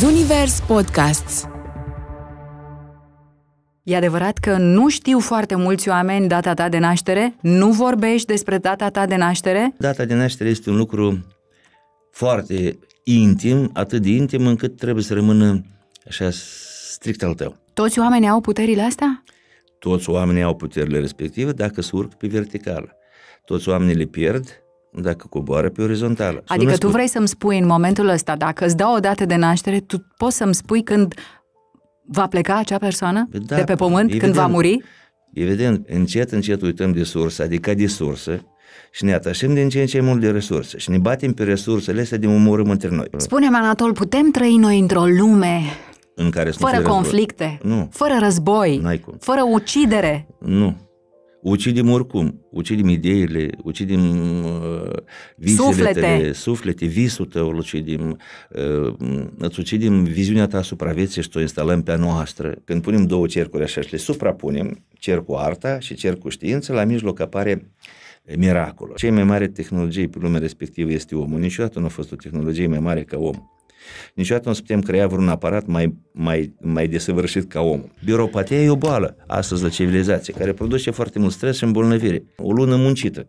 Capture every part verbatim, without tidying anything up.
ZUnivers Podcasts. E adevărat că nu știu foarte mulți oameni data ta de naștere? Nu vorbești despre data ta de naștere? Data de naștere este un lucru foarte intim, atât de intim încât trebuie să rămână așa strict al tău. Toți oamenii au puterile astea? Toți oamenii au puterile respective dacă se urcă pe verticală. Toți oamenii le pierd dacă coboară pe orizontală. Adică tu vrei să-mi spui în momentul ăsta, dacă îți dau o dată de naștere, tu poți să-mi spui când va pleca acea persoană da, de pe pământ, evident, când va muri? Evident, încet, încet uităm de sursă, adică de sursă, și ne atașăm din ce în ce mult de resurse și ne batem pe resursele astea de omorâm între noi. Spune-mi, Anatol, putem trăi noi într-o lume în care fără conflicte, nu. fără război, fără ucidere? Nu. Ucidem oricum, ucidem ideile, ucidem uh, visele suflete. Tale, suflete, visul tău îl ucidem, uh, îți ucidem viziunea ta asupra vieții și o instalăm pe a noastră. Când punem două cercuri așa și le suprapunem, cercul arta și cercul știință, la mijloc apare miracolul. Cea mai mare tehnologie pe lumea respectivă este omul, niciodată nu a fost o tehnologie mai mare ca om. Niciodată nu putem crea vreun aparat mai, mai, mai desăvârșit ca omul. Biropatia e o boală astăzi la civilizație, care produce foarte mult stres și îmbolnăvire. O lună muncită.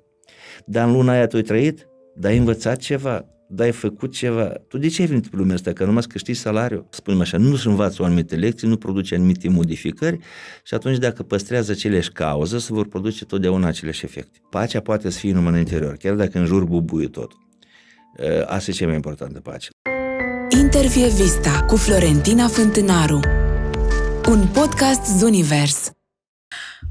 Dar în luna aia tu ai trăit, dar ai învățat ceva, dar ai făcut ceva. Tu de ce ai venit pe lumea asta? Că numai să câștigi salariul. Spunem așa, nu-și învață o anumite lecții, nu produce anumite modificări și atunci dacă păstrează aceleași cauze, se vor produce totdeauna aceleași efecte. Pacea poate să fie numai în interior, chiar dacă în jur bubuie tot. Asta e cea mai importantă pace. Intervievista cu Florentina Fântânaru. Un podcast ZUnivers.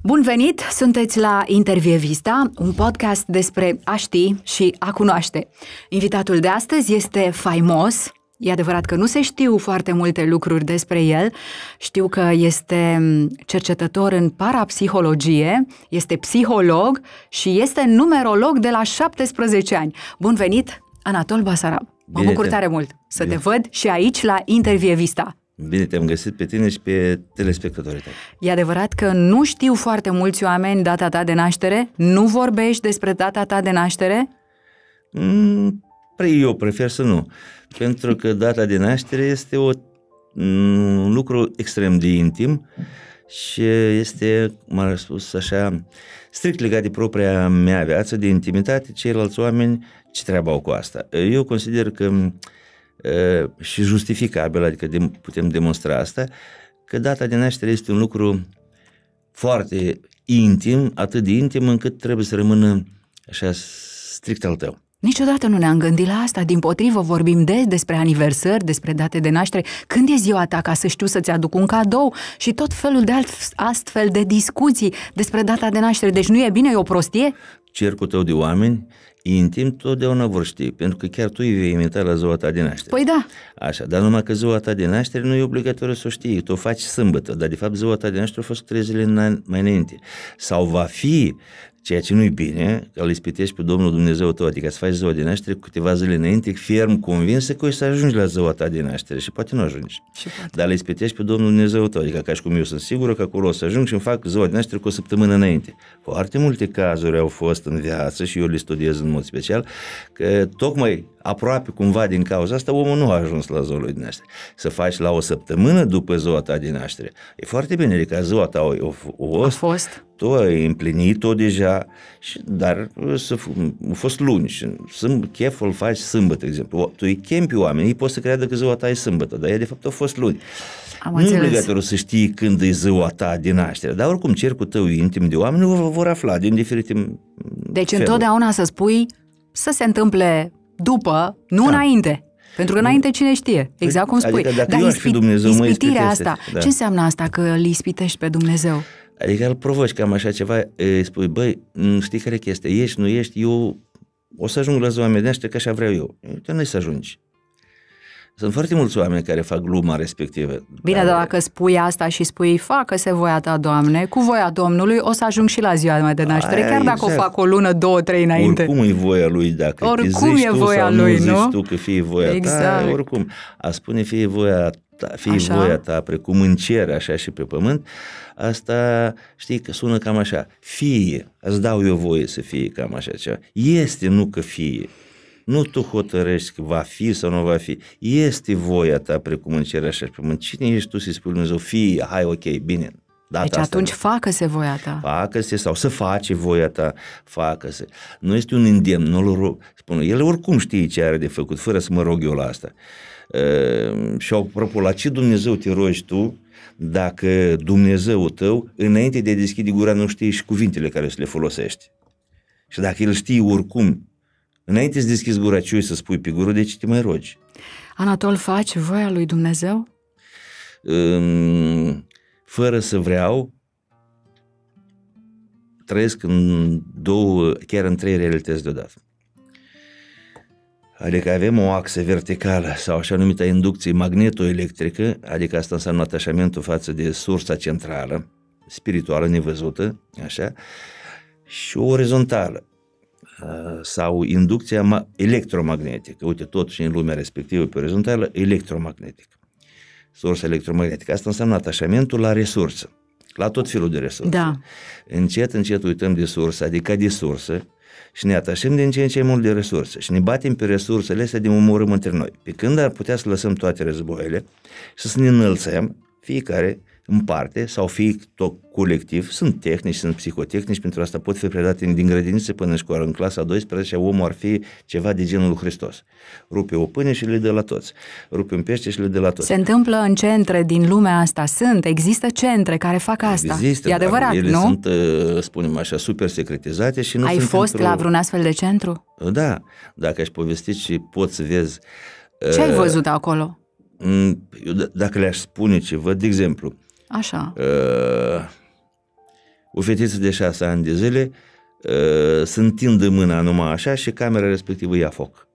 Bun venit! Sunteți la Intervievista, un podcast despre a ști și a cunoaște. Invitatul de astăzi este faimos. E adevărat că nu se știu foarte multe lucruri despre el. Știu că este cercetător în parapsihologie, este psiholog și este numerolog de la șaptesprezece ani. Bun venit, Anatol Basarab! Mă bucur tare mult să te văd și aici la Intervievista. Bine te-am găsit pe tine și pe telespectatorii tăi. E adevărat că nu știu foarte mulți oameni data ta de naștere? Nu vorbești despre data ta de naștere? Mm, eu prefer să nu. Pentru că data de naștere este o, un lucru extrem de intim și este, cum am spus așa, strict legat de propria mea viață, de intimitate. Ceilalți oameni ce treabă au cu asta? Eu consider că e, și justificabil, adică de, putem demonstra asta, că data de naștere este un lucru foarte intim, atât de intim încât trebuie să rămână așa strict al tău. Niciodată nu ne-am gândit la asta, dimpotrivă vorbim des despre aniversări, despre date de naștere, când e ziua ta ca să știu să-ți aduc un cadou și tot felul de astfel de discuții despre data de naștere. Deci nu e bine, e o prostie? Cercul tău de oameni intim totdeauna vor ști, pentru că chiar tu îi vei imita la ziua ta de naștere. Păi da. Așa, dar numai că ziua ta de naștere nu e obligatoriu să o știi, tu o faci sâmbătă, dar de fapt ziua ta de naștere a fost trei zile mai înainte. Sau va fi, ceea ce nu-i bine, că îl ispitești pe Domnul Dumnezeu tău, adică să faci ziua de naștere câteva zile înainte, ferm convinsă că o să ajungi la ziua ta de naștere și poate nu ajungi. Și poate. Dar îl ispitești pe Domnul Dumnezeu tău, adică ca și cum eu sunt sigură că acolo o să ajung și îmi fac ziua de naștere cu o săptămână înainte. Foarte multe cazuri au fost în viață și eu le studiez în mod special, că tocmai aproape cumva din cauza asta omul nu a ajuns la ziua lui de naștere. Să faci la o săptămână după ziua ta de naștere. E foarte bine, adică ziua ta o, o, o, a fost. Tu ai împlinit-o deja, dar au fost luni. Cheful îl faci sâmbătă, de exemplu. Tu îi chemi pe oameni, ei pot să creadă că ziua ta e sâmbătă, dar ea de fapt a fost luni. Am nu e obligatoriu să știi când e ziua ta de naștere, dar oricum cercul tău intim de oameni vă vor afla din diferite Deci feluri. Întotdeauna să spui să se întâmple după, nu da. înainte. Pentru că înainte cine știe, exact cum spui. Adică dacă dar eu aș fi Dumnezeu, mă ispitește. Asta, da. Ce înseamnă asta că îl ispitești pe Dumnezeu? Adică îl provoci cam așa ceva, îi spui, băi, știi care e chestia, ești, nu ești, eu o să ajung la ziua mea de naștere că așa vreau eu. Tu nu-i să ajungi. Sunt foarte mulți oameni care fac gluma respectivă. Bine, dar dacă spui asta și spui, facă-se voia ta, Doamne, cu voia Domnului, o să ajung și la ziua mea de naștere, chiar dacă exact. o fac o lună, două, trei înainte. Oricum e voia lui, dacă oricum zici e tu voia sau lui, nu zici tu că fie voia exact. ta, oricum. A spune fie voia ta, fie așa. voia ta, precum în cer, așa și pe pământ, asta știi că sună cam așa, fie, îți dau eu voie să fie cam așa ceva, este nu că fie. Nu tu hotărăști va fi sau nu va fi. Este voia ta precum în cer așa și pe pământ. Cine ești tu să-i spui Dumnezeu, fii, hai, ok, bine. Data deci atunci asta, facă-se voia ta. Facă-se sau să face voia ta, facă-se. Nu este un îndemn, nu-l rog. Spune, el oricum știe ce are de făcut, fără să mă rog eu la asta. Uh, și apropo, la ce Dumnezeu te rogi tu dacă Dumnezeul tău, înainte de a deschide gura, nu știi și cuvintele care să le folosești? Și dacă el știe oricum, înainte să deschizi gura, ce o să spui pe gură, de ce te mai rogi? Anatol, faci voia lui Dumnezeu? Uh, Fără să vreau, trăiesc în două, chiar în trei realități deodată. Adică avem o axă verticală sau așa numită inducție magnetoelectrică, adică asta înseamnă atașamentul față de sursa centrală, spirituală, nevăzută, așa, și o orizontală sau inducția electromagnetică. Uite, totuși în lumea respectivă pe orizontală, electromagnetică. Sursa electromagnetică. Asta înseamnă atașamentul la resursă, la tot felul de resurse. Da. Încet, încet uităm de sursă, adică de sursă, și ne atașăm din ce în ce mult de resurse și ne batem pe resursele astea, de omorâm între noi. Pe când ar putea să lăsăm toate războiile și să ne înălțăm fiecare în parte sau fie tot colectiv, sunt tehnici, sunt psihotehnici, pentru asta pot fi predate din grădiniță până în școală, în clasa a douăsprezecea omul ar fi ceva de genul lui Hristos. Rupe o pâine și le dă la toți, rupe un pește și le dă la toți. Se întâmplă în centre din lumea asta, sunt, există centre care fac asta, există, e adevărat, ele nu? Sunt, spunem așa, super secretizate și nu Ai sunt fost într-o... la vreun astfel de centru? Da, dacă aș povesti și pot să vezi. Ce uh... ai văzut acolo? Eu, dacă le-aș spune ce văd, de exemplu, așa. Uh, o fetiță de șase ani de zile uh, se întindă mâna numai așa și camera respectivă ia foc.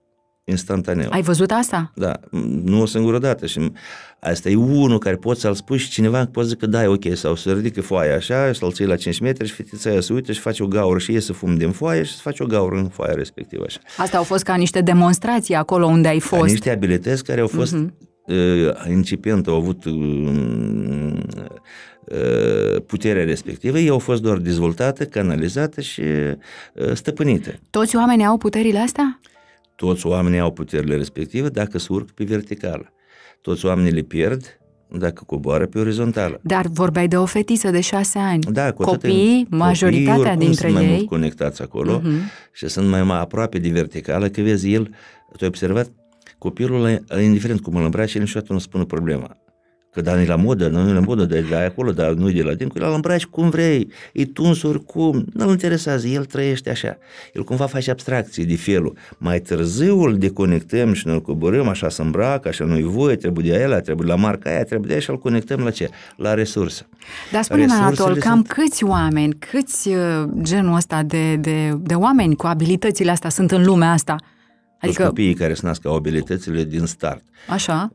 Instantaneu. Ai văzut asta? Da. Nu o singură dată. Și asta e unul care poți să-l spui și cineva poate zică da, e ok, sau să ridică foaia așa, să-l ții la cinci metri și fetița aia se uită și face o gaură și iese fum din foaie și se face o gaură în foaia respectivă. Așa. Asta au fost ca niște demonstrații acolo unde ai fost. Ca niște abilități care au fost... Uh-huh. Incipient au avut puterea respectivă, ei au fost doar dezvoltată, canalizată și stăpânită. Toți oamenii au puterile astea? Toți oamenii au puterile respective dacă se urcă pe verticală. Toți oamenii le pierd dacă coboară pe orizontală. Dar vorbeai de o fetiță de șase ani. Da, copiii, majoritatea dintre ei. Sunt mai mult conectați acolo uh-huh. și sunt mai, mai aproape de verticală, că vezi el, tu ai observat, copilul, indiferent cum îl îmbraci, el niciodată nu spune problema. Că da, nu e la modă, nu e la modă, dar e acolo, dar nu e de la dincolo, îl îmbraci cum vrei, e tuns oricum, nu-l interesează, el trăiește așa. El cumva face abstracție de felul. Mai târziu îl deconectăm și noi coborâm, așa se îmbracă, așa nu-i voie, trebuie de aia, trebuie de la marca aia, trebuie de aia și îl conectăm la ce? La resursă. Dar spune-mi, Anatol, cam sunt... câți oameni, câți genul ăsta de, de, de oameni cu abilitățile astea sunt în lumea asta? Adică... copiii care se nasc au abilitățile din start. Așa.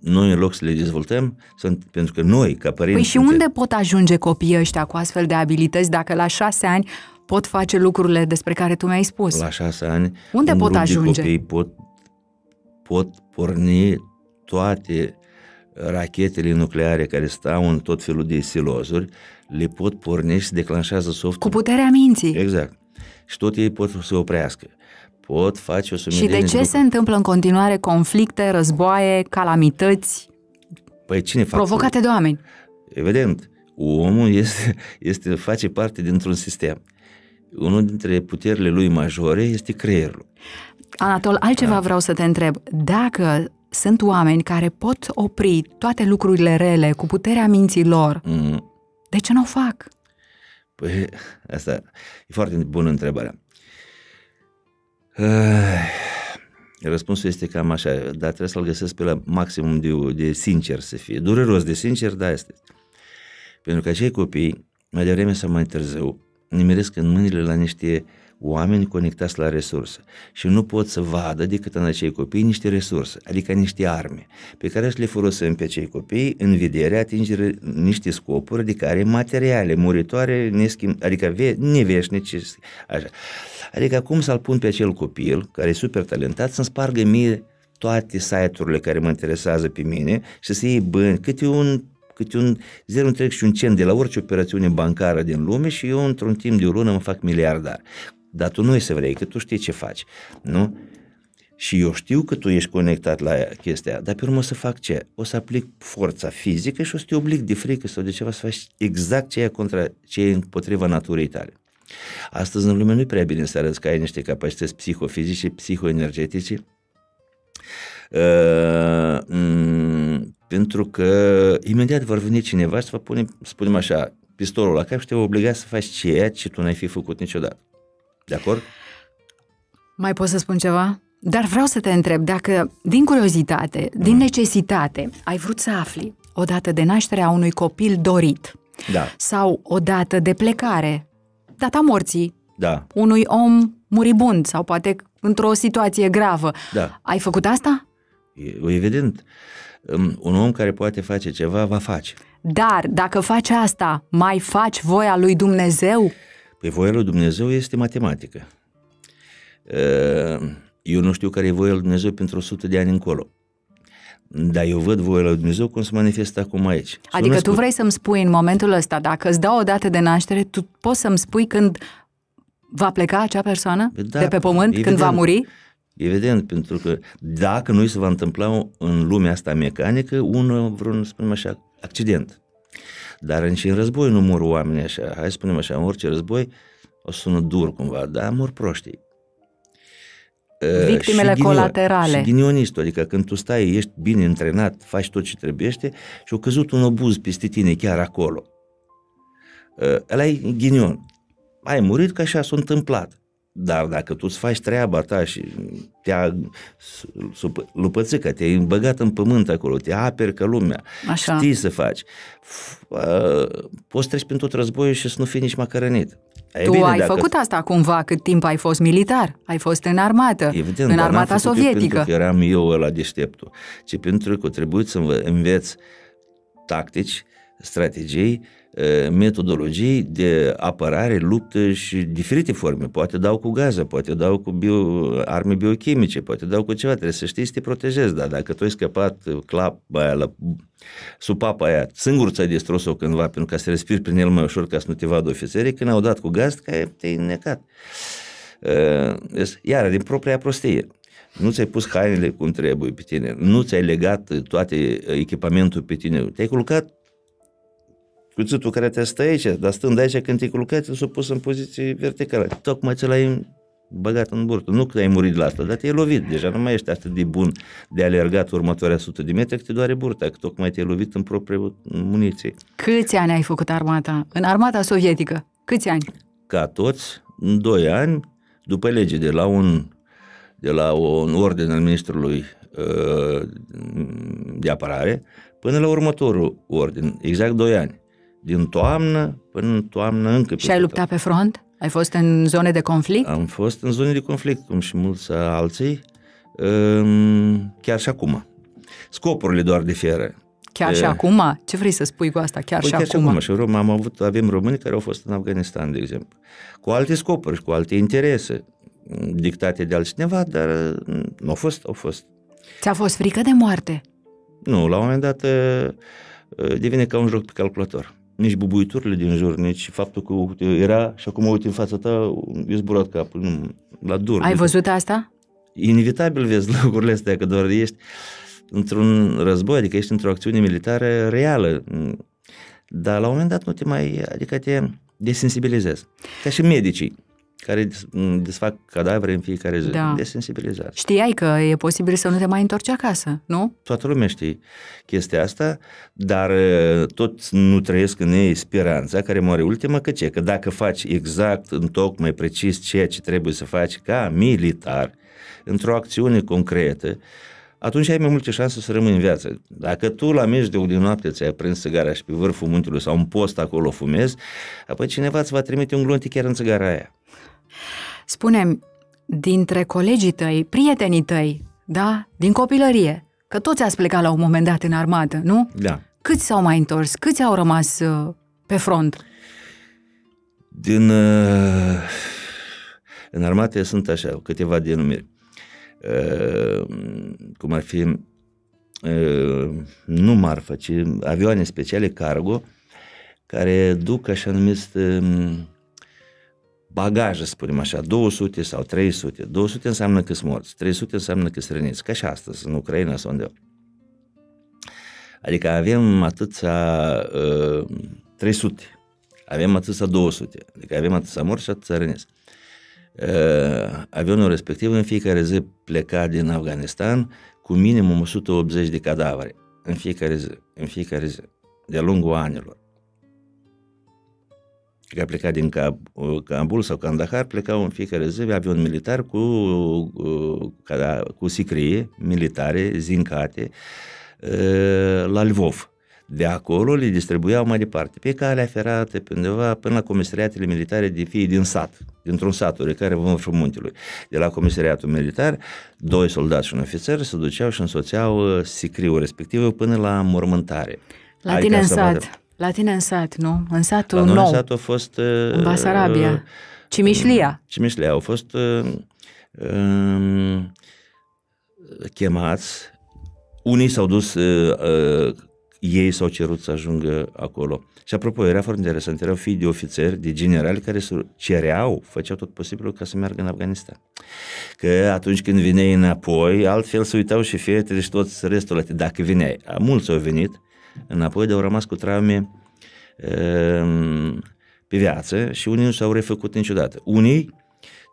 Noi, în loc să le dezvoltăm, sunt, pentru că noi, ca părinți... Păi și unde pot ajunge copiii ăștia cu astfel de abilități dacă la șase ani pot face lucrurile despre care tu mi-ai spus? La șase ani, unde pot ajunge? Copiii pot, pot porni toate rachetele nucleare care stau în tot felul de silozuri, le pot porni și se declanșează softul. Cu puterea minții. Exact. Și tot ei pot să oprească. Pot face o sumedenie. Și de ce de se întâmplă în continuare conflicte, războaie, calamități păi cine provocate fac? de oameni? Evident, omul este, este, face parte dintr-un sistem. Unul dintre puterile lui majore este creierul. Anatol, altceva da. vreau să te întreb. Dacă sunt oameni care pot opri toate lucrurile rele cu puterea minții lor, mm-hmm. de ce nu o fac? Păi, asta e foarte bună întrebarea. Răspunsul este cam așa, dar trebuie să-l găsesc pe la maximum de, de sincer să fie. Dureros de sincer, da, este. Pentru că acei copii, mai devreme sau mai târziu, nimeresc în mâinile la niște oameni conectați la resurse și nu pot să vadă decât în acei copii niște resurse, adică niște arme pe care să le folosim pe acei copii în vederea atingerii niște scopuri de care materiale, muritoare, neschim, adică neveșnice, așa. Adică cum să-l pun pe acel copil care e super talentat să-mi spargă mie toate site-urile care mă interesează pe mine și să iei bani, câte un câte un zero întreg și un cent de la orice operațiune bancară din lume și eu într-un timp de o lună mă fac miliardar. Dar tu nu ești evrei, că tu știi ce faci, nu? Și eu știu că tu ești conectat la chestia, dar pe urmă o să fac ce? O să aplic forța fizică și o să te oblig de frică sau de ceva să faci exact ce e, contra, ce e împotriva naturii tale. Astăzi în lume nu-i prea bine să arăți că ai niște capacități psihofizice, psihoenergetice, uh, m- pentru că imediat vor veni cineva și să vă pune, spunem așa, pistolul la cap și te va obliga să faci ceea ce tu n-ai fi făcut niciodată. De acord? Mai pot să spun ceva? Dar vreau să te întreb dacă, din curiozitate, mm. din necesitate, ai vrut să afli o dată de nașterea unui copil dorit, da, sau o dată de plecare, data morții, da, unui om muribund sau poate într-o situație gravă. Da. Ai făcut asta? E, evident. Un om care poate face ceva, va face. Dar dacă faci asta, mai faci voia lui Dumnezeu? Păi voia lui Dumnezeu este matematică. Eu nu știu care e voia lui Dumnezeu pentru o sută de ani încolo. Dar eu văd voia lui Dumnezeu cum se manifestă acum aici. Adică tu vrei să-mi spui în momentul ăsta, dacă îți dau o dată de naștere, tu poți să-mi spui când va pleca acea persoană, da, de pe pământ, evident, când va muri? Evident, pentru că dacă nu se va întâmpla în lumea asta mecanică un, vreun, spunem așa, accident. Dar nici în război nu mor oamenii așa. Hai să spunem așa, în orice război o sună dur cumva, dar mor proștii. Victimele și colaterale. Și ghinionistul, adică când tu stai, ești bine antrenat, faci tot ce trebuiește și a căzut un obuz peste tine chiar acolo. Ăla e ghinion. Ai murit că așa s-a întâmplat. Dar dacă tu îți faci treaba ta și te-a lupățică, te-ai băgat în pământ acolo, te aperi ca lumea, așa, știi să faci, poți treci prin tot războiul și să nu fii nici măcărănit. Tu bine, ai dacă... făcut asta cumva cât timp ai fost militar, ai fost în armată, evident, în armata sovietică. Evident, pentru că eram eu ăla deșteptul, ci pentru că trebuie să înveți tactici, strategii, metodologii de apărare, luptă și diferite forme. Poate dau cu gază, poate dau cu bio, arme biochimice, poate dau cu ceva. Trebuie să știi să te protejezi, dar dacă tu ai scăpat clapa aia, la, supapa aia, singur ți-ai distrus-o cândva, pentru ca să respiri prin el mai ușor ca să nu te vadă ofițerii, când au dat cu gaz, că te-ai înnecat. Iar din propria prostie. Nu ți-ai pus hainele cum trebuie pe tine, nu ți-ai legat toate echipamentul pe tine, te-ai culcat cuțitul care te-a stă aici, dar stând aici când te-ai culcat, s-a pus în poziție verticală. Tocmai ți l-ai băgat în burtă. Nu că ai murit la asta, dar te-ai lovit. Deja nu mai ești atât de bun de alergat următoarea sută de metri, că te doare burta, că tocmai te-ai lovit în propria muniție. Câți ani ai făcut armata? În armata sovietică? Câți ani? Ca toți, în doi ani, după lege, de la un, de la un orden al ministrului de apărare, până la următorul orden, exact doi ani. Din toamnă până în toamnă încă. Și ai luptat pe front? Ai fost în zone de conflict? Am fost în zone de conflict, cum și mulți alții, chiar și acum. Scopurile doar diferă. Chiar și acum? Ce vrei să spui cu asta? Chiar păi și chiar acum? Și acum. Am avut, avem români care au fost în Afganistan, de exemplu, cu alte scopuri și cu alte interese, dictate de altcineva, dar nu au fost, au fost. Ți-a fost frică de moarte? Nu, la un moment dat devine ca un joc pe calculator. Nici bubuiturile din jur, nici faptul că uite, era și acum uite în fața ta, e zburat capul, nu, la dur. Ai văzut asta? Inevitabil vezi lucrurile astea, că doar ești într-un război, adică ești într-o acțiune militară reală. Dar la un moment dat nu te mai, adică te desensibilizezi. Ca și medicii care desfac cadavre în fiecare zi, da, desensibilizați. Știai că e posibil să nu te mai întorci acasă, nu? Toată lumea știe chestia asta, dar tot nu trăiesc în ei speranța care moare ultima, că ce? Că dacă faci exact, în tocmai precis ceea ce trebuie să faci ca militar, într-o acțiune concretă, atunci ai mai multe șanse să rămâi în viață. Dacă tu la mici de o noapte ți-ai prins țigara și pe vârful muntelui sau un post acolo fumezi, apoi cineva îți va trimite un glonti chiar în țigara aia. Spune-mi, dintre colegii tăi, prietenii tăi, da, din copilărie, că toți ați plecat la un moment dat în armată, nu? Da. Câți s-au mai întors? Câți au rămas uh, pe front? Din... Uh, în armate sunt așa, câteva denumiri. Uh, cum ar fi... Uh, nu marfă, ci avioane speciale, cargo, care duc așa numit... Uh, bagaje, să spunem așa, două sute sau trei sute. două sute înseamnă că-s morți, trei sute înseamnă că-s răniți, ca și astăzi, în Ucraina sau undeva. Adică avem atâția uh, trei sute, avem atâția două sute, adică avem atâția morți și atâția răniți. Uh, avionul respectiv în fiecare zi pleca din Afganistan cu minimum o sută optzeci de cadavere în fiecare zi, în fiecare zi, de-a lungul anilor. Că pleca din Kabul sau Kandahar, plecau în fiecare zi avion militar cu, cu, cu sicrie militare zincate la Lvov. De acolo le distribuiau mai departe, pe calea ferată, pe undeva, până la comisariatele militare de fie din sat, dintr-un satul, care vă înfruntul muntelui. De la comisariatul militar, doi soldați și un ofițer se duceau și însoțeau sicriul respectiv până la mormântare. La adică tine în sat. La tine în sat, nu? În satul nou. La noi în sat a fost... În Basarabia. Cimișlia. Cimișlia. Au fost uh, uh, chemați. Unii s-au dus, uh, uh, ei s-au cerut să ajungă acolo. Și apropo, era foarte interesant. Erau fii de ofițeri, de generali care se cereau, făceau tot posibilul ca să meargă în Afganistan. Că atunci când vineai înapoi, altfel se uitau și fetele și tot restul ăla. Dacă vineai, mulți au venit înapoi, de-au rămas cu traume uh, pe viață și unii nu s-au refăcut niciodată. Unii,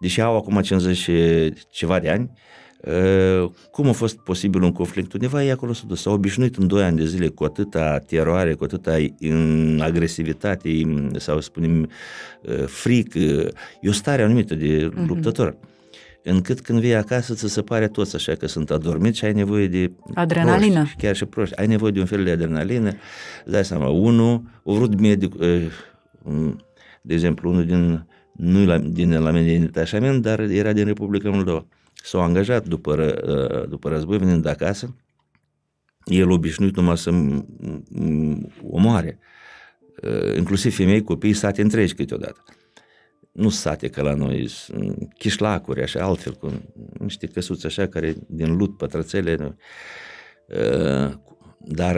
deși au acum cincizeci și ceva de ani, uh, cum a fost posibil un conflict undeva, ei acolo s-au dus. S-au obișnuit în doi ani de zile cu atâta teroare, cu atâta agresivitate sau, spunem, uh, frică. E o stare anumită de luptător. Uh-huh. Încât când vii acasă ți se pare toți așa că sunt adormiți și ai nevoie de adrenalină. Proști, chiar și proști. Ai nevoie de un fel de adrenalină. Îți dai seama, unul, o vrut medic, de exemplu, unul din, nu la, din la mine de detașament, dar era din Republica Moldova. S-au angajat după, după război, venind de acasă, el obișnuit numai să omoare, inclusiv femei, copii, sate întregi câteodată. Nu sate ca la noi, chișlacuri, așa, altfel, cu niște căsuți așa, care din lut, pătrățele. Dar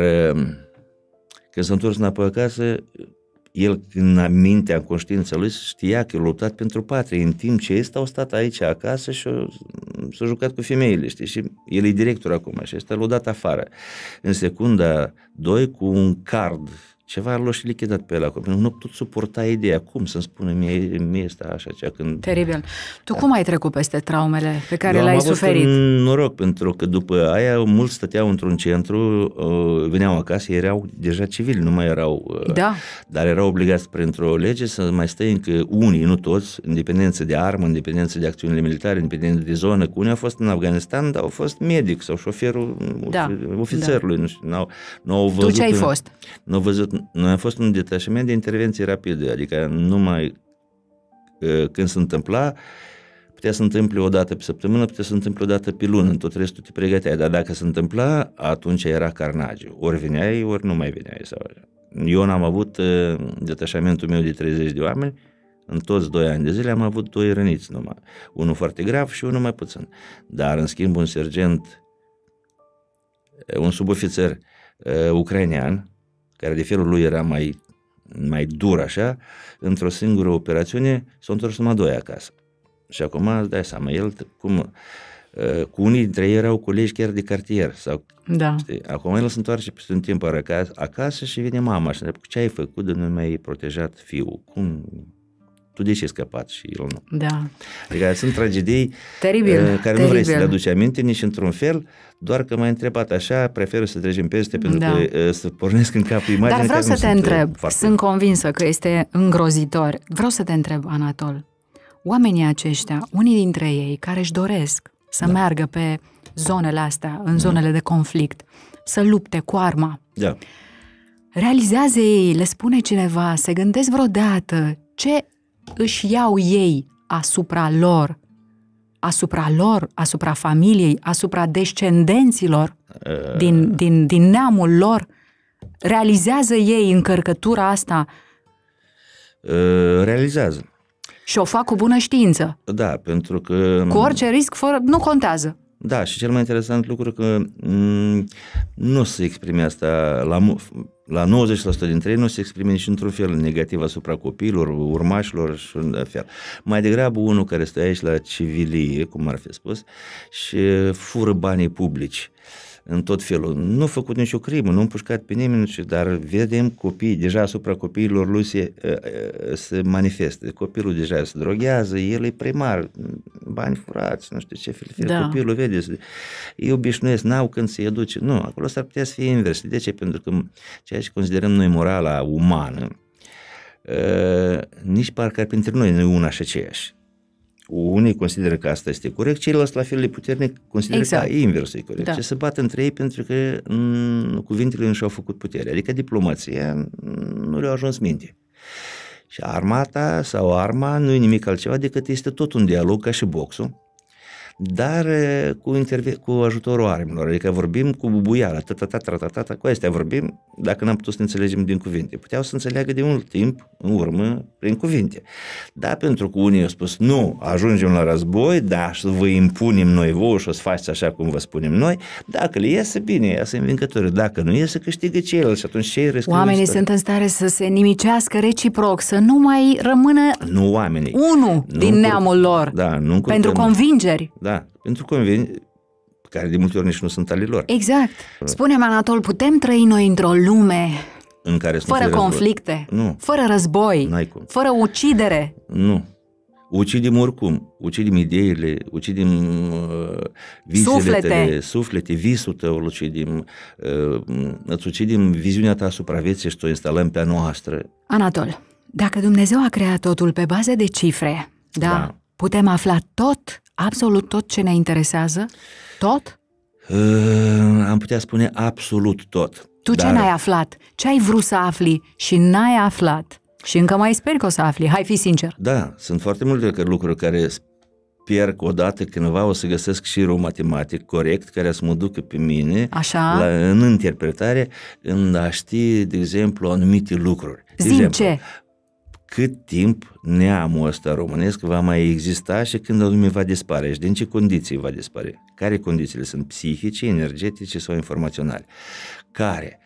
când s-a întors înapoi acasă, el, în mintea, în conștiința lui, știa că a luptat pentru patrie, în timp ce ăsta au stat aici acasă și s-a jucat cu femeile, știi? Și el e director acum și ăsta l-a dat afară. În secunda doi, cu un card, ceva l-a și lichidat pe el acolo. Nu pot suporta ideea. Cum să-mi spune mie, mie asta așa? Cea când... Teribil. Tu cum ai trecut peste traumele pe care le-ai suferit? Noroc, pentru că după aia mulți stăteau într-un centru, veneau acasă, erau deja civili, nu mai erau... Da. Dar erau obligați printr-o lege să mai stai încă unii, nu toți, în dependență de armă, în dependență de acțiunile militare, în dependență de zonă. Unii au fost în Afganistan, dar au fost medic sau șoferul da. ofițerului. Da. Nu știu, n-au, n-au văzut... Tu ce ai fost? N-au văzut... Noi am fost un detașament de intervenții rapide, adică numai când se întâmpla, putea să întâmple o dată pe săptămână, putea să întâmple o dată pe lună, în tot restul te pregăteai, dar dacă se întâmpla, atunci era carnagiu, ori veneai, ori nu mai veneai. Sau... Eu n-am avut detașamentul meu de treizeci de oameni, în toți doi ani de zile am avut doi răniți numai, unul foarte grav și unul mai puțin, dar în schimb un sergent, un subofițer ucrainean, care de felul lui era mai, mai dur așa, într-o singură operațiune s-au întors numai doi acasă. Și acum îți dai seama, el, cum, cu unii dintre ei erau colegi chiar de cartier. Sau, da. Știi, acum el se întoarce peste un timp acasă, acasă și vine mama și întreabă, ce ai făcut de nu mi-ai protejat fiul? Cum... Tu de ce ai scăpat și el nu? Da. Adică sunt tragedii teribil, care teribil. Nu vrei să le aduci aminte nici într-un fel, doar că m-ai întrebat așa, prefer să trecem peste pentru da. că să pornesc în capul imaginea. Dar vreau să te întreb, foarte... sunt convinsă că este îngrozitor. Vreau să te întreb, Anatol, oamenii aceștia, unii dintre ei care își doresc să da. meargă pe zonele astea, în zonele da. de conflict, să lupte cu arma, da. realizează ei, le spune cineva, se gândesc vreodată ce își iau ei asupra lor, asupra lor, asupra familiei, asupra descendenților uh, din, din, din neamul lor? Realizează ei încărcătura asta? Uh, realizează. Și o fac cu bună știință. Da, pentru că... Cu orice risc, fără, nu contează. Da, și cel mai interesant lucru că m- nu se exprime asta la... La nouăzeci la sută dintre ei nu se exprime nici într-un fel negativ asupra copiilor, urmașilor și în fel. Mai degrabă unul care stă aici la civilie, cum ar fi spus, și fură banii publici în tot felul. Nu a făcut nicio crimă, nu a împușcat pe nimeni, dar vedem copiii, deja asupra copiilor lui se, se manifestă. Copilul deja se droghează, el e primar, bani furați, nu știu ce fel, da. Copilul vede, ei obișnuiesc, n-au când se educe. Nu, acolo s-ar putea să fie invers. De ce? Pentru că ceea ce considerăm noi morala umană, nici parcă printre noi nu e una și aceeași. Unii consideră că asta este corect, ceilalți la fel de puternic consideră exact. Că inversul e corect. Da. Și se bat între ei pentru că cuvintele nu și-au făcut putere. Adică diplomația nu le-a ajuns minte. Și armata sau arma nu e nimic altceva decât este tot un dialog ca și boxul, dar cu, cu ajutorul armelor. Adică vorbim cu bubuiala, ta-ta-ta-ta-ta-ta, cu astea vorbim, dacă n-am putut să ne înțelegem din cuvinte. Puteau să înțeleagă de mult timp în urmă prin cuvinte. Da, pentru că unii au spus, nu, ajungem la război, da, și vă impunem noi voi și o să faceți așa cum vă spunem noi. Dacă le iese, bine, iese învingători. Dacă nu iese, câștigă ceilalți și atunci cei rescriu. Oamenii sunt în stare să se nimicească reciproc, să nu mai rămână nu oamenii. Unul din neamul lor. Da, nu pentru convingeri. Da. Da, pentru conveni, care de multe ori nici nu sunt ale lor. Exact. Spune-mi, Anatol, putem trăi noi într-o lume în care fără conflicte, nu. Fără război, fără ucidere? Nu. Ucidem oricum. Ucidem ideile, ucidem uh, visele suflete. Tale, suflete, visul tău, ucidem, uh, îți ucidem viziunea ta asupra vieții și o instalăm pe a noastră. Anatol, dacă Dumnezeu a creat totul pe bază de cifre, da, da. Putem afla tot? Absolut tot ce ne interesează? Tot? Uh, am putea spune absolut tot. Tu dar... ce n-ai aflat? Ce ai vrut să afli și n-ai aflat? Și încă mai sper că o să afli. Hai, fi sincer. Da, sunt foarte multe lucruri care sper că odată cândva o să găsesc șirul matematic corect care să mă ducă pe mine la, în interpretare, în a ști, de exemplu, anumite lucruri. Zim ce? Cât timp neamul ăsta românesc va mai exista și când anume va dispare și din ce condiții va dispare. Care condițiile sunt? Psihice, energetice sau informaționale? Care?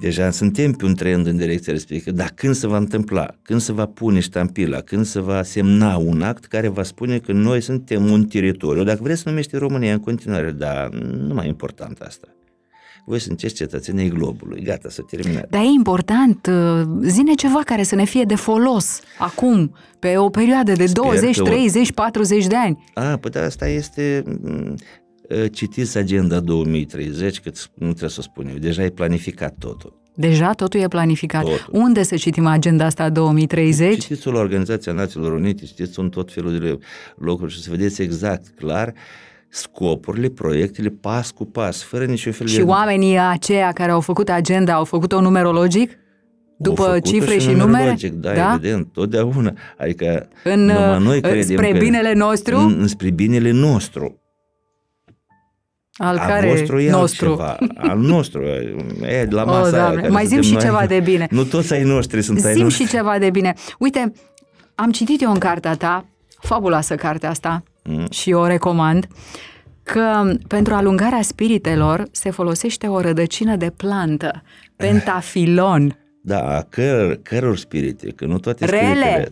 Deja suntem pe un trend în direcția respectivă, dar când se va întâmpla? Când se va pune ștampila? Când se va semna un act care va spune că noi suntem un teritoriu? Dacă vreți să numește România în continuare, dar nu mai e important asta. Voi sunteți cetățenii globului, gata, să terminăm. Dar e important, zine ceva care să ne fie de folos acum, pe o perioadă de sper douăzeci, treizeci, patruzeci de ani. A, păi asta este, citiți Agenda două mii treizeci, că nu trebuie să o spun eu, deja e planificat totul. Deja totul e planificat. Totul. Unde să citim agenda asta două mii treizeci? Citiți-o la Organizația Națiilor Unite, citiți-o în tot felul de locuri și să vedeți exact, clar, scopurile, proiectele, pas cu pas, fără niciun fel de... Și oamenii aceia care au făcut agenda, au făcut-o numerologic? După cifre și numere? Da, da, evident, totdeauna. Adică, în, numai noi credem spre binele nostru? În, spre binele nostru. Al care vostru e nostru. Altceva, al nostru. E, la masa o, Doamne, care mai zim și noi, ceva de bine. Nu toți ai noștri sunt zim ai noștri. Și ceva de bine. Uite, am citit eu în cartea ta, fabuloasă cartea asta, și o recomand, că pentru alungarea spiritelor se folosește o rădăcină de plantă, pentafilon. Da, căr, căror spirite, că nu toate rele. Spiritele.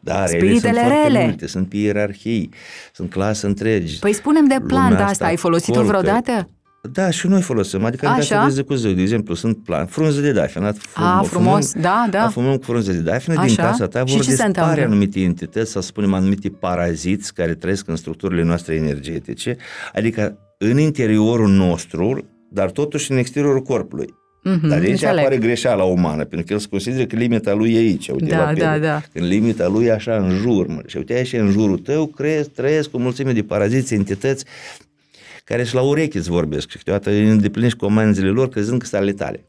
Da, spiritele rele sunt rele. Multe, sunt ierarhii, sunt clase întregi. Păi spunem de planta asta, asta, ai folosit-o vreodată? Da, și noi folosim, adică în casă de zi cu zi, de exemplu, sunt plan, frunze de dafină. A, frumos, fumăm, da, da. Fumăm cu frunze de dafină din casa ta, vor dispare anumite entități, să spunem anumite paraziți care trăiesc în structurile noastre energetice, adică în interiorul nostru, dar totuși în exteriorul corpului. Mm-hmm, dar aici apare greșeala umană, pentru că el se consideră că limita lui e aici, uite, da, la piele. Da, da. Când limita lui e așa în jur, mă, și uite, și în jurul tău crezi, trăiesc o mulțime de paraziți, entități, care și la ureche îți vorbesc și câteodată îi îndeplinești comenzile lor crezând că sunt ale tale.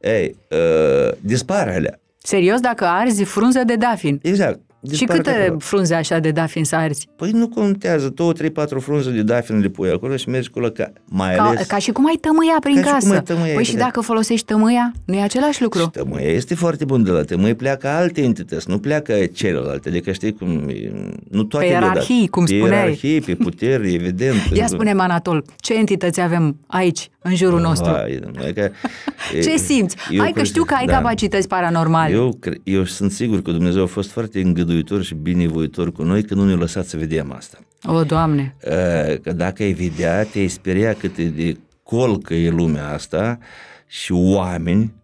Ei, uh, dispar alea. Serios, dacă arzi frunze de dafin? Exact. Și câte frunze așa de dafin să arzi? Păi nu contează, două, trei, patru frunze de dafin le pui acolo și mergi cu lăca. Mai ca, ales... ca și cum ai tămâia prin ca casă. Tămâia păi și de... dacă folosești tămâia, nu e același lucru. Și tămâia este foarte bun, de la tămâia pleacă alte entități, nu pleacă celelalte. Adică știi cum... Nu toate pe ierarhii, cum spuneai. Pe ierarhii, pe puteri, evident. Ia spune-mi, Anatol, ce entități avem aici, în jurul nostru? Ce simți? Hai că știu că ai capacități paranormale. Eu sunt sigur că Dumnezeu a fost foarte îngăduitor și binevoitor cu noi, că nu ne-a lăsat să vedem asta. O, Doamne! Că dacă ai vedea, te-ai speria cât de colcă e lumea asta și oameni,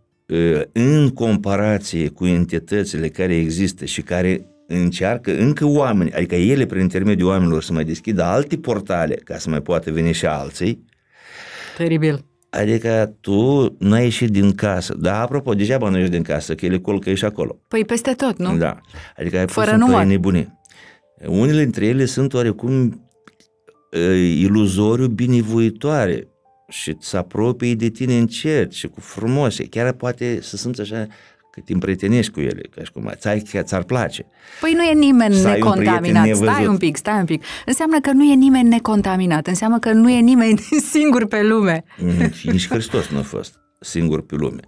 în comparație cu entitățile care există și care încearcă încă oameni, adică ele prin intermediul oamenilor să mai deschidă alte portale ca să mai poată veni și alții. Teribil. Adică tu n-ai ieșit din casă. Da, apropo, degeaba nu ieși din casă, că ele colcă și acolo. Păi peste tot, nu? Da. Adică ai pus în plăi nebunii. Unele dintre ele sunt oarecum iluzoriu binevoitoare și îți apropii de tine încerci și cu frumoase. Chiar poate să simți așa că te împrietenești cu ele, ca și cum ți-ar place. Păi nu e nimeni stai necontaminat, stai un pic, stai un pic. Înseamnă că nu e nimeni necontaminat, înseamnă că nu e nimeni singur pe lume. Nici, nici Hristos nu a fost singur pe lume,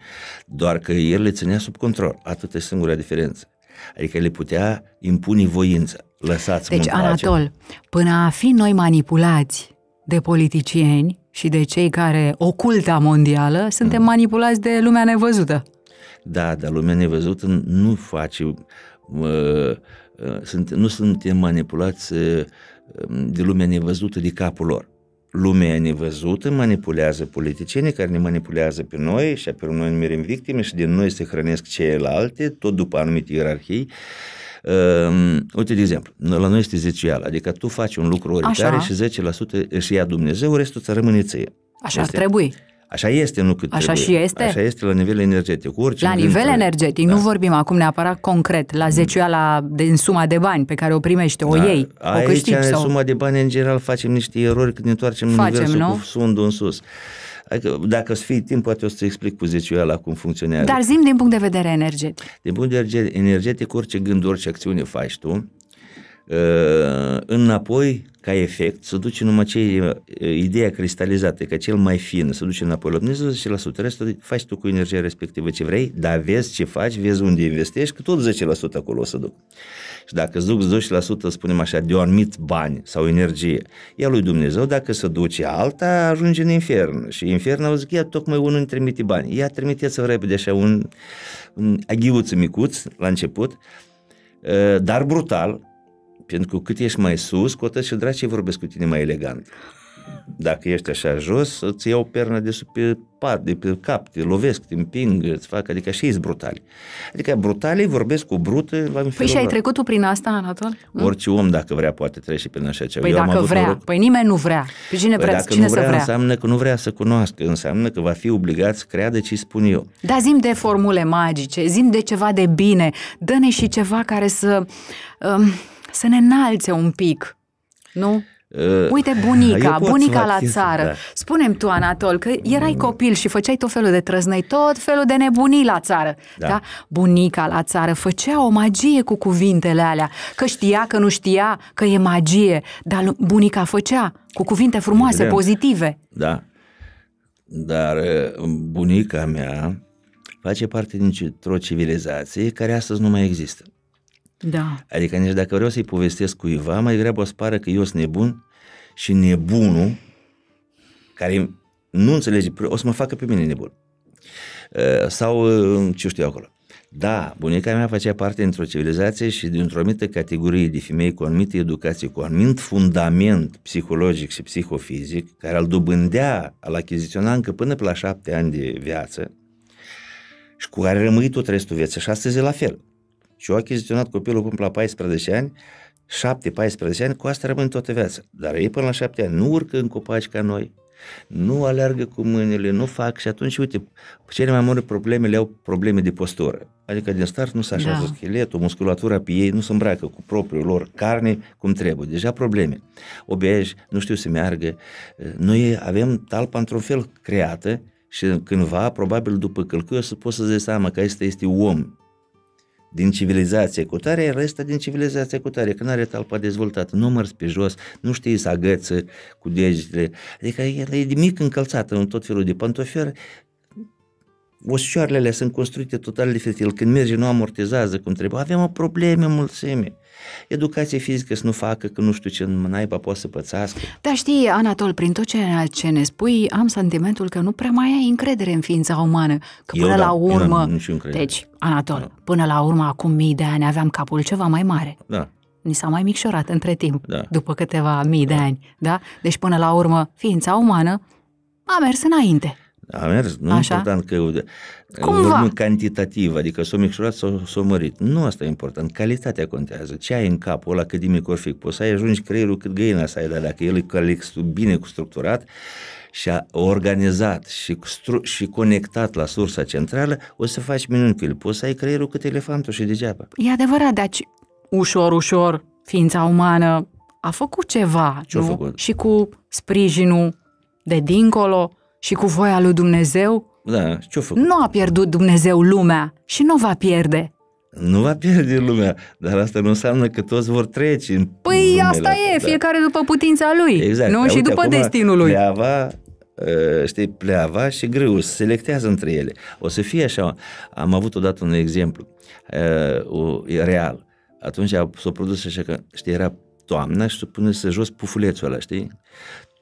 doar că el le ținea sub control, atât e singura diferență. Adică le putea impune voința, lăsați. Deci, Anatol, până a fi noi manipulați de politicieni și de cei care ocultă mondială, suntem mm. manipulați de lumea nevăzută. Da, dar lumea nevăzută nu face, nu suntem manipulați de lumea nevăzută de capul lor. Lumea nevăzută manipulează politicienii care ne manipulează pe noi și pe noi ne merim victime și din noi se hrănesc celelalte, tot după anumite ierarhii. Uite, de exemplu, la noi este zecială, adică tu faci un lucru oricare și zece la sută își ia Dumnezeu, restul ți rămâne ție. Așa ar trebui. Așa este, nu cât Așa trebuie. și este? Așa este la nivel energetic. Orice la nivel energetic, da. Nu vorbim acum neapărat concret, la zeciuiala din suma de bani pe care o primește, o da. iei, Aici, o câștigi. Aici, sau... suma de bani, în general, facem niște erori când ne întoarcem facem, universul nu? cu fundul în sus. Adică, dacă o să fie timp, poate o să explic cu zeciuiala cum funcționează. Dar zi-mi din punct de vedere energetic. Din punct de vedere energetic, orice gând, orice acțiune faci tu, înapoi, ca efect, se duce numai ce ideea cristalizată, că cel mai fin se duce înapoi la Dumnezeu zece la sută, restul faci tu cu energia respectivă ce vrei, dar vezi ce faci, vezi unde investești, că tot zece la sută acolo o să duc. Și dacă îți duci zece la sută, spunem așa, de o anumit bani sau energie, ea lui Dumnezeu, dacă se duce alta, ajunge în infern. Și infernul o zic, ia tocmai unul îmi trimite bani. Ia trimiteți-o repede așa un, un aghiuț micuț la început, dar brutal. Pentru că cu cât ești mai sus, cu atât și dracii vorbesc cu tine mai elegant. Dacă ești așa jos, îți iau perna de sub pe pat, de pe cap, te lovesc, te împing, îți fac, adică și ești brutali. Adică brutalii vorbesc cu brută la felul. Păi și ai trecut tu prin asta, Anatol? Orice om, dacă vrea, poate trece prin așa ceva. Păi Eu dacă vrea, noroc. păi nimeni nu vrea. Pe cine păi vrea, dacă cine nu vrea, să vrea? Înseamnă că nu vrea să cunoască, înseamnă că va fi obligat să creadă ce spun eu. Dar zi-mi de formule magice, zi-mi de ceva de bine, dă-ne și ceva care să... Um... să ne înalțe un pic, nu? Uh, Uite bunica, bunica la țară. Da. Spune-mi tu, Anatol, că erai copil și făceai tot felul de trăznăi, tot felul de nebunii la țară. Da. Da? Bunica la țară făcea o magie cu cuvintele alea, că știa, că nu știa, că e magie, dar bunica făcea cu cuvinte frumoase, Vrem. pozitive. Da, dar bunica mea face parte dintr-o civilizație care astăzi nu mai există. Da. Adică nici dacă vreau să-i povestesc cuiva, mai degrabă o să pară că eu sunt nebun și nebunul care nu înțelege o să mă facă pe mine nebun sau ce știu eu acolo. Da, bunica mea făcea parte dintr-o civilizație și dintr-o anumită categorie de femei cu anumită educație, cu anumit fundament psihologic și psihofizic care îl dobândea, îl achiziționa încă până pe la șapte ani de viață și cu care rămâi tot restul vieții și astăzi e la fel. Și eu am achiziționat copilul până la paisprezece ani, șapte paisprezece ani, cu asta rămân toată viața. Dar ei până la șapte ani nu urcă în copaci ca noi, nu alergă cu mâinile, nu fac și atunci, uite, cele mai mari probleme le au probleme de postură. Adică din start nu se așează da. scheletul, musculatura pe ei, nu se îmbracă cu propriul lor carne cum trebuie. Deja probleme. Obeji, nu știu să meargă. Noi avem talpa într-un fel creată și cândva, probabil după călcâie, o să poți să-ți dai seama că acesta este om. din civilizație cu tare, restă din civilizație cu tare, că nu are talpa dezvoltată, nu mărți pe jos, nu știi să agăță cu degetele, adică el e de mic încălțată în tot felul de pantoferi. Oscioarele alea sunt construite total diferit, el când merge nu amortizează cum trebuie, avem o probleme mulțime. Educație fizică să nu facă, că nu știu ce în naiba poate să pățească. Dar știi, Anatol, prin tot ce ne spui, am sentimentul că nu prea mai ai încredere în ființa umană, că până eu, la da, urmă... Deci, Anatol, da. Până la urmă, acum mii de ani aveam capul ceva mai mare. Da. Ni s-a mai micșorat între timp, da. După câteva mii da. de ani. Da? Deci, până la urmă, ființa umană a mers înainte. A mers, nu e important că cumva cantitativ, adică s-a micșorat sau s-a mărit. Nu asta e important, calitatea contează. Ce ai în capul ăla, cât de mic or fi, poți să ajungi creierul cât găina să ai, dar dacă el e bine structurat și organizat și, și conectat la sursa centrală, o să faci minuni cu el. Poți să ai creierul cât elefantul și degeaba. E adevărat, dar ușor, ușor, ființa umană a făcut ceva, Ce nu? Făcut? Și cu sprijinul de dincolo, și cu voia lui Dumnezeu, da, ce-a făcut? Nu a pierdut Dumnezeu lumea și nu va pierde. Nu va pierde lumea, dar asta nu înseamnă că toți vor trece. Păi asta e, da. Fiecare după putința lui, exact. Nu? A, și uite, după destinul lui. Pleava, știi, pleava și grâul, se selectează între ele. O să fie așa, am avut odată un exemplu real. Atunci s-a produs așa că, știi, era toamna și se pune să jos pufulețul ăla, știi?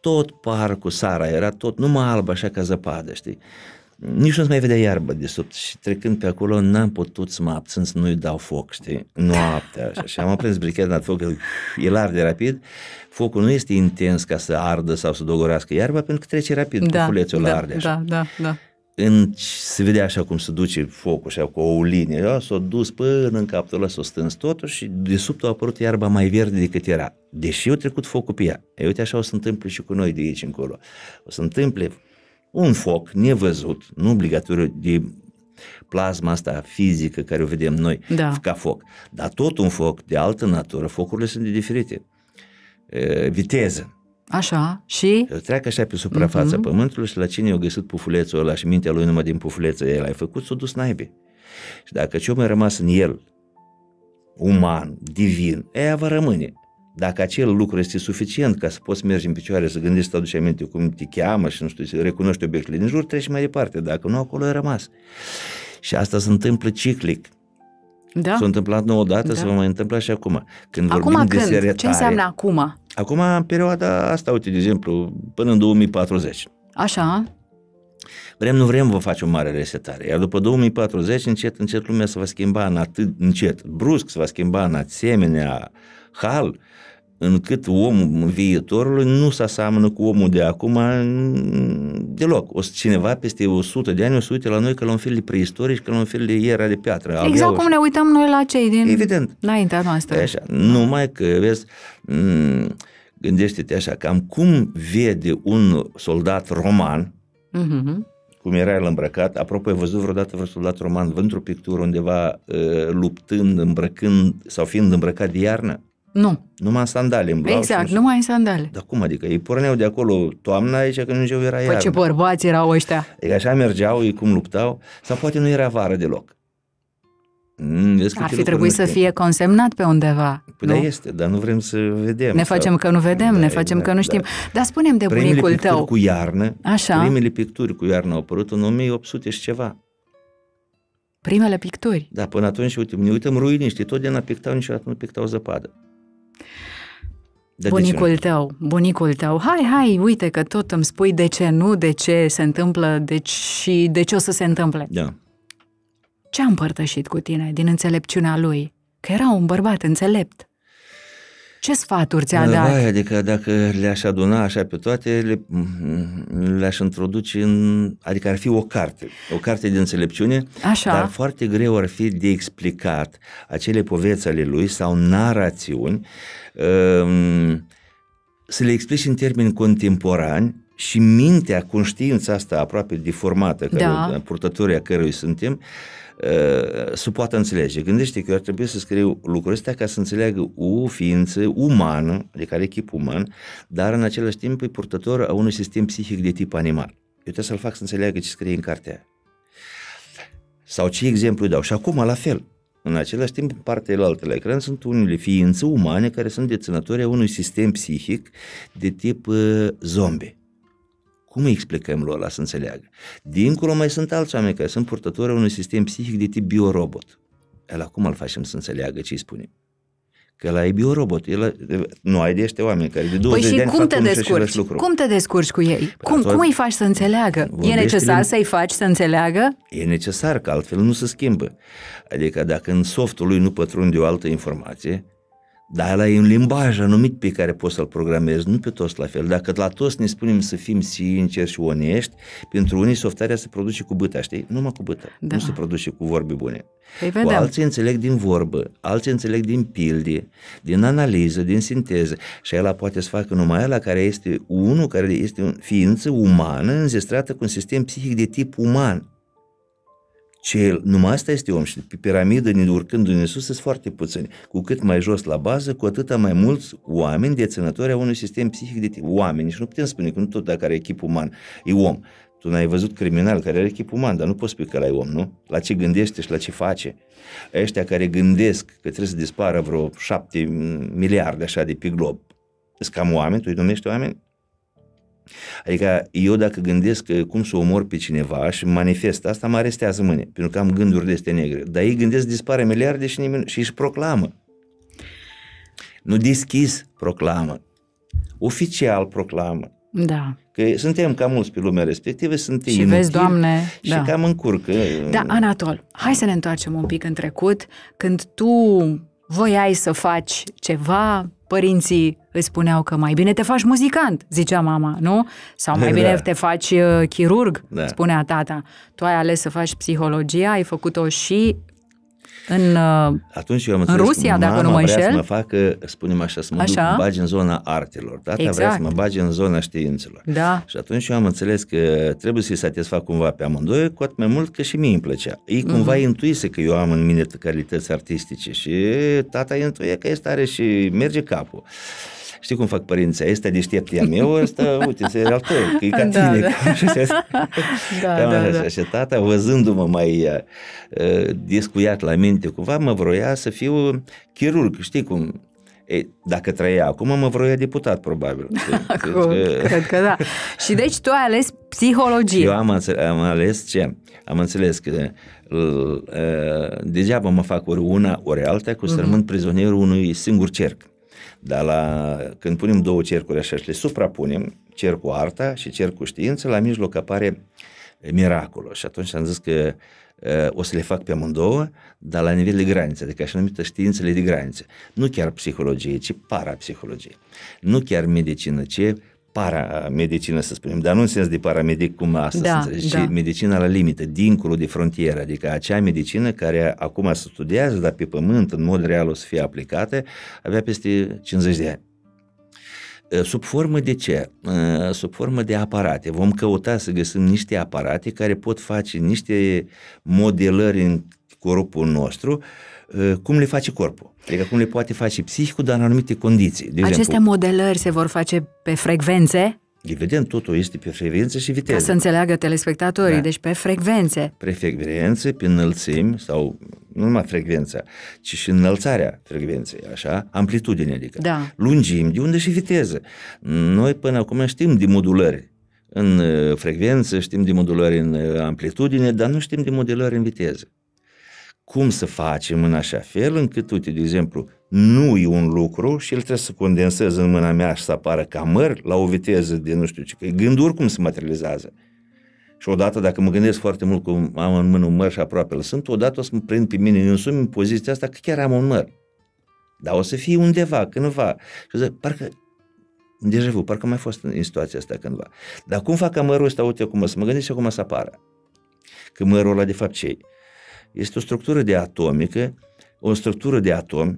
Tot parcul, sara era tot numai alb, așa ca zăpadă, știi? Nici nu-ți mai vedea iarbă de sub. Și trecând pe acolo, n-am putut să mă abțin să nu-i dau foc, știi? Noaptea, așa. Și am aprins brichetul de foc, el arde rapid. Focul nu este intens ca să ardă sau să dogorească iarba, pentru că trece rapid, da, pufulețul da, arde așa. Da, da, da. În, se vedea așa cum se duce focul, așa, cu o linie, s-a dus până în capul ăla, s-a stâns totul și de sub a apărut iarba mai verde decât era, deși eu trecut focul pe ea. E, uite, așa o să întâmple și cu noi de aici încolo. O să întâmple un foc nevăzut, nu obligatoriu de plasma asta fizică care o vedem noi, da, ca foc, dar tot un foc de altă natură, focurile sunt de diferite, e, viteză. Așa, și? Treacă așa pe suprafața uh-huh. pământului și la cine i-a găsit pufulețul ăla și mintea lui numai din pufuleță el a făcut, s-a dus naibii. Și dacă ce-o mai rămas în el, uman, divin, ea va rămâne. Dacă acel lucru este suficient ca să poți merge în picioare, să gândești, să aduci aminte cum te cheamă și nu știu, să recunoști obiectele din jur, treci mai departe. Dacă nu, acolo e rămas. Și asta se întâmplă ciclic. Da. S-a întâmplat nouă dată, da, să vă mai întâmplă și acum. Când acum vorbim când? De seretare, ce înseamnă acum? Acum, în perioada asta, uite, de exemplu, până în două mii patruzeci. Așa. Vrem, nu vrem, vă face o mare resetare. Iar după două mii patruzeci, încet, încet, lumea se va schimba în atât, încet, brusc, se va schimba în asemenea hal, încât omul viitorului nu se aseamănă cu omul de acum deloc. O să, cineva peste o sută de ani o să uite la noi că la un fel de preistorici, că la un fel de era de piatră. Exact albeau, cum ne uităm noi la cei din evident. Înaintea noastră. Așa, numai că, vezi, gândește-te așa, cam cum vede un soldat roman, uh-huh. cum era el îmbrăcat, apropo, ai văzut vreodată vreun soldat roman vând o pictură undeva luptând, îmbrăcând sau fiind îmbrăcat de iarnă? Nu. Numai în sandale, în blau. Exact, nu numai în sandale. Dar cum adică? Ei porneau de acolo toamna aici când îngeau era iarna. Păi ce bărbați erau ăștia. Adică așa mergeau, ei cum luptau. Sau poate nu era vară deloc. Mm, ar fi trebuit să fie consemnat pe undeva. Păi da, este, dar nu vrem să vedem. Ne facem sau... că nu vedem, da, ne facem da, că nu știm. Da. Dar spune-mi de primele bunicul tău. Cu iarnă, așa. Primele picturi cu iarnă au apărut în o mie opt sute și ceva. Primele picturi. Da, până atunci, uite, ne uităm ruini, știi, tot de n-a pictat, niciodată nu pictau zăpadă. Dar bunicul tău, bunicul tău, hai, hai, uite că tot îmi spui de ce nu, de ce se întâmplă, deci și de ce o să se întâmple. Da. Ce a împărtășit cu tine din înțelepciunea lui? Că era un bărbat înțelept. Ce sfaturi ți-a dat? Vai, adică dacă le-aș aduna așa pe toate, le-aș introduce în... Adică ar fi o carte, o carte de înțelepciune, așa. Dar foarte greu ar fi de explicat acele poveți ale lui sau narațiuni, să le explici în termeni contemporani și mintea, conștiința asta aproape deformată, da, purtătorii a cărui suntem, să poată înțelege. Gândește că eu ar trebui să scriu lucrul ăsta ca să înțeleagă o ființă umană, adică are chip uman, dar în același timp e purtător a unui sistem psihic de tip animal. Eu trebuie să-l fac să înțeleagă ce scrie în cartea aia. Sau ce exemplu îi dau. Și acum la fel. În același timp, în partea cealaltă la ecran sunt unele ființe umane care sunt deținători a unui sistem psihic de tip uh, zombie. Cum îi explicăm lor la să înțeleagă? Dincolo mai sunt alți oameni care sunt purtători a unui sistem psihic de tip biorobot. Ăla cum îl facem să înțeleagă ce îi spunem? Că ăla e biorobot. El, nu ai de ăștia oameni care de douăzeci păi de ani fac cum și lucru. Cum te descurci cu ei? Cum, cum îi faci să înțeleagă? E necesar să-i faci să înțeleagă? E necesar, că altfel nu se schimbă. Adică dacă în softul lui nu pătrunde o altă informație, dar ăla e un limbaj anumit pe care poți să-l programezi, nu pe toți la fel. Dacă la toți ne spunem să fim sinceri și onești, pentru unii softarea se produce cu bâta, știi? Numai cu bâta, da. Nu se produce cu vorbe bune. Alții înțeleg din vorbă, alții înțeleg din pilde, din analiză, din sinteză. Și ăla poate să facă numai ăla care este unul, care este o ființă umană înzestrată cu un sistem psihic de tip uman. Cel, numai asta este om și pe piramidă, urcându-ne sus, sunt foarte puțini. Cu cât mai jos la bază, cu atâta mai mulți oameni deținători a unui sistem psihic de tip. Oameni, și nu putem spune că nu tot dacă are echip uman e om. Tu n-ai văzut criminal care are echip uman, dar nu poți spune că ăla e om, nu? La ce gândește și la ce face? Ăștia care gândesc că trebuie să dispară vreo șapte miliarde așa de pe glob, sunt cam oameni, tu îi numești oameni? Adică eu dacă gândesc cum să omor pe cineva și manifest asta, mă arestează mâine, pentru că am gânduri de astea negre. Dar ei gândesc dispare miliarde și nimeni, și își proclamă. Nu deschis proclamă. Oficial proclamă. Da. Că suntem cam mulți pe lumea respectivă, suntem și vezi, Doamne, și da. Cam încurcă. Da, Anatol, hai să ne întoarcem un pic în trecut, când tu voiai să faci ceva, părinții îți spuneau că mai bine te faci muzicant, zicea mama, nu? Sau mai bine da. te faci chirurg, da. spunea tata. Tu ai ales să faci psihologia, ai făcut-o și în, Atunci eu am în Rusia, dacă nu mă înșel. Mama vrea să mă facă, spunem așa, să mă duc, bagi în zona artelor. Tata exact. vrea să mă bagi în zona științelor. Da. Și atunci eu am înțeles că trebuie să-i satisfac cumva pe amândoi, cu atât mai mult că și mie îmi plăcea. Ei cumva mm-hmm. intuise că eu am în mine calități artistice și tata intuie că este are și merge capul. Știi cum fac părinții? Ăsta deștept ea meu, ăsta, uite, se era al tău, că e ca da, tine. Da, da, da. Și tata, văzându-mă mai uh, descuiat la minte, cumva mă vroia să fiu chirurg, știi cum? E, dacă trăia acum, mă vroia deputat, probabil. Acum, că... cred că da. Și deci tu ai ales psihologie. Eu am, am ales ce? Am înțeles că uh, degeaba mă fac ori una, ori alta, cu să uh-huh. rămân prizonierul unui singur cerc. Dar la, când punem două cercuri așa și le suprapunem, cercul arta și cercul știință, la mijloc apare miracolul. Și atunci am zis că uh, o să le fac pe amândouă, dar la nivel de graniță, adică așa numită științele de graniță. Nu chiar psihologie, ci parapsihologie. Nu chiar medicină, ci paramedicină, să spunem, dar nu în sens de paramedic cum astăzi, da, înțelegi, da. ci medicina la limită, dincolo de frontieră, adică acea medicină care acum se studiază, dar pe pământ, în mod real, o să fie aplicată, avea peste cincizeci de ani. Sub formă de ce? Sub formă de aparate. Vom căuta să găsim niște aparate care pot face niște modelări în corpul nostru, cum le face corpul, adică cum le poate face psihicul, dar în anumite condiții. De Aceste exemplu, modelări se vor face pe frecvențe? Evident, totul este pe frecvențe și viteză. Ca să înțeleagă telespectatorii, da. deci pe frecvențe. Pe frecvențe, pe înălțimi, sau nu numai frecvența, ci și înălțarea frecvenței, așa, amplitudine, adică da. lungimi, de unde și viteză. Noi până acum știm de modulări în frecvență, știm de modulări în amplitudine, dar nu știm de modelări în viteză. Cum să facem în așa fel încât, uite, de exemplu, nu e un lucru și el trebuie să condenseze în mâna mea și să apară ca măr la o viteză de nu știu ce, că gândul oricum se materializează. Și odată, dacă mă gândesc foarte mult că am în mână un măr și aproape îl sunt, odată o să mă prind pe mine însumi în poziția asta că chiar am un măr. Dar o să fie undeva, cândva. Și zic, parcă, deja vu, parcă mai fost în situația asta cândva. Dar cum fac ca mărul ăsta, uite, acum să mă gândesc și acum să apară? Că mărul ăla, de fapt, ce-i? Este o structură de atomică, o structură de atom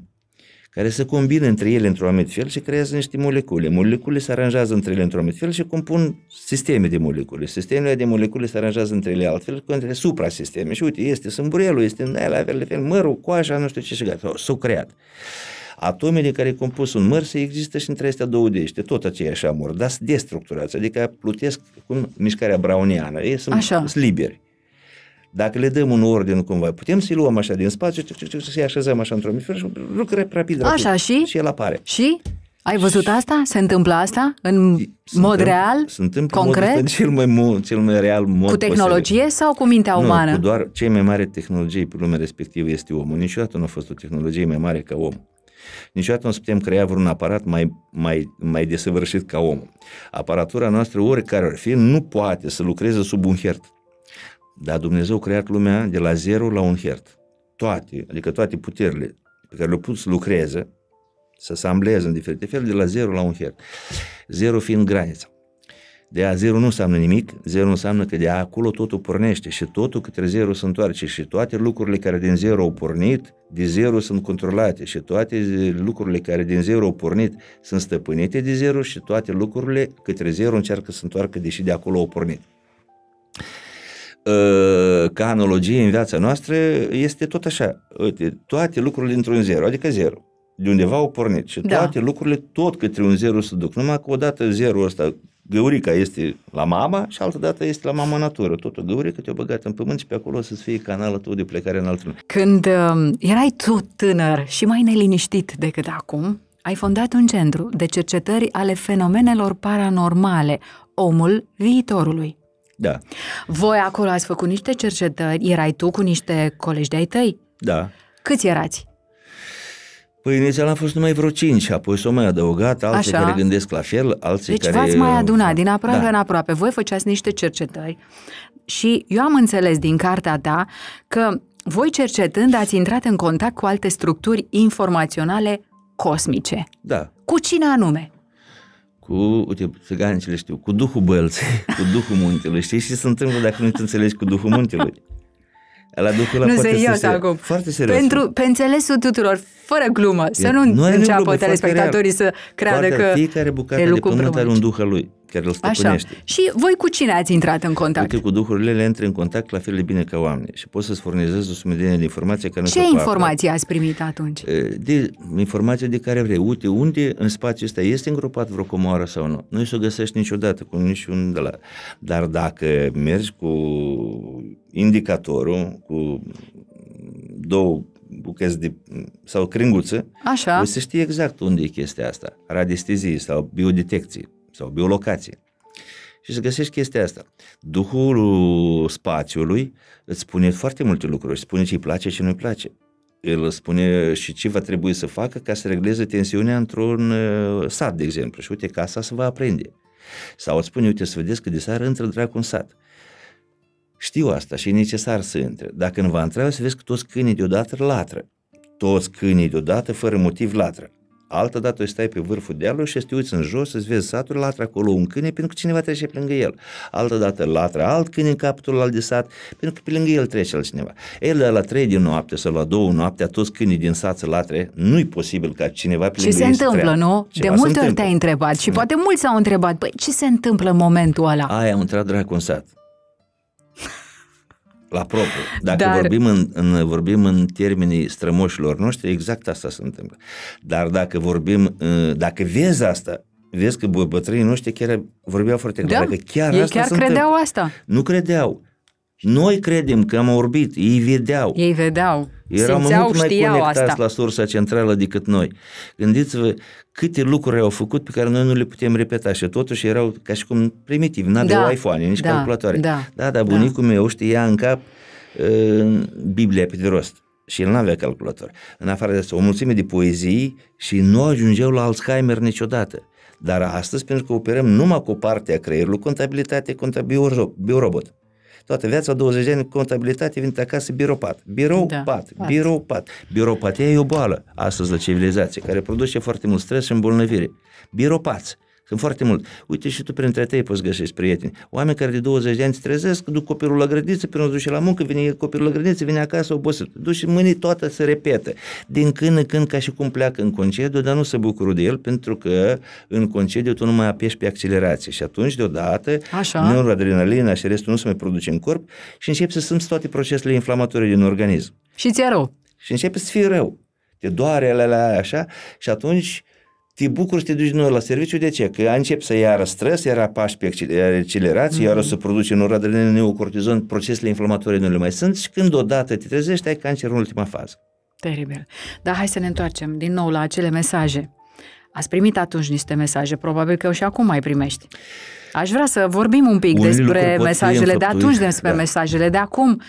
care se combină între ele într-un anumit fel și creează niște molecule. Moleculele se aranjează între ele într-un anumit fel și compun sisteme de molecule. Sistemele de molecule se aranjează între ele altfel, între supra-sisteme. Și uite, este sâmburelul, este la fel de fel, mărul, coaja, nu știu ce și gata, s-au creat. Atomele care compus un măr se există și între astea două dește, tot aceiași amor, dar sunt destructurați, adică plutesc cum mișcarea browniană, ei sunt, sunt liberi. Dacă le dăm un ordin cumva, putem să-i luăm așa din spațiu, să-i așezăm așa într-un fel și lucrăm rapid, rapid. Așa, și? Și el apare. Și? Ai văzut asta? Se întâmplă asta? În mod real? Se întâmplă concret? În cel mai, cel mai real mod cu tehnologie posibil. Sau cu mintea umană? Nu, cu doar cei mai mari tehnologii pe lumea respectivă este omul. Niciodată nu a fost o tehnologie mai mare ca omul. Niciodată nu putem crea vreun aparat mai, mai, mai desăvârșit ca omul. Aparatura noastră, oricare ar fi, nu poate să lucreze sub un hert. Dar Dumnezeu a creat lumea de la zero la un hert. Toate, adică toate puterile pe care le-au putut să lucreze, să asambleze în diferite feluri, de la zero la un hert. Zero fiind granița. De a zero nu înseamnă nimic, zero înseamnă că de acolo totul pornește și totul către zero se întoarce și toate lucrurile care din zero au pornit, de zero sunt controlate și toate lucrurile care din zero au pornit sunt stăpânite de zero și toate lucrurile către zero încearcă să se întoarcă deși de acolo au pornit. Ca analogie în viața noastră este tot așa, toate lucrurile dintr-un zero, adică zero. De undeva au pornit și toate da. Lucrurile tot către un zero se duc, numai că odată zerul ăsta, găurica este la mama și altă dată este la mama natură. Tot o găurică te-a băgat în pământ și pe acolo să-ți fie canalul tău de plecare în altul. Când uh, erai tu tânăr și mai neliniștit decât acum, ai fondat un centru de cercetări ale fenomenelor paranormale, Omul Viitorului. Da. Voi acolo ați făcut niște cercetări, erai tu cu niște colegi de-ai tăi? Da. Câți erați? Păi inițial am fost numai vreo cinci, apoi s-au mai adăugat, alții care gândesc la fel, alții deci care... Deci v-ați mai adunat din aproape da. În aproape. Voi făceați niște cercetări și eu am înțeles din cartea ta că voi cercetând ați intrat în contact cu alte structuri informaționale cosmice. Da. Cu cine anume? Cu, uite, țăganicile știu, cu Duhul Bălții, cu Duhul Muntelui. Știi ce se întâmplă dacă nu te înțelegi cu Duhul Muntelui? La Duhul ăla nu poate serios, să acum. Foarte serios. Pentru, pe înțelesul tuturor, fără glumă, să nu, nu înceapă telespectatorii să creadă că fiecare bucată de pământ are un duh al lui, care îl stăpânește. Așa. Și voi cu cine ați intrat în contact? Uite, cu duhurile le intri în contact la fel de bine ca oamenii și poți să-ți furnizezi o sumedenie de informații care nu se poate. Ce informații ați primit atunci? De informații de care vrei. Uite, unde în spațiul ăsta este îngropat vreo comoară sau nu? Nu-i s-o găsești niciodată cu niciun de la... Dar dacă mergi cu indicatorul, cu două bucăți de, sau cringuță, așa. O să știi exact unde e chestia asta. Radiestezie sau biodetecție sau biolocație. Și să găsești chestia asta. Duhul spațiului îți spune foarte multe lucruri. Îți spune ce îi place și nu-i place. El spune și ce va trebui să facă ca să regleze tensiunea într-un sat, de exemplu. Și uite, casa se va aprinde. Sau îți spune, uite, să vedeți că de seară intră dracu în sat. Știu asta și e necesar să intre. Dacă nu va intra, o să vezi că toți câinii deodată latră. Toți câinii deodată, fără motiv, latră. Altă dată o stai pe vârful dealului și să te uiți în jos, să-ți vezi satul, latră acolo un câine pentru că cineva trece pe lângă el. Altă dată latră alt câine în capătul al de sat pentru că pe lângă el trece altcineva. El la trei din noapte sau la două noaptea, toți câinii din sat să latre, nu-i posibil ca cineva pe lângă el să treacă. Ce se întâmplă, nu? De multe ori te-ai întrebat și poate mulți s-au întrebat, băi, ce se întâmplă în momentul ăla? Aia a intrat dracu în sat. La propriu. Dacă dar... vorbim, în, în, vorbim în termenii strămoșilor noștri, exact asta se întâmplă. Dar dacă vorbim, dacă vezi asta, vezi că bătrânii noștri chiar vorbeau foarte clar. Da. Dacă chiar ei asta chiar se credeau întâmplă. Asta. Nu credeau. Noi credem că am orbit. Ei vedeau. Ei vedeau. Erau mult mai conectați asta. La sursa centrală decât noi. Gândiți-vă câte lucruri au făcut pe care noi nu le putem repeta și totuși erau ca și cum primitivi, n-aveau da, iPhone, nici da, calculatoare. Da, da, dar bunicul da. Meu știa în cap uh, Biblia pe de rost și el n-avea calculator. În afară de asta, o mulțime de poezii și nu ajungeau la Alzheimer niciodată. Dar astăzi, pentru că operăm numai cu partea creierului, contabilitate, contabil, biorobot. Toată viața, douăzeci de ani, contabilitate, vine acasă biropat. Birou, da, pat, pat, birou, pat. Biropatia e o boală astăzi la civilizație, care produce foarte mult stres și îmbolnăvire. Biropați. Sunt foarte mult. Uite și tu printre tăi poți găsești prieteni. Oameni care de douăzeci de ani se trezesc, duc copilul la grădiniță, până duce la muncă, vine copilul la grădiniță, vine acasă obosit. Duci mâinii toată se repetă. Din când în când ca și cum pleacă în concediu, dar nu se bucură de el pentru că în concediu tu nu mai apeși pe accelerație și atunci deodată neuroadrenalina și restul nu se mai produce în corp și începe să simți toate procesele inflamatorii din organism. Și ți-e rău. Și începe să fie rău. Te doare, alea, alea, așa și atunci te bucuri să te duci noi la serviciu, de ce? Că începi să iară stres, iară pași pe accelerație, mm-hmm. iară să produce noradrenalină, neocortizon, procesele inflamatorii nu le mai sunt și când odată te trezești, ai cancer în ultima fază. Teribil. Dar hai să ne întoarcem din nou la acele mesaje. Ați primit atunci niște mesaje, probabil că și acum mai primești. Aș vrea să vorbim un pic Unii despre mesajele de atunci, despre da. mesajele de acum.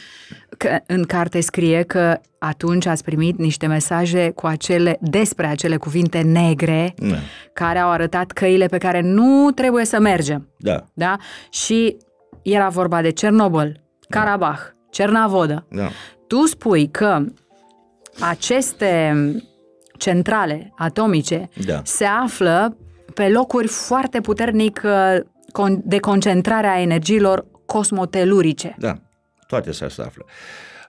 Că în carte scrie că atunci ați primit niște mesaje cu acele, despre acele cuvinte negre da. care au arătat căile pe care nu trebuie să mergem. Da. Da? Și era vorba de Cernobîl, Karabah, da. Cernavodă. Da. Tu spui că aceste centrale atomice da. se află pe locuri foarte puternic de concentrare a energiilor cosmotelurice. Da, toate se află. Adică...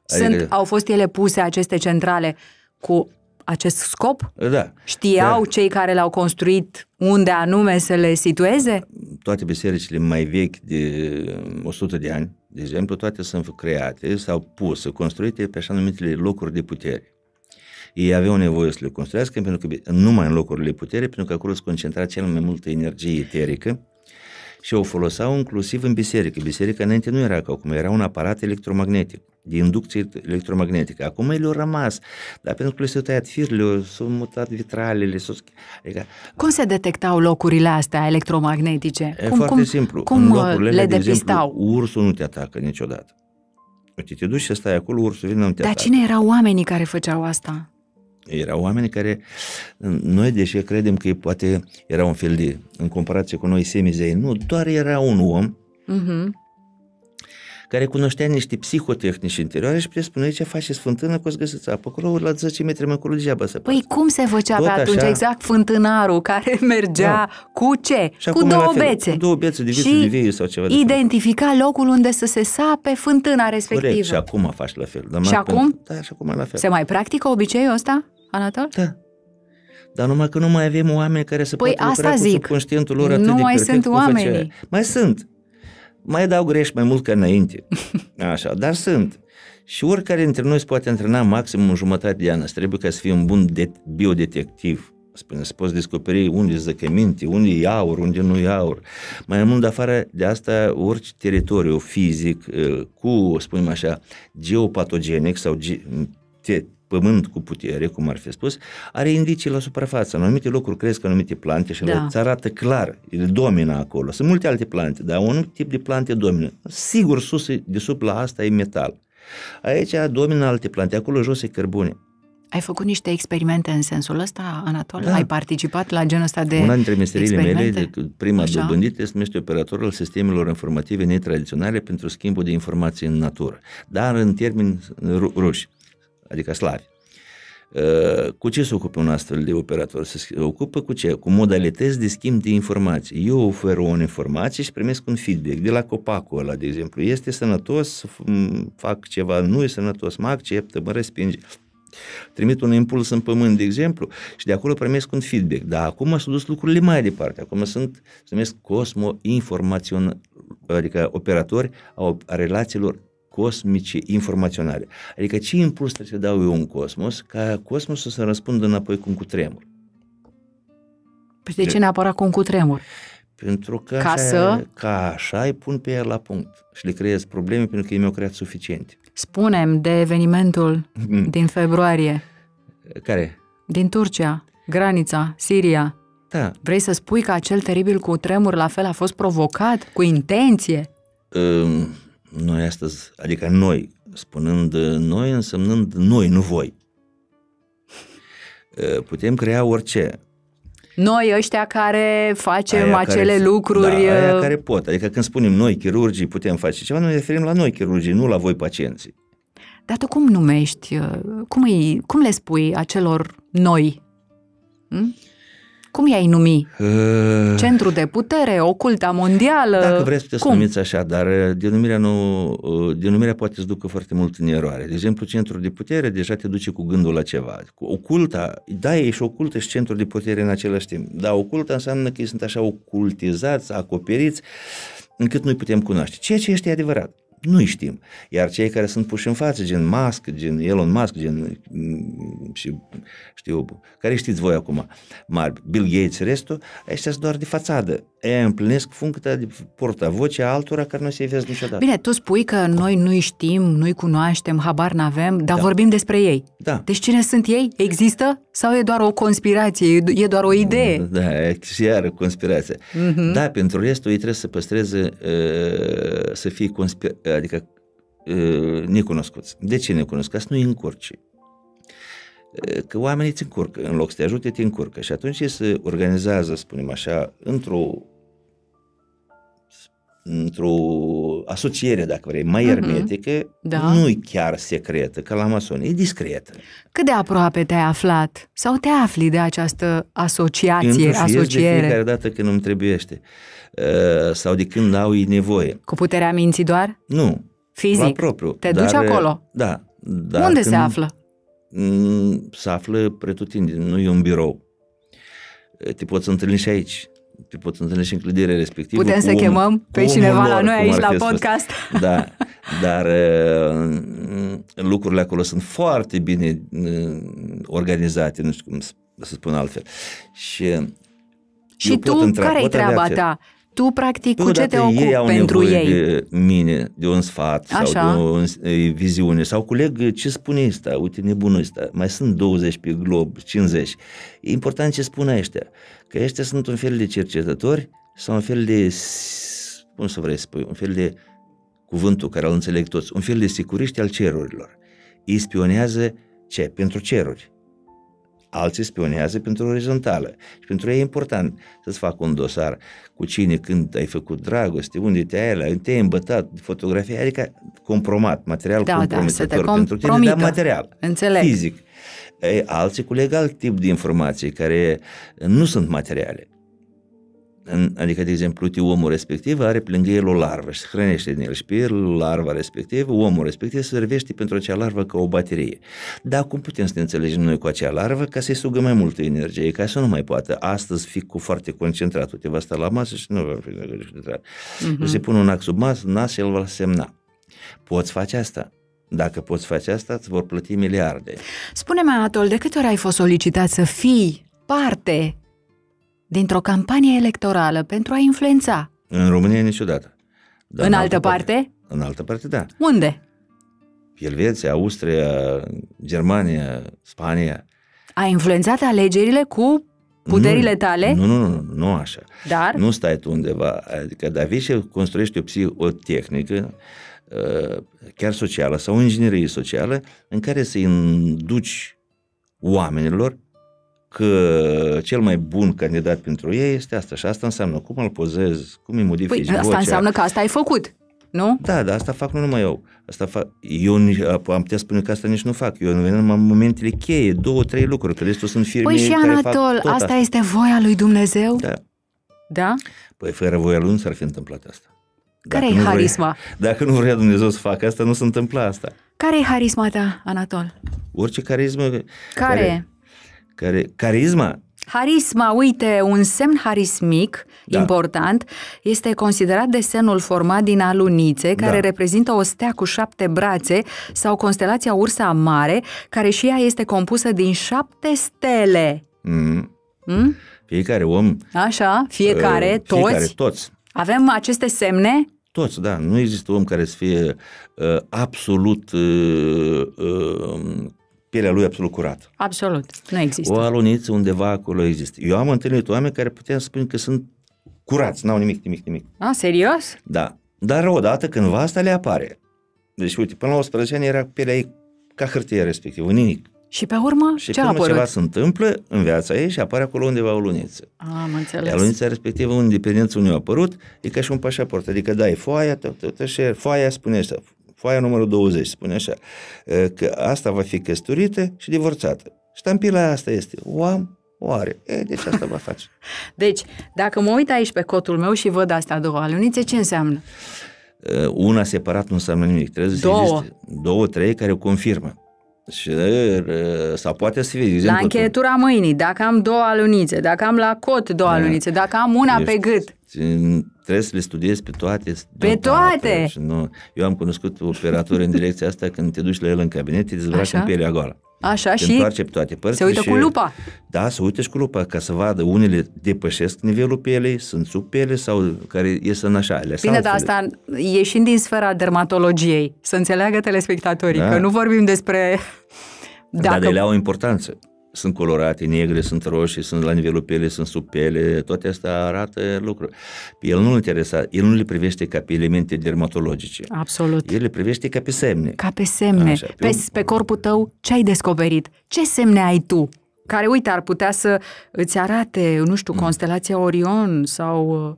Sunt, au fost ele puse, aceste centrale, cu acest scop? Da. Știau da. cei care le-au construit unde anume să le situeze? Toate bisericile mai vechi de o sută de ani, de exemplu, toate sunt create sau puse, construite pe așa numitele locuri de putere. Ei aveau nevoie să le construiască pentru că, numai în locurile putere, pentru că acolo se concentra cel mai multă energie eterică și o foloseau inclusiv în biserică. Biserica înainte nu era ca acum, era un aparat electromagnetic, de inducție electromagnetică. Acum ei le-au rămas, dar pentru că le s-au tăiat firele, s-au mutat vitralele. Adică... Cum se detectau locurile astea electromagnetice? E cum, foarte cum, simplu. Cum locurile le alea, depistau? De exemplu, ursul nu te atacă niciodată. Uite, te duci și stai acolo, ursul vine, nu te dar atacă. Cine erau oamenii care făceau asta? Erau oameni care, noi deși credem că poate era un fel de, în comparație cu noi, semizei, nu, doar era un om uh-huh. care cunoștea niște psihotehnici interioare și presupunea ce faceți fântână, că o să găsiți apă acolo, la zece metri mai acolo degeaba să. Păi cum se făcea tot pe atunci? Așa... Exact fântânarul care mergea da. cu ce? Și cu două fel, bețe. Cu două bețe de viță de vie sau ceva. Identifica de locul unde să se sape fântâna respectivă. Corect, și acum faci la fel. Dar și acum? Da, și acum la fel. Se mai practică obiceiul ăsta? Anatol? Da. Dar numai că nu mai avem oameni care să păi poată lucra zic. cu subconștientul lor atât nu de mai perfect sunt oamenii. Mai sunt. Mai dau greș mai mult ca înainte. Așa, dar sunt. Și oricare dintre noi se poate antrena maxim în jumătate de an. Îți trebuie ca să fii un bun de biodetectiv. Spune, să poți descoperi unde e zăcăminte, unde e aur, unde nu e aur. Mai mult de afară de asta, orice teritoriu fizic cu, spunem așa, geopatogenic sau ge te pământ cu putere, cum ar fi spus, are indicii la suprafață. În anumite locuri cresc anumite plante și da. îți arată clar, ele domină acolo. Sunt multe alte plante, dar un tip de plante domină. Sigur, sus, de sub la asta e metal. Aici domină alte plante, acolo jos e cărbune. Ai făcut niște experimente în sensul ăsta, Anatol? Da. Ai participat la genul ăsta de experimente? Una dintre meseriile mele, prima Așa. dobândită, se numește operator al sistemelor informative netradiționale pentru schimbul de informații în natură, dar în termeni ru ruși. Adică slavi. Cu ce se ocupă un astfel de operator? Se ocupă cu ce? Cu modalități de schimb de informații. Eu ofer o informație și primesc un feedback de la copacul ăla, de exemplu. Este sănătos, fac ceva, nu e sănătos, mă acceptă, mă respinge. Trimit un impuls în pământ, de exemplu, și de acolo primesc un feedback. Dar acum s-au dus lucrurile mai departe. Acum sunt, se numesc cosmo-informațion, adică operatori a relațiilor cosmice, informaționale. Adică ce impuls trebuie să dau eu în cosmos ca cosmosul să răspundă înapoi cu un cutremur. Păi de ce neapărat cu un cutremur? Pentru că ca așa, să... ca așa îi pun pe ea la punct și le creez probleme pentru că ei mi-au creat suficiente. Spune-mi de evenimentul mm. din februarie. Care? Din Turcia, granița, Siria. Da. Vrei să spui că acel teribil cutremur la fel a fost provocat cu intenție? Um... Noi astăzi, adică noi, spunând noi, însemnând noi, nu voi. Putem crea orice. Noi ăștia care facem aia acele care, lucruri... Da, aia care pot. Adică când spunem noi, chirurgii, putem face ceva, noi ne referim la noi, chirurgii, nu la voi, pacienții. Dar tu cum numești, cum, îi, cum le spui acelor noi? Hm? Cum i-ai numi? Uh... Centru de putere, oculta mondială? Dacă vreți puteți să numiți așa, dar denumirea, nu, denumirea poate să ducă foarte mult în eroare. De exemplu, centru de putere deja te duce cu gândul la ceva. Oculta, da, e și ocultă și centru de putere în același timp. Dar oculta înseamnă că ei sunt așa ocultizați, acoperiți, încât nu-i putem cunoaște. Ceea ce este adevărat. nu știm. Iar cei care sunt puși în față, gen Musk, gen Elon Musk, gen și știu, care știți voi acum, mari, Bill Gates, restul, ăștia sunt doar de fațadă. Ei împlinesc funcția de portavoce a altora care nu se vezi niciodată. Bine, tu spui că noi nu știm, nu-i cunoaștem, habar n-avem, dar da. vorbim despre ei. Da. Deci cine sunt ei? Există? Sau e doar o conspirație? E doar o idee? Da, e chiar conspirație. Uh-huh. Da, pentru restul ei trebuie să păstreze, să fie conspirație, adică necunoscuți. De ce necunoscuți? Nu-i încurci. Că oamenii te încurcă, în loc să te ajute, te încurcă. Și atunci se organizează, spunem așa, într-o într-o asociere, dacă vrei, mai ermetică, mm-hmm. da. nu e chiar secretă, ca la masoni, e discretă. Cât de aproape te-ai aflat sau te afli de această asociație, asociere? De fiecare dată când îmi trebuiește sau de când au ei nevoie. Cu puterea minții doar? Nu. Fizic? La propriu. Te duci dar, acolo? Da. Dar unde se află? Se află pretutindeni, nu e un birou. Te poți întâlni și aici, te poți întâlni și în clădirea respectivă. Putem să om, chemăm pe cineva la noi aici la podcast. Da, dar lucrurile acolo sunt foarte bine organizate, nu știu cum să spun altfel. Și, și tu, care-i treaba ta? Tu, practic, cu ce te ocupi pentru ei? De mine, de un sfat, așa, sau de o viziune, sau coleg, ce spune ăsta, uite, nebunul ăsta, mai sunt douăzeci pe glob, cincizeci. E important ce spune ăștia, că ăștia sunt un fel de cercetători sau un fel de, cum să vrei să spui, un fel de, cuvântul care îl înțeleg toți, un fel de securiști al cerurilor. Ei spionează ce? Pentru ceruri. Alții spionează pentru orizontală. Și pentru ei e important să-ți facă un dosar cu cine, când ai făcut dragoste, unde te-ai la, te-ai îmbătat, fotografie, adică compromat, material da, compromitător da, pentru tine, dar material, înțeleg. Fizic. Alții culeg alt tip de informații care nu sunt materiale. Adică, de exemplu, omul respectiv are lângă el o larvă și se hrănește din el și pe larva respectivă, omul respectiv se servește pentru acea larvă ca o baterie. Dar cum putem să ne înțelegem noi cu acea larvă ca să-i sugă mai multă energie, ca să nu mai poată? Astăzi fi cu foarte concentrat, te va sta la masă și nu va fi concentrat. Uh-huh. Se pune un ac sub masă, nas și el va semna. Poți face asta? Dacă poți face asta, îți vor plăti miliarde. Spune-mi, Anatol, de câte ori ai fost solicitat să fii parte dintr-o campanie electorală pentru a influența? În România niciodată. Dar în altă, altă parte? parte? În altă parte, da. Unde? Elvețe, Austria, Germania, Spania. Ai influențat alegerile cu puterile nu, tale? Nu, nu, nu, nu așa. Dar? Nu stai tu undeva. Adică, dar vii și construiești o, psih, o tehnică, chiar socială sau o inginerie socială, în care să-i induci oamenilor că cel mai bun candidat pentru ei este asta și asta înseamnă cum îl pozez, cum îi modifici vocea. Păi asta înseamnă că asta ai făcut, nu? Da, dar asta fac nu numai eu. Asta fac, eu am putea spune că asta nici nu fac. Eu în momentele cheie, două, trei lucruri, că restul sunt firme care fac tot asta. Păi și Anatol, asta este voia lui Dumnezeu? Da. Da? Păi fără voia lui nu s-ar fi întâmplat asta. Care e harisma? Dacă nu vrea Dumnezeu să facă asta, nu se întâmplă asta. Care e harisma ta, Anatol? Orice carismă. Care? care... Care, carisma? Harisma, uite, un semn harismic, da. important, este considerat desenul format din alunițe, care da. reprezintă o stea cu șapte brațe sau constelația Ursa Mare, care și ea este compusă din șapte stele. Mm. Mm? Fiecare om... Așa, fiecare, uh, toți, fiecare, toți. Avem aceste semne? Toți, da. Nu există om care să fie uh, absolut... Uh, uh, pielea lui absolut curată. Absolut. Nu există. O aluniță undeva acolo există. Eu am întâlnit oameni care puteam să spun că sunt curați, n-au nimic, nimic, nimic. A, serios? Da. Dar odată cândva asta le apare. Deci, uite, până la unsprezece ani era pielea ei ca hârtie respectivă, nimic. Și pe urmă și ce a apărut? Și ceva se întâmplă în viața ei și apare acolo undeva o luniță. Am înțeles. Alunița respectivă, în dependență unde a apărut, e ca și un pașaport. Adică dai foaia, foaia spune asta. Foaia numărul douăzeci spune așa, că asta va fi căsătorită și divorțată. Ștampila asta este, o am, o are. E, deci asta va face. Deci, dacă mă uit aici pe cotul meu și văd astea două alunițe, ce înseamnă? Una separat nu înseamnă nimic. Trebuie două. Să existe două, trei care o confirmă. Și, sau poate să fie, la încheietura mâinii, dacă am două alunițe, dacă am la cot două alunițe, dacă am una ești, pe gât. trebuie să le studiezi pe toate. Pe toate! Și nu. Eu am cunoscut operatori în direcția asta, când te duci la el în cabinet, te dezbraci în pielea goală. Așa te și întoarce pe toate părțile. Se uită și, cu lupa. Da, se uită și cu lupa, ca să vadă unele depășesc nivelul pielei, sunt sub piele sau care ies în așa. Bine, dar asta ieșind din sfera dermatologiei, să înțeleagă telespectatorii, da, că nu vorbim despre... Dacă... Dar de ele au importanță. Sunt colorate, negre, sunt roșii, sunt la nivelul pielei, sunt sub piele, toate astea arată lucruri. El nu-l interesa, el nu le privește ca pe elemente dermatologice. Absolut. El le privește ca pe semne. Ca pe semne. Așa, pe, pe, pe corpul tău, ce ai descoperit? Ce semne ai tu? Care, uite, ar putea să îți arate, nu știu, constelația Orion sau...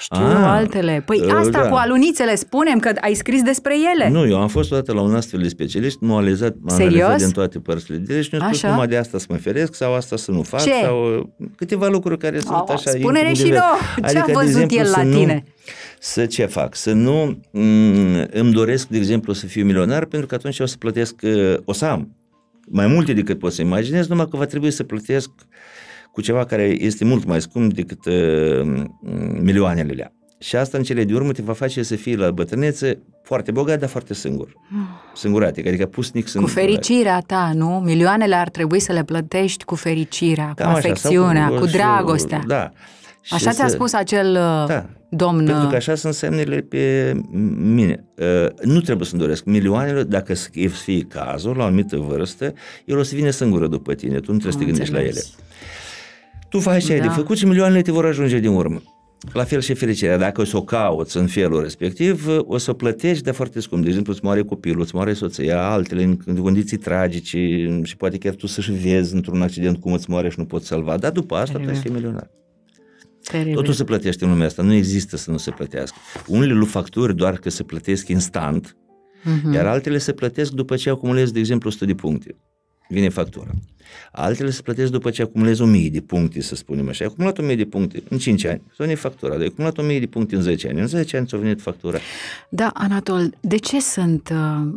Știu, A, altele. Păi asta da. Cu alunițele, spunem că ai scris despre ele. Nu, eu am fost o dată la un astfel de specialist, m-a analizat, m-a analizat din toate părțile. Deci nu știu numai de asta să mă feresc sau asta să nu fac. Ce? Sau câteva lucruri care sunt oh, așa. Spune-ne și nouă, ce adică, a văzut exemplu, el la tine? Nu, să ce fac? Să nu îmi doresc, de exemplu, să fiu milionar, pentru că atunci o să plătesc, o să am mai multe decât pot să imaginez, numai că va trebui să plătesc cu ceva care este mult mai scump decât uh, milioanele alea. Și asta în cele de urmă te va face să fii la bătrânețe foarte bogat, dar foarte singur. Singuratic, adică pusnic singur. Cu fericirea ta, nu? Milioanele ar trebui să le plătești cu fericirea, da, cu așa, afecțiunea, cu, cu dragostea. Și, da. Și așa ți-a spus acel da, domn... Pentru că așa sunt semnele pe mine. Uh, nu trebuie să-mi doresc milioanele, dacă să fie cazul, la o anumită vârstă, el o să vină singură după tine, tu nu trebuie să te gândești la ele. Tu faci ce ai da. de făcut și milioanele te vor ajunge din urmă. La fel și fericirea. Dacă o să o cauți în felul respectiv, o să o plătești, dar foarte scump. De exemplu, îți moare copilul, îți moare soția, altele în condiții tragice și poate chiar tu să-și vezi într-un accident cum îți moare și nu poți salva. Dar după asta trebuie să fii milionar. Teribil. Totul se plătește în lumea asta. Nu există să nu se plătească. Unele lui facturi doar că se plătesc instant, uh-huh. iar altele se plătesc după ce acumulezi, de exemplu, o sută de puncte. Vine factura. Altele se plătesc după ce acumulezi o mie de puncte, să spunem așa. Ai acumulat o mie de puncte în cinci ani, s-a venit factura. Ai acumulat o mie de puncte în zece ani. În zece ani s-a venit factura. Da, Anatol, de ce sunt uh,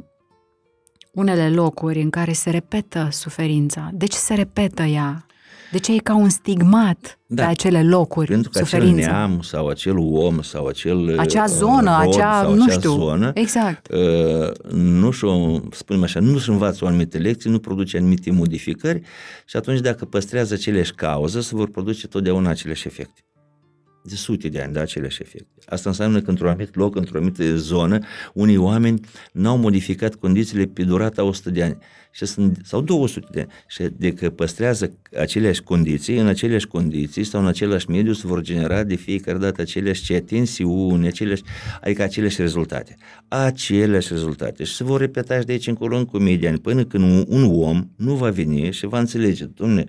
unele locuri în care se repetă suferința? De ce se repetă ea? De ce e ca un stigmat da. pe acele locuri? Pentru că suferința, acel neam sau acel om sau acel acea zonă, rod, acea, sau nu acea știu, zonă, exact. Uh, nu și-o, spunem așa, nu își învață o anumite lecții, nu produce anumite modificări și atunci dacă păstrează aceleași cauze, se vor produce totdeauna aceleași efecte. De sute de ani, da, aceleași efecte. Asta înseamnă că într-un anumit loc, într-o anumită zonă, unii oameni n-au modificat condițiile pe durata o sută de ani și sunt, sau două sute de ani. Și de că păstrează aceleași condiții, în aceleași condiții sau în același mediu se vor genera de fiecare dată aceleași tensiuni, aceleași, adică aceleași rezultate. Aceleași rezultate. Și se vor repeta și de aici încolo încă mii de ani, până când un, un om nu va veni și va înțelege, dom'le,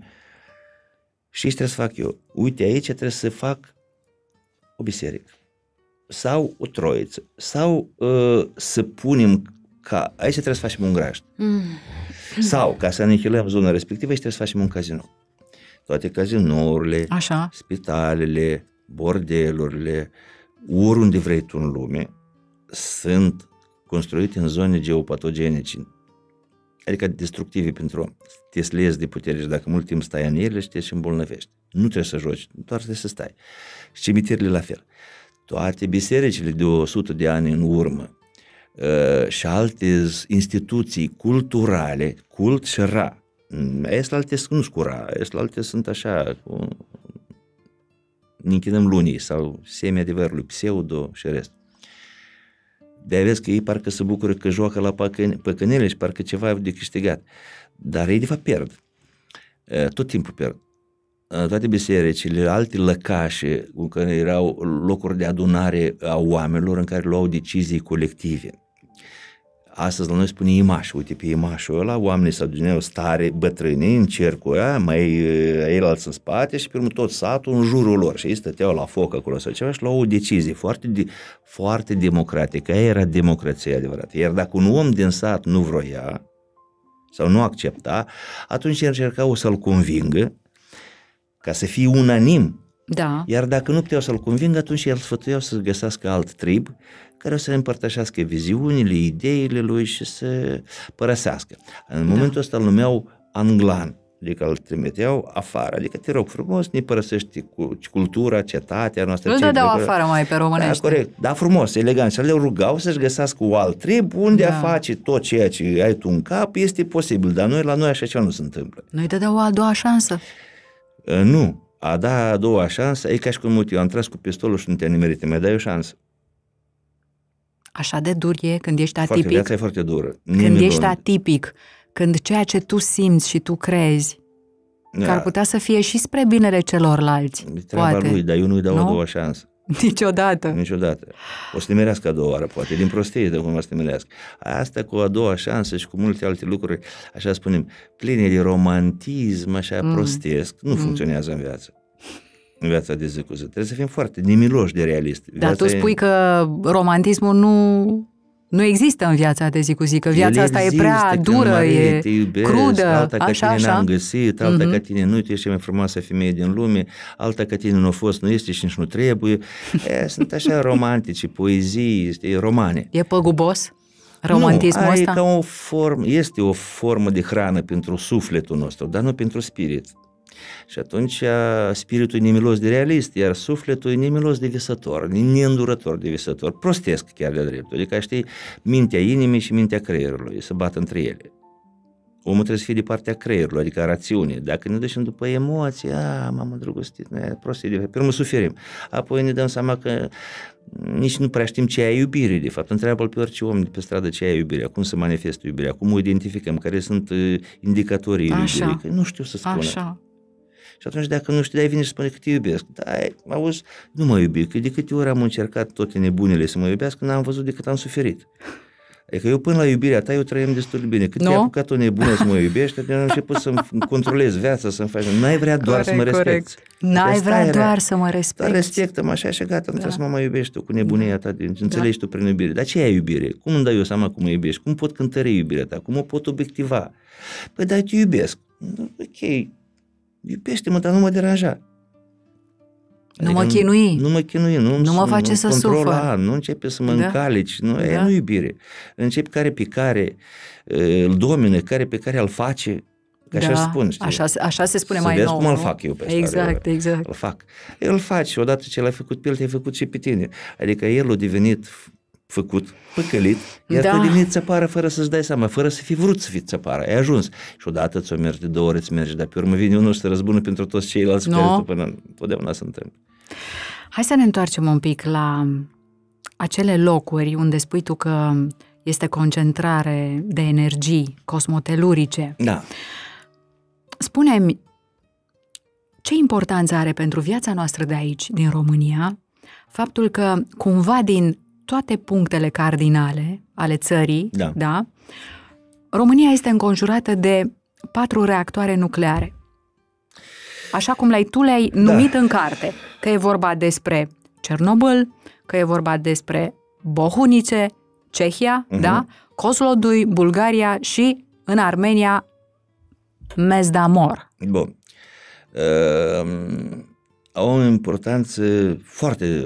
știi ce trebuie să fac eu? Uite, aici trebuie să fac o biserică sau o troiță sau uh, să punem ca aici trebuie să facem un grajd mm. sau ca să anihilăm zona respectivă aici trebuie să facem un casino. Toate cazinourile, așa, spitalele, bordelurile, oriunde vrei tu în lume sunt construite în zone geopatogenice, adică destructive pentru om. Te slezi de putere și dacă mult timp stai în ele și te și îmbolnăvești. Nu trebuie să joci, doar trebuie să stai. Și cimitirile la fel. Toate bisericile de o sută de ani în urmă uh, și alte instituții culturale, cult și ra, alte nu sunt cu ra, alte sunt așa, cu... închidem lunii sau semi-adevărului, pseudo și rest. De-aia vezi că ei parcă se bucură că joacă la păcănele și parcă ceva de câștigat. Dar ei de fapt pierd. Tot timpul pierd. Toate bisericile, alte lăcașe în care erau locuri de adunare a oamenilor în care luau decizii colective. Astăzi la noi spune imaș, uite pe imașul ăla, oamenii se aduneau stare, bătrâni în cercul ăla, mai eilalți în spate și pe urmă tot satul în jurul lor și ei stăteau la foc acolo sau ceva și luau o decizie foarte, foarte democratică, aia era democrația adevărată, iar dacă un om din sat nu vroia sau nu accepta, atunci încercau să-l convingă ca să fie unanim. Da. Iar dacă nu puteau să-l convingă, atunci el sfătuiau să găsească alt trib care o să împărtășească viziunile, ideile lui și să părăsească. În momentul ăsta îl numeau anglan. Adică îl trimiteau afară. Adică te rog frumos, ne părăsești cultura, cetatea noastră. Nu dădeau afară mai pe românești. Da, corect. Da, frumos, elegant. Și le rugau să-și găsească o alt trib unde da. a face tot ceea ce ai tu în cap este posibil. Dar noi, la noi așa ceva nu se întâmplă. Nu-i dădeau o a doua șansă? Nu. A da a doua șansă e ca și cum eu am tras cu pistolul și nu te-a nimerit. Mi-a dat o șansă. Așa de dur e când ești atipic? Foarte, viața e foarte dură. Când ești atipic, când ceea ce tu simți și tu crezi, da. că ar putea să fie și spre binele celorlalți, treaba poate. Lui, dar eu nu-i dau nu? a doua șansă. Niciodată. Niciodată. O să nimerească a doua oară, poate, din prostie de cum o să nimerească. Asta cu a doua șansă și cu multe alte lucruri, așa spunem, pline de romantism, așa mm. prostesc, nu mm. funcționează în viață. În viața de zi cu zi. Trebuie să fim foarte nemiloși de realist. Viața Dar tu spui e... că romantismul nu, nu există în viața de zi cu zi, că viața El asta existe, e prea dură, e iubesc, crudă. Alta așa, ca tine n-am găsit, alta uh-huh. ca tine nu, tu ești cea mai frumoasă femeie din lume, alta ca tine nu a fost, nu este și nici nu trebuie. E, sunt așa romantici, poezii, romane. E păgubos? Romantismul nu, ăsta? Ca o formă, este o formă de hrană pentru sufletul nostru, dar nu pentru spirit. Și atunci spiritul e nemilos de realist, iar sufletul e nemilos de visător, neîndurător de visător, prostesc chiar de dreptul. Adică, știi, mintea inimii și mintea creierului se bat între ele. Omul trebuie să fie de partea creierului, adică a rațiunii. Dacă ne ducem după emoții, a, m-am îndrăgostit, ne prostii, de fapt, pe urmă suferim. Apoi ne dăm seama că nici nu prea știm ce e iubire, de fapt. Întreabă-l pe orice om de pe stradă ce e iubirea, cum se manifestă iubirea, cum o identificăm, care sunt indicatorii iubirii, că nu știu să spună. Așa. Și atunci dacă nu știi, dai vine și spune că te iubesc. Dai, auzi, nu mă iubi, că de câte ori am încercat toate nebunile să mă iubească, n-am văzut decât am suferit. Adică eu până la iubirea ta, eu trăim destul de bine. Cât no? te-ai apucat o nebună să mă iubești, eu am început să-mi controlez viața, să-mi faci. N-ai vrea doar corect, să mă respecti. N-ai vrea era, doar să mă respecti. Dar respectă-mă așa și gata, nu da. trebuie să mă mai iubești tu cu nebunia ta, din, înțelegi da. tu prin iubire. Dar ce e iubire? Cum îmi dau eu seama cum mă iubești? Cum pot cântări iubirea ta? Cum o pot obiectiva? Păi da, te iubesc. Ok. Iubește-mă, dar nu mă deranja. Adică nu mă chinui. Nu mă chinui, nu, nu mă face nu să sufăr. Nu începe să mă da. încalici, nu, da. e nu iubire. Începi care pe care îl domine, care pe care îl face. Că da, așa spun, știi? Așa, așa se spune să mai nou. Să cum îl fac eu pe asta. Exact, exact. Îl fac. El îl face, odată ce l-ai făcut pe el, te-ai făcut și pe tine. Adică el a devenit făcut, păcălit, iar da. tu din țăpară fără să-ți dai seama, fără să fi vrut să fii țăpară, ai ajuns. Și odată ți-o mergi, de două ori îți mergi, dar pe urmă vine unul și te răzbună pentru toți ceilalți no. care tu până întotdeauna se întâmplă. Hai să ne întoarcem un pic la acele locuri unde spui tu că este concentrare de energii cosmotelurice. Da. Spune-mi, ce importanță are pentru viața noastră de aici, din România, faptul că cumva din toate punctele cardinale ale țării, da. da? România este înconjurată de patru reactoare nucleare. Așa cum le-ai, tu le-ai da. numit în carte, că e vorba despre Cernobîl, că e vorba despre Bohunice, Cehia, uh-huh. da? Kozlodui, Bulgaria și în Armenia Mezdamor. Bun. Uh, au o importanță foarte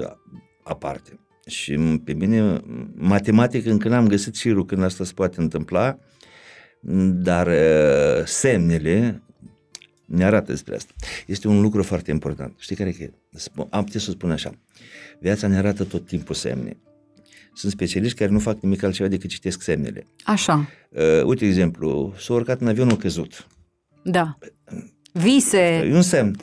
aparte. Și pe mine, matematic încă n-am găsit șirul când asta se poate întâmpla, dar semnele ne arată despre asta. Este un lucru foarte important. Știi care e? Am putea să spun așa. Viața ne arată tot timpul semne. Sunt specialiști care nu fac nimic altceva decât citesc semnele. Așa. Uh, uite, exemplu, s-a urcat în avion, a căzut. Da. Vise. E un semn.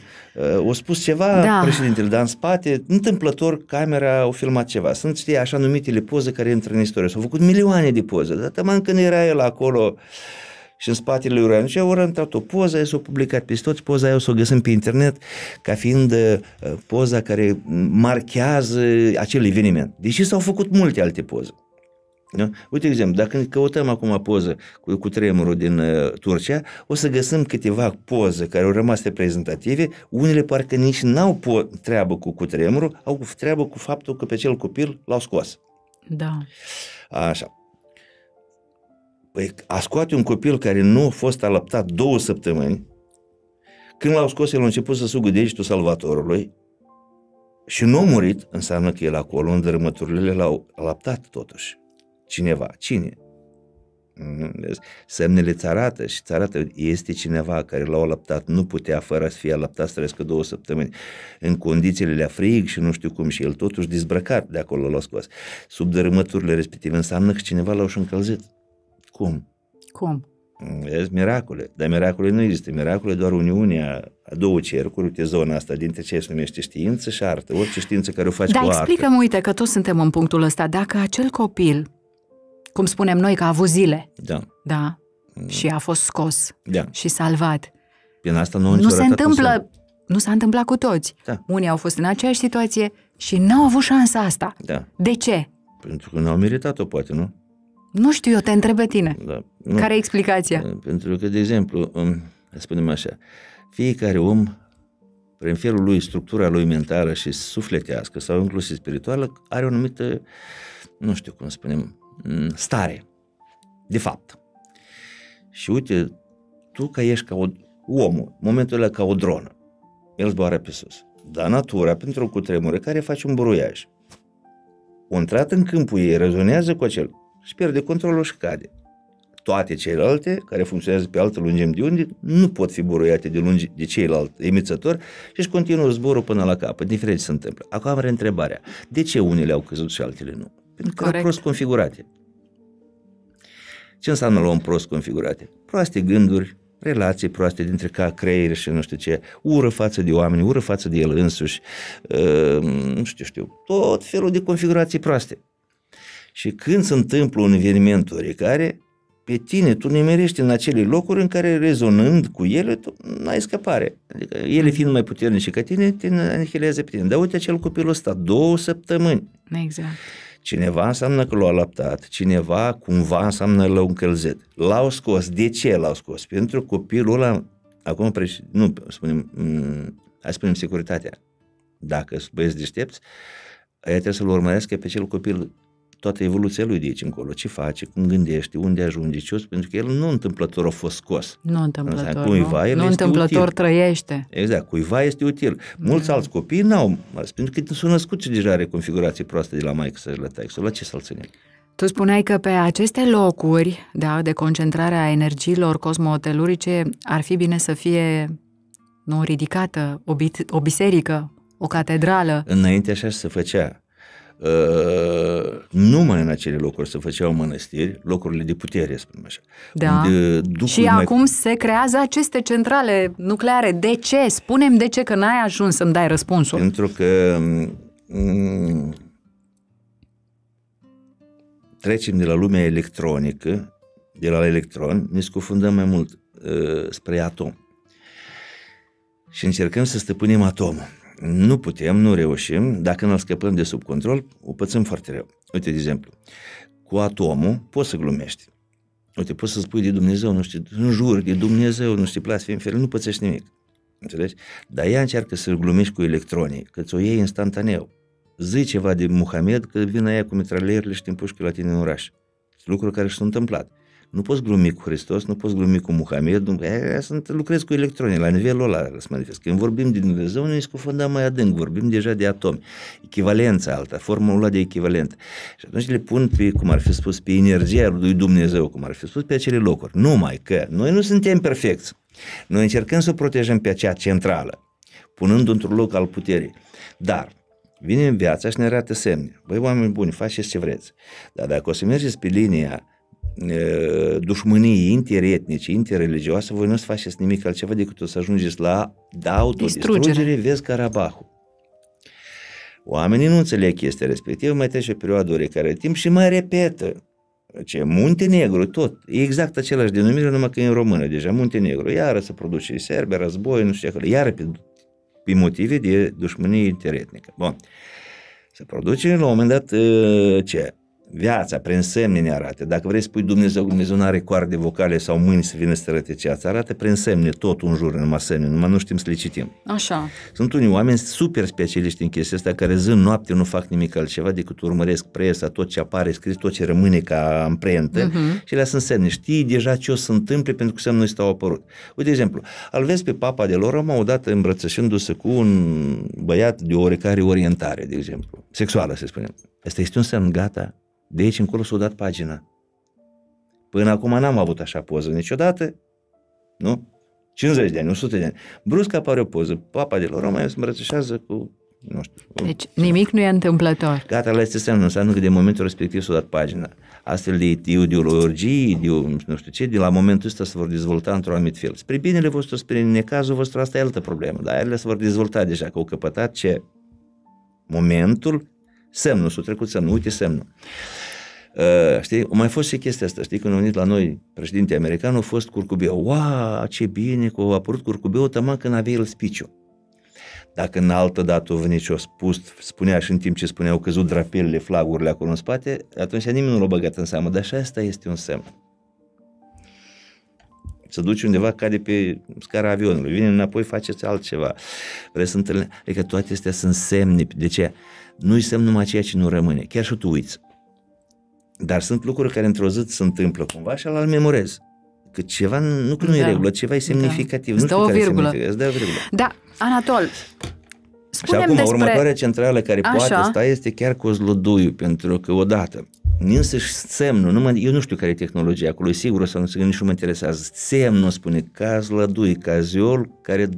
O spus ceva da. președintele, dar în spate, întâmplător, camera a filmat ceva. Sunt, știi, așa numitele poze care intră în istorie. S-au făcut milioane de poze, dar tămân când era el acolo și în spatele lui Orion, au intrat o poză, s-a publicat pe toți, poza aia o să o găsim pe internet ca fiind uh, poza care marchează acel eveniment. Deși s-au făcut multe alte poze. Da? Uite, exemplu, dacă căutăm acum poză cu, cu tremurul din uh, Turcia, o să găsim câteva poze care au rămas reprezentative, unele parcă nici n-au treabă cu, cu tremurul, au treabă cu faptul că pe cel copil l-au scos. Da. Așa. Păi, a scoate un copil care nu a fost alăptat două săptămâni, când l-au scos, el a început să sugă degetul salvatorului și nu a murit, înseamnă că el acolo, în dărâmăturile, l-au alăptat totuși. Cineva. Cine? semnele ți arată și ți arată, este cineva care l-a alăptat, nu putea fără să fie alăptat, străscă două săptămâni în condițiile la frig și nu știu cum, și el totuși dezbrăcat de acolo l-a scos. Sub dărâmăturile respective înseamnă că cineva l-a și încălzit. Cum? Cum? Vezi, miracole, dar miracole nu există, miracole doar uniunea a două cercuri, uite zona asta dintre ce se numește știință și artă, orice știință care o faci da, cu artă. Dar explică-mi, uite, că toți suntem în punctul ăsta, dacă acel copil, cum spunem noi, că a avut zile, da, da mm. și a fost scos da. și salvat, prin asta nu, nu se întâmplă, nu s-a întâmplat cu toți, da. Unii au fost în aceeași situație și n-au avut șansa asta, da. De ce? Pentru că n-au meritat-o, poate, nu? Nu știu, eu te întreb pe tine. Da, care e explicația? Pentru că, de exemplu, spunem așa, fiecare om, prin felul lui, structura lui mentală și sufletească sau inclusiv spirituală, are o anumită, nu știu cum spunem, stare, de fapt. Și uite, tu că ești ca o, omul, momentul ăla ca o dronă, el zboară pe sus. Dar natura, pentru o cutremură, care face un buruiaj, o intrat în câmpul ei, rezonează cu acel și pierde controlul și cade. Toate celelalte, care funcționează pe altă lungime de unde, nu pot fi buruiate de, lungi, de ceilalți emițători și-și continuă zborul până la capăt, indiferent ce se întâmplă. Acum are întrebarea, de ce unele au căzut și altele nu? Pentru că au prost configurate. Ce înseamnă la om prost configurate? Proaste gânduri, relații proaste dintre ca creier și nu știu ce, ură față de oameni, ură față de el însuși, uh, nu știu, știu, tot felul de configurații proaste. Și când se întâmplă un eveniment oricare, pe tine tu nimerești în acele locuri în care, rezonând cu ele, tu n-ai scăpare. Adică ele fiind mai puternice ca tine, te anihilează pe tine. Dar uite acel copil ăsta, două săptămâni. Exact. Cineva înseamnă că l-a alăptat, cineva cumva înseamnă l-a încălzit. L-au scos. De ce l-au scos? Pentru copilul ăla, acum, nu, spunem, hai spunem securitatea. Dacă sunt băieți deștepți, aia trebuie să-l urmărească pe cel copil toată evoluția lui de aici încolo, ce face, cum gândește, unde ajunge, ce o, pentru că el nu întâmplător a fost scos. Nu întâmplător, cuiva, nu. El nu întâmplător util. Trăiește. Exact, cuiva este util. Mulți da. Alți copii n-au, pentru că sunt născuți și deja are configurații proaste de la maică să-și la taixul, la ce să-l ținem? Tu spuneai că pe aceste locuri, da, de concentrare a energiilor cosmotelurice, ar fi bine să fie, nu, ridicată o, o biserică, o catedrală. Înainte așa se făcea. Uh, numai în acele locuri se făceau mănăstiri, locurile de putere, spunem așa. Da. Și mai... acum se creează aceste centrale nucleare. De ce? Spune-mi de ce, că n-ai ajuns să-mi dai răspunsul. Pentru că trecem de la lumea electronică, de la electron, ne scufundăm mai mult uh, spre atom. Și încercăm să stăpânim atomul. Nu putem, nu reușim, dacă nu-l scăpăm de sub control, o pățăm foarte rău. Uite, de exemplu, cu atomul poți să glumești. Uite, poți să spui de Dumnezeu, nu știu, înjuri de Dumnezeu, nu știu, blasfem, fel, nu pățești nimic. Înțelegi? Dar ea încearcă să glumești cu electronii, că ți-o iei instantaneu. Zici ceva de Muhamed, că vine aia cu mitralierile și te împușcă la tine în oraș. Lucruri care și-au întâmplat. Nu poți glumi cu Hristos, nu poți glumi cu Muhamed, nu... lucrez cu electronii, la nivelul ăla se manifestă. Când vorbim de Dumnezeu, noi ne scufundăm mai adânc, vorbim deja de atomi, echivalența alta, formula de echivalent. Și atunci le pun pe, cum ar fi spus, pe energia lui Dumnezeu, cum ar fi spus, pe acele locuri. Numai că noi nu suntem perfecți, noi încercăm să o protejăm pe acea centrală, punând într-un loc al puterii, dar... vine în viața și ne arată semne. Băi, oameni buni, faceți ce vreți. Dar dacă o să mergeți pe linia e, dușmâniei interetnice, interreligioase, voi nu o să faceți nimic altceva decât o să ajungeți la autodistrugere, vezi Carabahul. Oamenii nu înțeleg chestia respectivă, mai trece o perioadă oricare timp și mai repetă. Ce, Muntenegru, tot, e exact același denumire, numai că e în română deja, Muntenegru, iară se produce serbe, război, nu știu ce, iară pe pe motive de dușmânie interetnică. Bun. Se produce la un moment dat ce? Viața prin semne ne arată. Dacă vrei să spui Dumnezeu, Dumnezeu nu are coarde vocale sau mâini să vină să te arate ce ați arată, prin semne, tot un jur, numai semne, numai nu știm să le citim. Așa. Sunt unii oameni super specialiști în chestia asta, care zi, noapte, nu fac nimic altceva decât urmăresc presa, tot ce apare scris, tot ce rămâne ca amprentă uh-huh. și le sunt semne. Știi deja ce o să întâmple pentru că semnul ăsta a apărut. Uite, de exemplu, al vezi pe Papa de la Roma odată îmbrățășându-se cu un băiat de oricare orientare, de exemplu, sexuală, să spunem. Asta este un semn, gata. De aici încolo s-a dat pagina. Până acum n-am avut așa poză niciodată, nu? cincizeci de ani, o sută de ani. Brusc apare o poză, papa de la România se îmbrățișează cu, nu știu... Deci o... nimic nu e întâmplător. Gata, la este semnul, înseamnă că de momentul respectiv s-a dat pagina. Astfel de ideologii, de, nu știu ce, de la momentul ăsta se vor dezvolta într-un anumit fel. Spre binele vostru, spre necazul vostru, asta e altă problemă, dar ele se vor dezvolta deja, că au căpătat ce? Momentul, semnul, s-a trecut semnul, uite semnul. Uh, știi, a mai fost și chestia asta, știi, când a venit la noi președinte american, a fost curcubeu. Uau, ce bine că a apărut curcubeu, tăma când avea el spiciu. Dacă în altă dată a venit și a spus, spunea și în timp ce spunea, au căzut drapelele, flagurile acolo în spate, atunci nimeni nu l-a băgat în seamă, dar și asta este un semn. Să duci undeva, cade pe scara avionului, vine înapoi, faceți altceva. Vrei să întâlnești, adică toate astea sunt semne, de ce? Nu-i semn numai ceea ce nu rămâne, chiar și tu uiți. Dar sunt lucruri care într-o zi se întâmplă cumva și ala îl memorez. Că ceva nu, că nu da. e regulă, ceva e semnificativ. Da. Nu știu care e semnificativ. Îți dă o virgulă. Da, Anatol, spune-mi despre... Și acum, următoarea centrală care Așa. poate sta este chiar Kozloduiul, pentru că odată, însăși semnul, nu mă, eu nu știu care e tehnologia acolo, e sigur sau nu se nici nu mă interesează, semnul spune Kozlodui, caziol, care,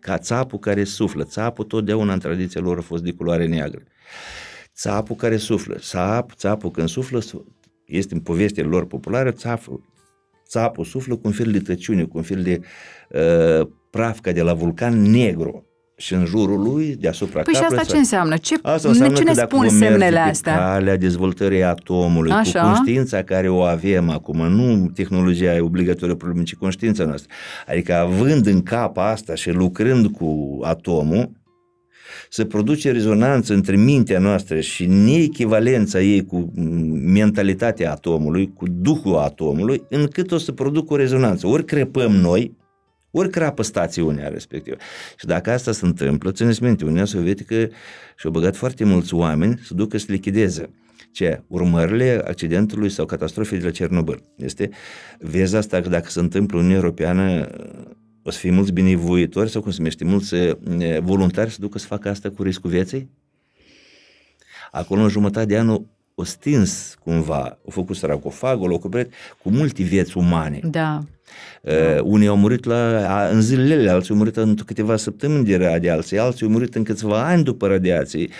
ca țapul care suflă, țapul totdeauna în tradiția lor a fost de culoare neagră. Țapul care suflă, țap, țapul când suflă, este în povestea lor populară, țapul, țapul suflă cu un fel de tăciune, cu un fel de uh, praf ca de la vulcan negru și în jurul lui, deasupra păi capului. Păi și asta ce înseamnă? Ce, asta înseamnă cine că spun semnele astea? Pe calea dezvoltării atomului, Așa. cu conștiința care o avem acum, nu tehnologia e obligatorie problemă, ci conștiința noastră. Adică având în cap asta și lucrând cu atomul, se produce rezonanță între mintea noastră și neechivalența ei cu mentalitatea atomului, cu duhul atomului, încât o să producă o rezonanță. Ori crepăm noi, ori crapă stațiunea respectivă. Și dacă asta se întâmplă, țineți minte, Uniunea Sovietică și-a băgat foarte mulți oameni să ducă să lichideze ce? Urmările accidentului sau catastrofei de la Cernobîl. Este vezi asta că dacă se întâmplă Uniunea Europeană, o să fie mulți binevoitori sau cum se numește, mulți voluntari să ducă să facă asta cu riscul vieții? Acolo în jumătate de an o stins cumva, o făcut sarcofagul, o coprit cu multe vieți umane. Da. Uh, unii au murit la, în zilele, alții au murit în câteva săptămâni de radiație, alții au murit în câțiva ani după radiații.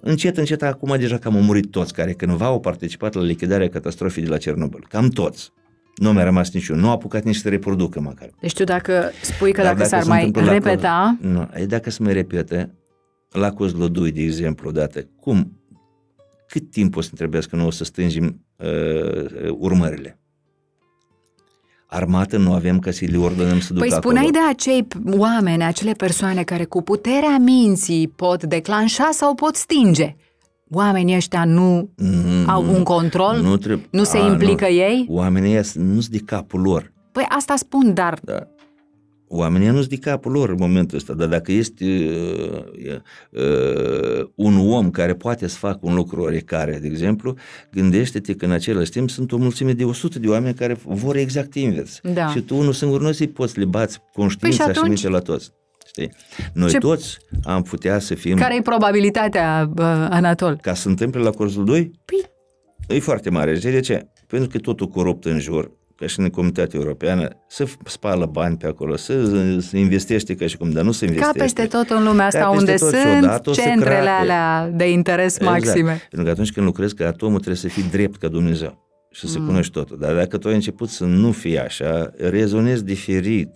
Încet, încet, acum deja cam au murit toți care cândva au participat la lichidarea catastrofei de la Cernobîl. Cam toți. Nu mi-a rămas niciun, nu a apucat nici să reproducă măcar. Deci tu dacă spui că Dar dacă s-ar mai repeta... La... Nu, dacă se mai repete, la Kozlodui, de exemplu, odată, cum, cât timp o să trebuiască noi să stângim uh, urmările? Armată nu avem ca să le ordonăm să ducă acolo. Păi spuneai de acei oameni, acele persoane care cu puterea minții pot declanșa sau pot stinge. Oamenii ăștia nu mm, au un control? Nu, trebuie, nu se a, implică nu. ei? Oamenii ăștia nu sunt de capul lor. Păi asta spun, dar... Da. Oamenii nu sunt de capul lor în momentul ăsta, dar dacă este uh, uh, un om care poate să facă un lucru oricare, de exemplu, gândește-te că în același timp sunt o mulțime de o sută de oameni care vor exact invers. Da. Și tu unul singur nu-ți poți le bați conștiința păi și, atunci... și minte la toți. Știi? Noi Ce... toți am putea să fim... Care-i probabilitatea, Anatol? Ca să întâmple la Kozlodui? Păi... E foarte mare. Știi de ce? Pentru că totul corupt în jur, ca și în Comunitatea Europeană, să spală bani pe acolo, să se investește ca și cum, dar nu se investește. Ca peste tot în lumea asta unde sunt centrele alea de interes maxime. Exact. Pentru că atunci când lucrezi că atomul trebuie să fii drept ca Dumnezeu și să mm. cunoști totul. Dar dacă tu ai început să nu fii așa, rezonezi diferit.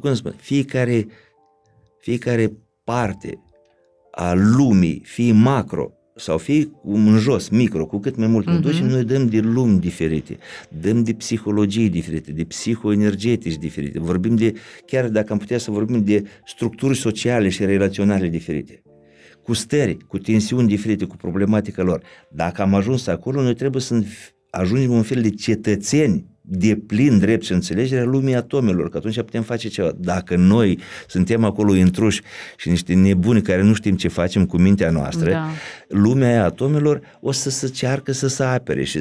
Cum spun? Fiecare... Fiecare parte a lumii, fie macro sau fie în jos, micro, cu cât mai mult ne ducem, noi dăm de lumi diferite, dăm de psihologii diferite, de psihoenergetici diferite, vorbim de, chiar dacă am putea să vorbim de structuri sociale și relaționale diferite, cu stări, cu tensiuni diferite, cu problematica lor. Dacă am ajuns acolo, noi trebuie să ajungem un fel de cetățeni de plin drept și înțelegerea lumii atomelor, că atunci putem face ceva. Dacă noi suntem acolo intruși și niște nebuni care nu știm ce facem cu mintea noastră, da. lumea atomelor o să se cearcă să se apere și,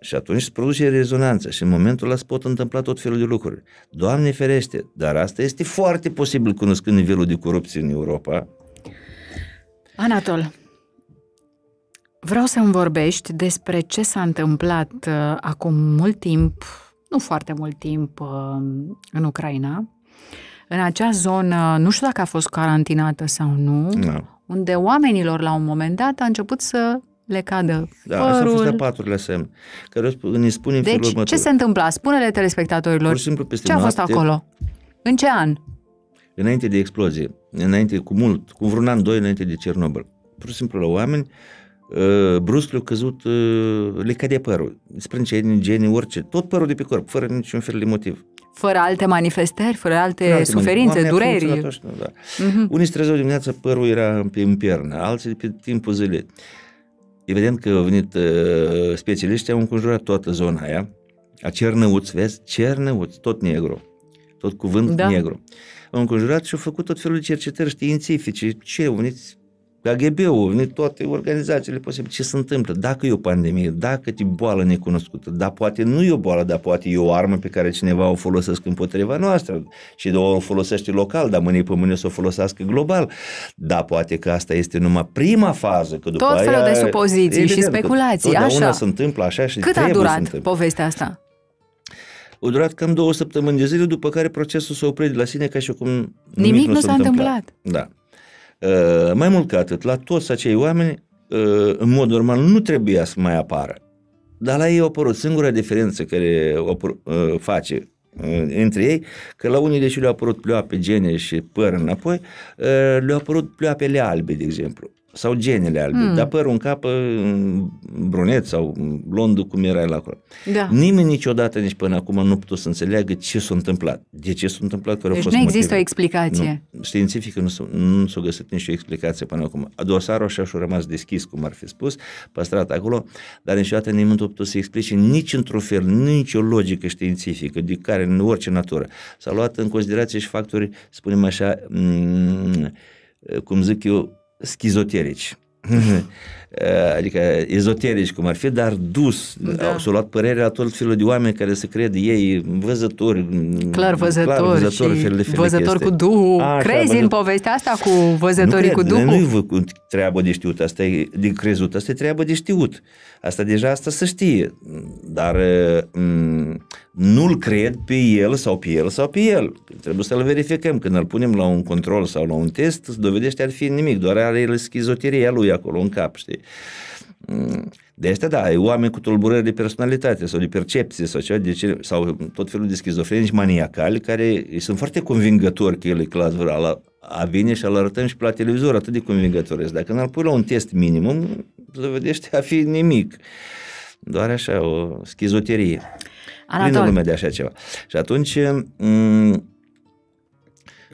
și atunci se produce rezonanță și în momentul ăla se pot întâmpla tot felul de lucruri. Doamne ferește, dar asta este foarte posibil cunoscând nivelul de corupție în Europa. Anatol, Vreau să-mi vorbești despre ce s-a întâmplat uh, acum mult timp, nu foarte mult timp, uh, în Ucraina, în acea zonă, nu știu dacă a fost carantinată sau nu, no. unde oamenilor la un moment dat a început să le cadă da, părul. Asta a fost de patrulea semn. Care îi spun în felul următor. Deci, ce se întâmpla? Spune-le telespectatorilor. Pur și simplu, peste ce a fost noapte, acolo? În ce an? Înainte de explozie, înainte cu mult, cu vreun an, doi înainte de Cernobîl. Pur și simplu la oameni, uh, brusc le-a căzut, uh, le cadea părul. Sprânceni, genii, orice, tot părul de pe corp, fără niciun fel de motiv. Fără alte manifestări, fără alte, fără alte suferințe, dureri. Așa, da. uh-huh. Unii se trezeau dimineața, părul era în piernă, alții pe timpul zilei. Evident că au venit uh, specialiștii, au înconjurat toată zona aia, a cernăuți, vezi, cernăuți, tot negru, tot cuvânt da. negru. Au înconjurat și au făcut tot felul de cercetări științifice, ce au venit K G B-ul, au venit toate organizațiile posibile, ce se întâmplă, dacă e o pandemie, dacă e boală necunoscută, dar poate nu e o boală, dar poate e o armă pe care cineva o folosesc împotriva noastră și o folosește local, dar mâine pe mâine o să o folosească global, dar poate că asta este numai prima fază, că după tot felul aia, de supoziții evident, și speculații, așa. Se întâmplă așa și cât a durat povestea asta? A durat cam două săptămâni de zile, după care procesul s-a oprit de la sine ca și cum nimic, nimic nu s-a întâmplat. întâmplat. Da. Uh, mai mult ca atât, la toți acei oameni, uh, în mod normal, nu trebuia să mai apară. Dar la ei a apărut. Singura diferență care o uh, face uh, între ei, că la unii deși le-au apărut pleoape, gene și păr înapoi, uh, le-au apărut pleoapele albe, de exemplu. Sau genele albe, mm. dar părul în cap brunet sau blondul cum era el acolo. Da. Nimeni niciodată, nici până acum, nu putea să înțeleagă ce s-a întâmplat. De ce s-a întâmplat? Care deci fost nu motive. Există o explicație. Nu. Științifică nu s-a găsit nici o explicație până acum. Dosarul așa și-a rămas deschis, cum ar fi spus, păstrat acolo, dar niciodată nimeni nu a putut să explice nici într-un fel, nici o logică științifică, de care în orice natură. S-a luat în considerație și factori, spunem așa, cum zic eu, schizoterici, adică ezoterici cum ar fi, dar dus, da. S-au luat părerea la tot felul de oameni care se cred ei văzători, clar văzători, văzători cu duhul. A, crezi așa, în povestea asta cu văzătorii cu duhul? Nu e treabă de știut, asta e de crezut, asta e treabă de știut, asta deja asta se știe, dar nu-l cred pe el sau pe el sau pe el. Trebuie să-l verificăm. Când îl punem la un control sau la un test, se dovedește ar fi nimic, doar are el schizoteria lui acolo în cap, știi? De asta da, e oameni cu tulburări de personalitate sau de percepție sau ceva, de ce, sau tot felul de schizofrenici maniacali care sunt foarte convingători că el e clar, ala, a vine și îl arătăm și pe la televizor, atât de convingători. Dacă nu-l pui la un test minimum, se dovedește a fi nimic. Doar așa, o schizoterie. Plină lumea de așa ceva. Și atunci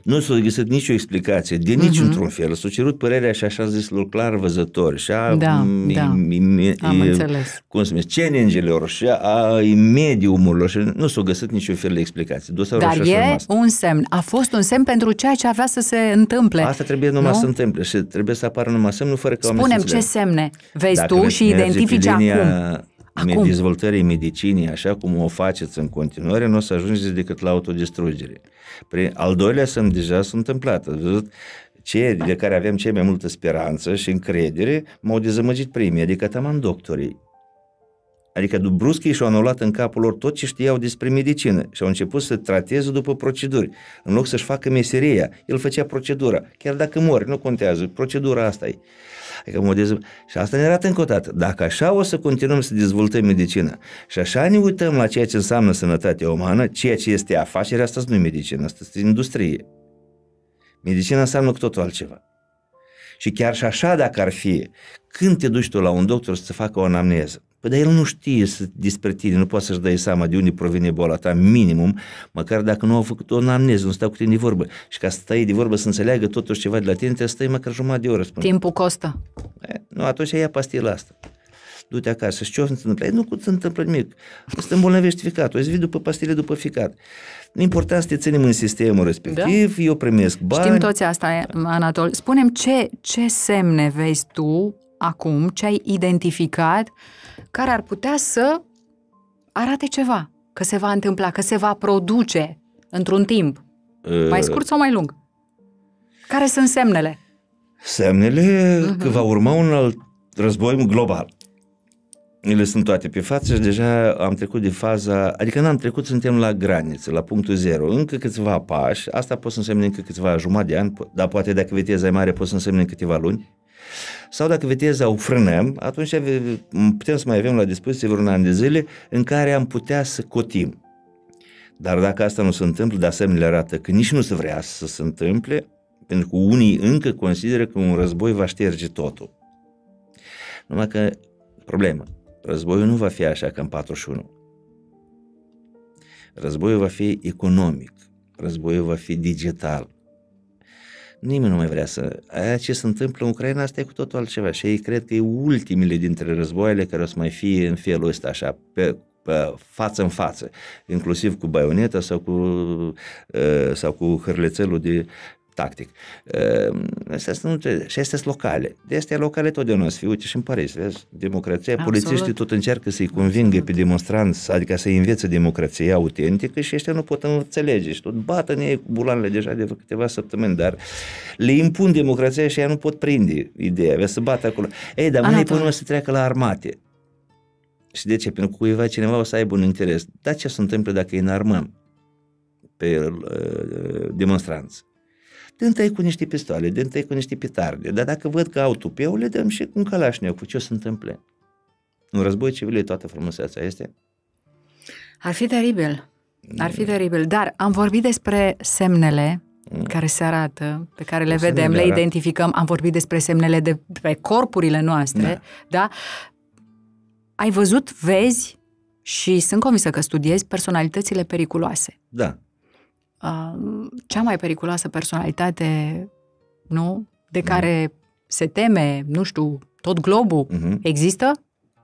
nu s-a găsit nicio explicație de nici uh-huh. într-un fel. S-a cerut părerea și așa zis lor clar văzători și a da, da. Am înțeles. Cum se numește, cenengelor și a mediumurilor și nu s-a găsit niciun fel de explicație. Dosarul dar e un semn. A fost un semn pentru ceea ce avea să se întâmple. Asta trebuie numai nu? să întâmple și trebuie să apară numai semnul fără că oamenii spune-mi ce semne vezi dacă tu și identifici acum. Acum. Dezvoltării medicinii, așa cum o faceți în continuare, nu o să ajungeți decât la autodistrugere. Prin al doilea semn deja s-a întâmplat. Cei de care aveam cea mai multă speranță și încredere m-au dezamăgit primii, adică taman doctorii. Adică brusc ei și-au anulat în capul lor tot ce știau despre medicină și au început să trateze după proceduri. În loc să-și facă meseria, el făcea procedura. Chiar dacă mori, nu contează, procedura asta e. Adică și asta ne arată încă o dată. Dacă așa o să continuăm să dezvoltăm medicina și așa ne uităm la ceea ce înseamnă sănătatea umană, ceea ce este afacerea, asta nu e medicină, asta este industrie. Medicina înseamnă cu totul altceva. Și chiar și așa dacă ar fi, când te duci tu la un doctor să-ți facă o anamneză, păi dar el nu știe despre tine, nu poate să-și dai seama de unde provine boala ta, minimum, măcar dacă nu au făcut o anamneză, nu stau cu tine de vorbă. Și ca să stai de vorbă, să înțeleagă totuși ceva de la tine, trebuie să stai măcar jumătate de oră. Spune. Timpul costă. E, nu, atunci ia pastila asta. Du-te acasă. Și ce o să întâmplă? E, nu se întâmplă nimic. Îți îmbolnăvești ficatul. Îți vii după pastile, după ficat. Important să te ținem în sistemul respectiv, da? Eu primesc bani. Știm toți asta, Anatol. Spune-mi ce, ce semne vezi tu acum, ce ai identificat, care ar putea să arate ceva, că se va întâmpla, că se va produce într-un timp, uh, mai scurt sau mai lung? Care sunt semnele? Semnele uh-huh. că va urma un alt războiul global. Ele sunt toate pe față și deja am trecut de faza, adică n-am trecut, suntem la graniță, la punctul zero, încă câțiva pași, asta poate să însemne încă câțiva jumătate de ani, dar poate dacă viteza e mare poate să însemne câteva luni, sau dacă viteza o frânăm, atunci putem să mai avem la dispoziție vreun an de zile în care am putea să cotim. Dar dacă asta nu se întâmplă, de asemenea arată că nici nu se vrea să se întâmple, pentru că unii încă consideră că un război va șterge totul. Numai că, problemă, războiul nu va fi așa ca în patruzeci și unu. Războiul va fi economic, războiul va fi digital. Nimeni nu mai vrea să... Aia ce se întâmplă în Ucraina, asta e cu totul altceva. Și ei cred că e ultimele dintre războaiele care o să mai fie în felul ăsta, așa, pe, pe față în față, inclusiv cu baioneta sau cu, sau cu hârlețelul de... tactic. Astea sunt, și astea sunt locale. De astea locale totdeauna să fie. Uite și în Paris, vezi, democrația, polițiștii tot încearcă să-i convingă pe demonstranți, adică să-i învețe democrația autentică și ăștia nu pot înțelege și tot bată în ei cu bulanele deja de câteva săptămâni, dar le impun democrația și ea nu pot prinde ideea, vezi, să bată acolo. Ei, dar mâine până să treacă la armate. Și de ce? Pentru că cuiva, cineva o să aibă un interes. Dar ce se întâmplă dacă îi înarmăm pe demonstranți? Dând-i cu niște pistoale, dând-i cu niște pitarde, dar dacă văd că au tupeu, le dăm și un calașnic. Cu ce o să întâmple? În război civil e toată frumuseața este? Ar fi teribil. Ar fi teribil. Dar am vorbit despre semnele mm. care se arată, pe care le vedem, le identificăm. Am vorbit despre semnele de pe corpurile noastre. Da. Da? Ai văzut, vezi și sunt convinsă că studiezi personalitățile periculoase. Da. Cea mai periculoasă personalitate, nu? De care da. se teme, nu știu, tot globul. Uh-huh. Există?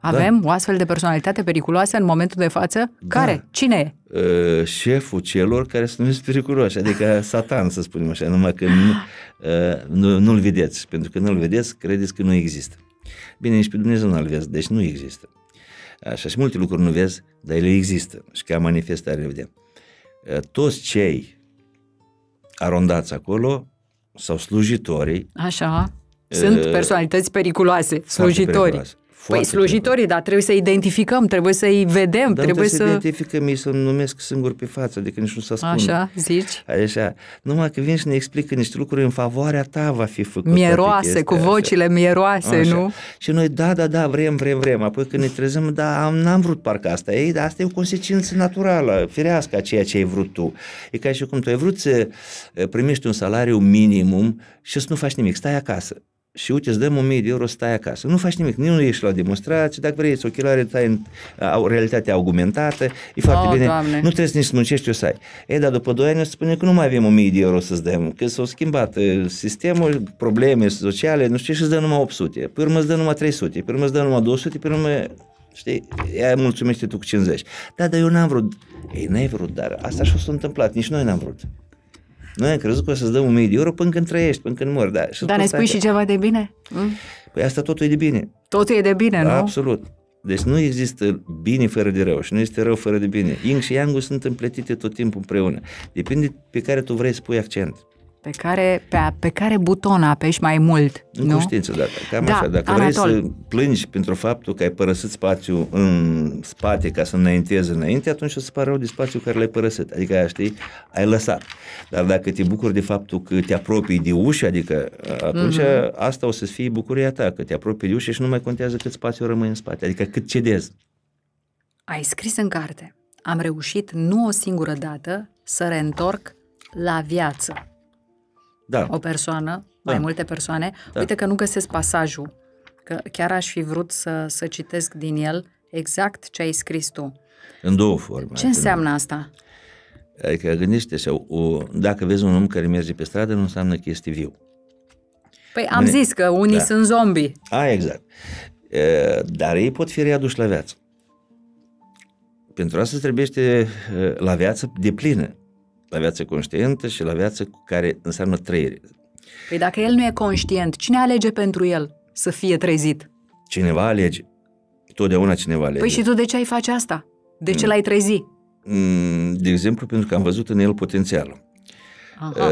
Avem da. o astfel de personalitate periculoasă în momentul de față? Da. Care? Cine e? Uh, șeful celor care se numesc periculoși, adică Satan, să spunem așa, numai că nu, uh, nu, nu-l vedeți. Pentru că nu-l vedeți, credeți că nu există. Bine, nici pe Dumnezeu nu-l vezi, deci nu există. Așa și multe lucruri nu vezi, dar ele există și ca manifestare le vedem. Toți cei arondați acolo sau slujitorii. Așa, sunt personalități periculoase, slujitorii. Păi slujitorii, dar trebuie să-i identificăm, trebuie să-i vedem, dar trebuie să... să identificăm, ei să-mi numesc singur pe față, adică nici nu s-a spune. Așa, zici? Așa, numai că vin și ne explică niște lucruri în favoarea ta va fi făcut. Mieroase, cu vocile așa. mieroase, așa. nu? Și noi, da, da, da, vrem, vrem, vrem, apoi când ne trezăm, da, n-am vrut parcă asta, ei, dar asta e o consecință naturală, firească a ceea ce ai vrut tu. E ca și cum tu ai vrut să primești un salariu minimum și să nu faci nimic, stai acasă. Și uite, îți dăm o mie de euro, stai acasă. Nu faci nimic, nici nu ieși la demonstrație, dacă vrei, ochelare, tai în realitatea augmentată, e foarte oh, bine, Doamne. nu trebuie să nici să muncești, o să ai. E, dar după doi ani o să spune că nu mai avem o mie de euro să-ți dăm, că s-au schimbat sistemul, probleme sociale, nu știu, și îți dă numai opt sute, pe urmă îți dă numai trei sute, pe urmă îți dă numai două sute, pe urmă, știi, ea mulțumește tu cu cincizeci. Da, dar eu n-am vrut. Ei, n-ai vrut, dar asta și-o s-a întâmplat, nici noi n-am vrut. Noi am crezut că o să-ți dăm o mie de euro până când trăiești, până când mori. Da. Dar ne spui și ceva de bine? Mm? Păi asta totul e de bine. Totul e de bine, nu? Absolut. Deci nu există bine fără de rău și nu este rău fără de bine. Yin și Yang sunt împletite tot timpul împreună. Depinde pe care tu vrei să pui accent. Pe care, pe, pe care buton apeși mai mult, în nu? Conștiință, da. Cam da, așa. Dacă Anatol. vrei să plângi pentru faptul că ai părăsit spațiul în spate ca să înaintezi înainte, atunci o să pare rău de spațiul care l-ai părăsit. Adică, știi, ai lăsat. Dar dacă te bucuri de faptul că te apropii de ușă, adică atunci mm-hmm. asta o să fie bucuria ta, că te apropii de ușă și nu mai contează cât spațiu rămâi în spate, adică cât cedezi. Ai scris în carte, am reușit nu o singură dată să reîntorc la viață. Da. O persoană, da. mai multe persoane. Da. Uite că nu găsesc pasajul, că chiar aș fi vrut să, să citesc din el exact ce ai scris tu. În două forme. Ce înseamnă nu. asta? Adică gândește-se, dacă vezi un om care merge pe stradă, nu înseamnă că este viu. Păi am Bine. zis că unii da. sunt zombi. A, exact. Dar ei pot fi readuși la viață. Pentru asta trebuiește la viață deplină. La viață conștientă și la viață care înseamnă trăire. Păi dacă el nu e conștient, cine alege pentru el să fie trezit? Cineva alege. Totdeauna cineva alege. Păi și tu de ce ai face asta? De ce mm. l-ai trezi? De exemplu, pentru că am văzut în el potențialul. Uh,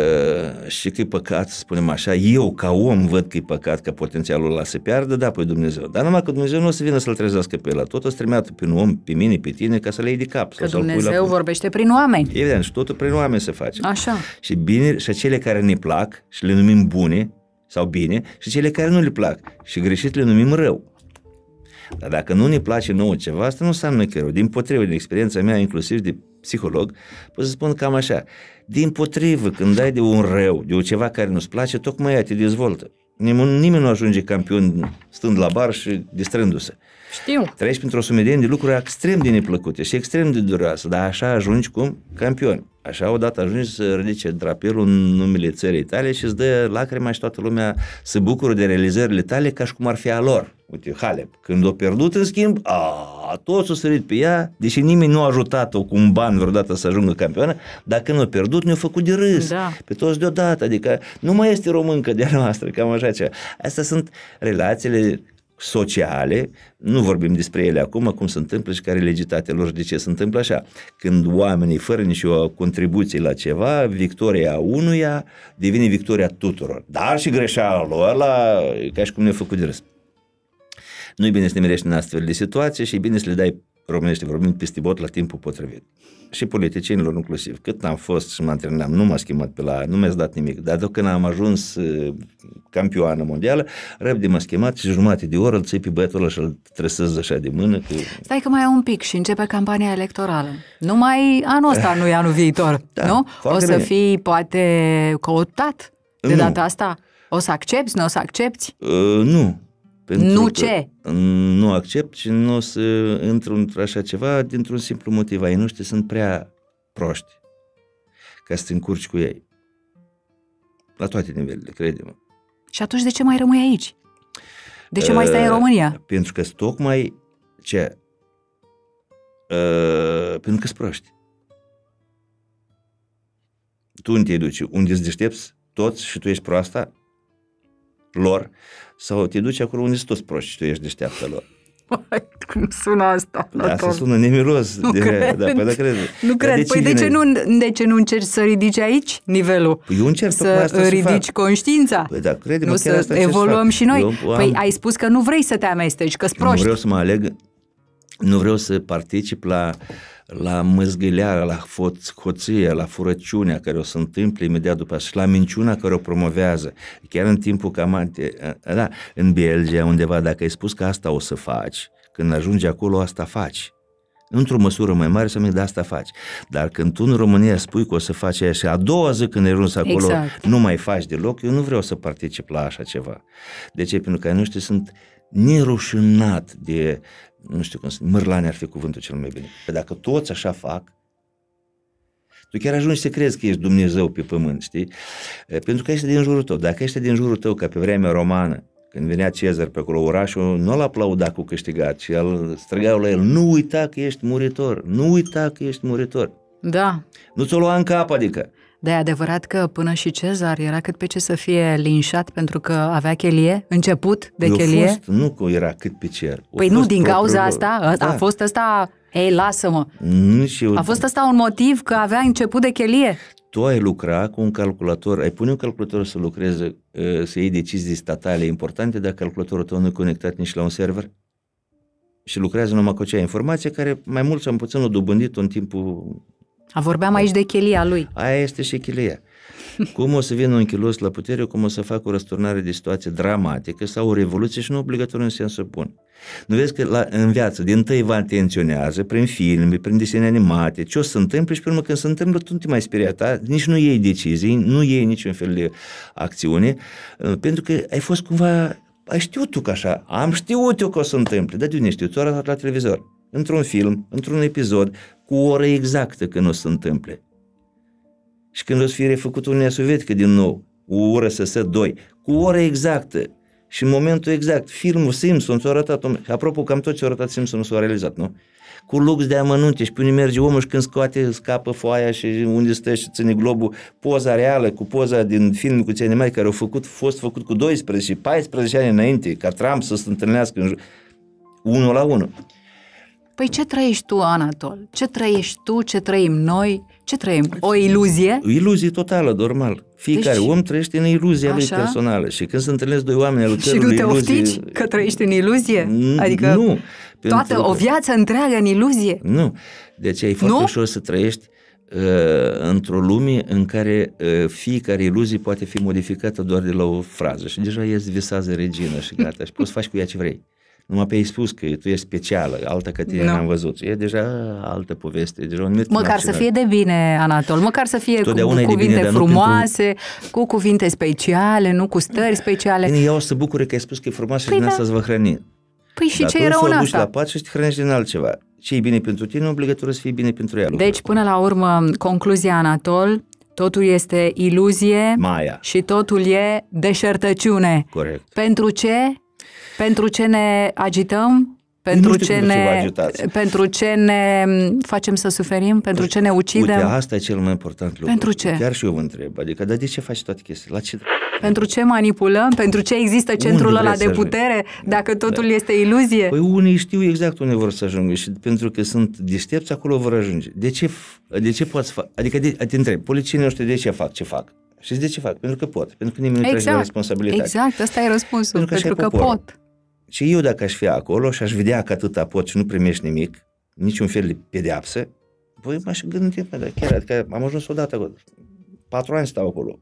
și că-i păcat, spunem așa, eu ca om văd că-i păcat că potențialul ăla se piardă, da, păi Dumnezeu. Dar numai că Dumnezeu nu o să vină să-l trezească pe el, tot o să trimeată prin om, pe mine, pe tine, ca să le iei de cap. Că Dumnezeu vorbește prin oameni. Evident, și totul prin oameni se face. Așa. Și, bine, și cele care ne plac și le numim bune sau bine și cele care nu le plac și greșit le numim rău. Dar dacă nu ne place nouă ceva, asta nu înseamnă că rău. Din potrivă, din experiența mea, inclusiv de psiholog, pot să spun cam așa. Din potrivă, când ai de un rău, de ceva care nu-ți place, tocmai ea te dezvoltă. Nimeni, nimeni nu ajunge campion stând la bar și distrându-se. Știu. Treci printr-o sumedenie de lucruri extrem de neplăcute și extrem de dureroase, dar așa ajungi cum campion. Așa odată ajungi să ridice drapelul în numele țării tale și îți dă lacrima și toată lumea se bucură de realizările tale ca și cum ar fi a lor. Uite, Halep, când o pierdut, în schimb, a, toți o sărit pe ea, deși nimeni nu a ajutat-o cu un ban vreodată să ajungă campioană, dar când o pierdut, ne-a făcut de râs. Da. Pe toți deodată, adică nu mai este româncă de-a noastră, cam așa ceva. Astea sunt relațiile sociale, nu vorbim despre ele acum, cum se întâmplă și care e legitatea lor și de ce se întâmplă așa. Când oamenii, fără nicio contribuție la ceva, victoria unuia devine victoria tuturor. Dar și greșeala lor, la, ca și cum ne-a făcut de râs. Nu e bine să ne mirești în astfel de situație și e bine să le dai, românește vorbind, peste bot la timpul potrivit. Și politicienilor inclusiv. Cât am fost și mă antrenam, nu m-a schimbat pe la, nu mi-a dat nimic. Dar când am ajuns uh, campioană mondială, repede m-a schimbat și jumate de oră îl ții pe băiatul ăla și îl trăsezi așa de mână. Cu... Stai că mai e un pic și începe campania electorală. Numai anul ăsta, nu e anul viitor. Da, nu? O să bine. Fii poate căutat de nu. Data asta? O să accepti? Nu o să accepti? Uh, nu. Nu ce? Nu accept și nu o să intru într-așa ceva dintr-un simplu motiv. Ai noștri sunt prea proști ca să te încurci cu ei. La toate nivelele, crede-mă. Și atunci de ce mai rămâi aici? De ce uh, mai stai în România? Pentru că-s tocmai ce? Uh, pentru că-s proști. Tu unde te duci? Unde îți deștepți toți și tu ești proasta? Lor, sau te duci acolo unde sunt toți proști și tu ești deșteaptă lor. Hai, cum sună asta? Da, se sună nemilos. Nu de cred. Da, păi, da, cred. Nu cred. De păi ce de, ce nu, de ce nu încerci să ridici aici nivelul? Păi eu încerc să tocmai asta ridici să conștiința. Păi da, crede-mă, nu chiar să asta evoluăm și noi. Eu, păi am... ai spus că nu vrei să te amesteci, că-s proști. Nu vreau să mă aleg, nu vreau să particip la... la măzgălearea, la hoție, la furăciunea care o să întâmple imediat după asta și la minciuna care o promovează. Chiar în timpul cam... Da, în Belgia, undeva, dacă ai spus că asta o să faci, când ajungi acolo, asta faci. Într-o măsură mai mare sau mai de asta faci. Dar când tu în România spui că o să faci aia și a doua zi când ajungi acolo, exact. Nu mai faci deloc, eu nu vreau să particip la așa ceva. De ce? Pentru că noi sunt nerușinat de... nu știu cum să... mârlane ar fi cuvântul cel mai bine. Că dacă toți așa fac, tu chiar ajungi să crezi că ești Dumnezeu pe pământ, știi? Pentru că ești din jurul tău. Dacă ești din jurul tău, ca pe vremea romană, când venea Cezar pe acolo, orașul nu l-a aplaudat cu câștigat, și el strigau la el, nu uita că ești muritor, nu uita că ești muritor. Da. Nu ți-o lua în cap, adică. Da, e adevărat că până și Cezar era cât pe ce să fie linșat pentru că avea chelie, început de eu chelie. Fost, nu că era cât pe ce. Păi nu, din cauza asta, a, da. A fost asta, ei, lasă-mă, eu... a fost asta un motiv că avea început de chelie. Tu ai lucra cu un calculator, ai pune un calculator să lucreze, să iei decizii statale importante, dar calculatorul tău nu e conectat nici la un server? Și lucrează numai cu acea informație care mai mult sau puțin o dobândit-o în timpul... A vorbeam aici de chelia lui. Aia este și chelia. Cum o să vină un chilos la putere, cum o să facă o răsturnare de situație dramatică sau o revoluție și nu obligatoriu în sensul bun. Nu vezi că la, în viață, din tăi vă atenționează prin filme, prin desene animate, ce o să se întâmple și pe urmă când se întâmplă, tu nu te mai speria ta, nici nu iei decizii, nu iei niciun fel de acțiune, pentru că ai fost cumva, ai știut tu că așa, am știut eu că o să se întâmple, dar de unde știu, ți-o arată la televizor, într-un film, într-un episod, cu o oră exactă când o să se întâmple. Și când o să fie refăcut Uniunea Sovietică din nou, o oră să se doi, cu o oră exactă și în momentul exact, filmul Simpson s-a arătat, apropo, cam tot ce a arătat Simpson s-a realizat, nu? Cu lux de amănunte și pe unde merge omul și când scoate, scapă foaia și unde stă și ține globul, poza reală cu poza din film cu cei animali care au făcut, fost făcut cu doisprezece și paisprezece ani înainte, ca Trump să se întâlnească în unul la unul. Păi ce trăiești tu, Anatol? Ce trăiești tu, ce trăim noi, Ce trăim? O iluzie? Iluzie totală, normal. Fiecare deci... om trăiește în iluzia Așa? lui personală. Și când se întâlnesc doi oameni al căror iluzie... Și nu te oftici că trăiești în iluzie? Adică nu, toată că... o viață întreagă în iluzie? Nu. De aceea e foarte ușor să trăiești uh, într-o lume în care uh, fiecare iluzie poate fi modificată doar de la o frază. Și deja ești visează regină și gata. Și poți să faci cu ea ce vrei. Numai pe ei spus că tu ești specială, alta că tine no. n-am văzut. E deja altă poveste. Deja măcar să fie de bine, Anatol, măcar să fie cu, cu cuvinte bine, frumoase, pentru... cu cuvinte speciale, nu cu stări speciale. Bine, ea o să bucure că ai spus că e frumoasă păi și din asta îți va hrăni. Păi și ce e rău în asta? La pat și te hrănești din altceva. Ce e bine pentru tine, obligatoriu să fie bine pentru ea. Deci, până la urmă, concluzia, Anatol, totul este iluzie Maia. și totul e deșertăciune. Corect. Pentru ce... Pentru ce ne agităm, pentru ce ne, pentru ce ne facem să suferim, pentru deci, ce ne ucidem. Uite, asta e cel mai important lucru. Pentru ce? Chiar și eu mă întreb, adică, dar de ce faci toate chestiile? La ce... Pentru ce manipulăm? Pentru ce există centrul ăla de putere dacă totul da. este iluzie? Păi unii știu exact unde vor să ajungă și pentru că sunt deștepți, acolo vor ajunge. De ce, de ce poți face? Adică de, te întreb, polițienii ăștia de ce fac ce fac? Și de ce fac? Pentru că pot. Pentru că nimeni exact. nu trece la responsabilitate. Exact, ăsta e răspunsul. Pentru că, pentru că pot. Și eu dacă aș fi acolo și aș vedea că atâta pot și nu primești nimic, niciun fel de pedeapsă, voi m-aș gândi, dar chiar, adică am ajuns odată, patru ani stau acolo.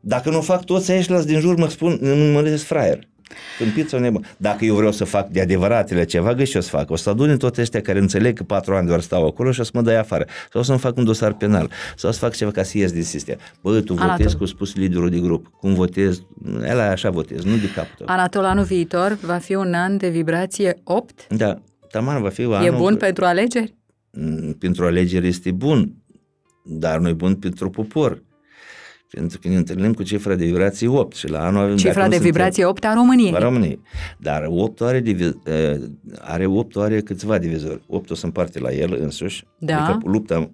Dacă nu fac toți ăștia din jur, mă spun, mă lăsesc fraier. Tâmpit sau nebun. Dacă eu vreau să fac de adevăratele ceva, găsi ce o să fac. O să adune toate ăștia care înțeleg că patru ani doar stau acolo și o să mă dai afară. Sau să-mi fac un dosar penal. Sau să fac ceva ca să ies din sistem. Bă, tu Anatol. votezi, cum spus liderul de grup. Cum votezi, ăla așa votezi, nu de capul tău. Anatol, anul viitor va fi un an de vibrație opt? Da, taman va fi anul... E bun pentru alegeri? Pentru alegeri este bun, dar nu e bun pentru popor. Pentru că ne întâlnim cu cifra de vibrație opt și la anul avem... Cifra de vibrație opt a României. A României. Dar opt are, are opt are câțiva divizori. opt o să împarte la el însuși. Da. Adică lupta,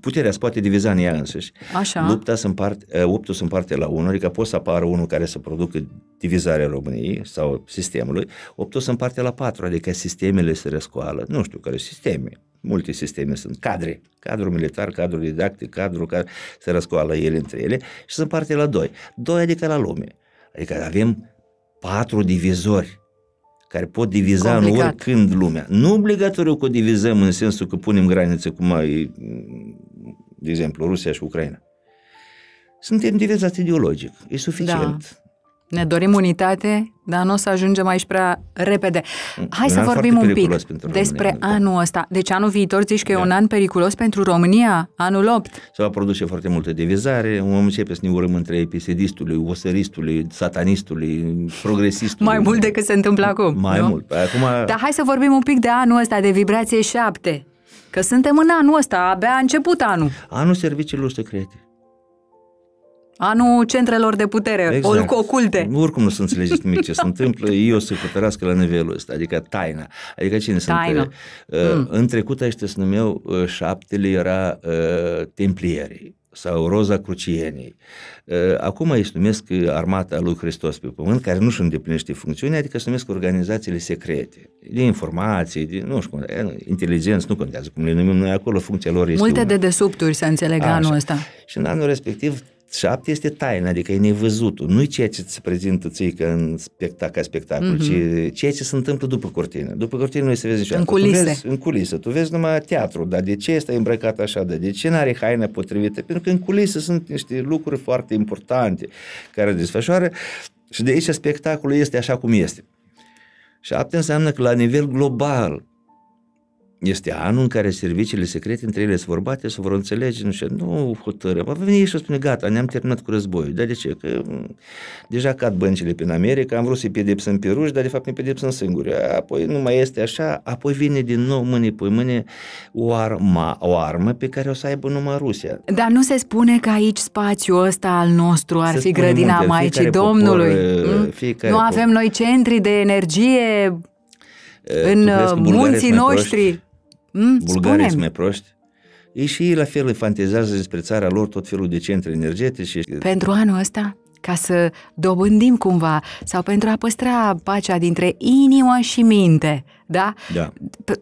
puterea se poate diviza în ea însuși. Așa. Lupta se împarte, opt o să împarte la unu, adică poate să apară unul care să producă divizarea României sau sistemului. opt o să împarte la patru, adică sistemele se răscoală. Nu știu care sisteme. Multe sisteme sunt cadre, cadru militar, cadru didactic, cadru care se răscoală ele între ele și se împarte la doi. Doi adică la lume. Adică avem patru divizori care pot diviza în oricând lumea. Nu obligatoriu că o divizăm în sensul că punem granițe cum ai, de exemplu, Rusia și Ucraina. Suntem divizați ideologic, e suficient. Da. Ne dorim unitate, dar nu o să ajungem aici prea repede. Hai să vorbim un pic despre anul ăsta. Deci anul viitor zici că e un an periculos pentru România, anul opt. Se va produce foarte multă divizare, vom începe să ne urăm între P S D-istului, O S R-istului, satanistului, progresistului. Mai mult decât se întâmplă acum. Mai mult. Acum... Dar hai să vorbim un pic de anul ăsta, de vibrație șapte. Că suntem în anul ăsta, abia a început anul. Anul serviciilor secrete. Anul centrelor de putere, exact. oculte. Oricum nu se înțelegeți nimic ce se întâmplă, ei o să cutărească la nivelul ăsta, adică taina. Adică cine taina. sunt? Mm. În trecut ăștia se numeau, șaptele era uh, templierii sau roza crucienii. Uh, acum ei se numesc armata lui Hristos pe pământ, care nu-și îndeplinește funcțiunea, adică se numesc organizațiile secrete, de informații, de, nu știu, inteligență, nu contează cum le numim noi acolo, funcția lor este... Multe una. dedesubturi să înțeleg Așa. anul ăsta. Și în anul respectiv, șapte este taina, adică e nevăzutul. Nu-i ceea ce se prezintă ție că în spectac, ca spectacol, mm-hmm. ci ceea ce se întâmplă după cortină. După cortină nu se vezi niciodată. În culise. Tu vezi, în culise. Tu vezi numai teatru, dar de ce este îmbrăcat așa, dar de ce n-are haina potrivită? Pentru că în culise sunt niște lucruri foarte importante care desfășoară și de aici spectacolul este așa cum este. șapte înseamnă că la nivel global este anul în care serviciile secrete între ele sunt vorbate, se vor înțelege, nu știu, nu hotărâm. Avem ei și o spune, gata, ne-am terminat cu războiul. Dar de ce? Că deja cad băncile prin America, am vrut să-i pedepsăm pe ruși, dar de fapt ne pedepsăm singuri. Apoi nu mai este așa, apoi vine din nou mâine pe mâine o, arma, o armă pe care o să aibă numai Rusia. Dar nu se spune că aici spațiul ăsta al nostru ar se fi grădina Maicii Domnului? Popor, nu avem noi centri de energie în munții noștri? Mm, Bulgarii sunt mai proști. Ei și ei la fel îi fantezează despre țara lor tot felul de centre energetice. Pentru anul ăsta, ca să dobândim cumva sau pentru a păstra pacea dintre inimă și minte, da? Da.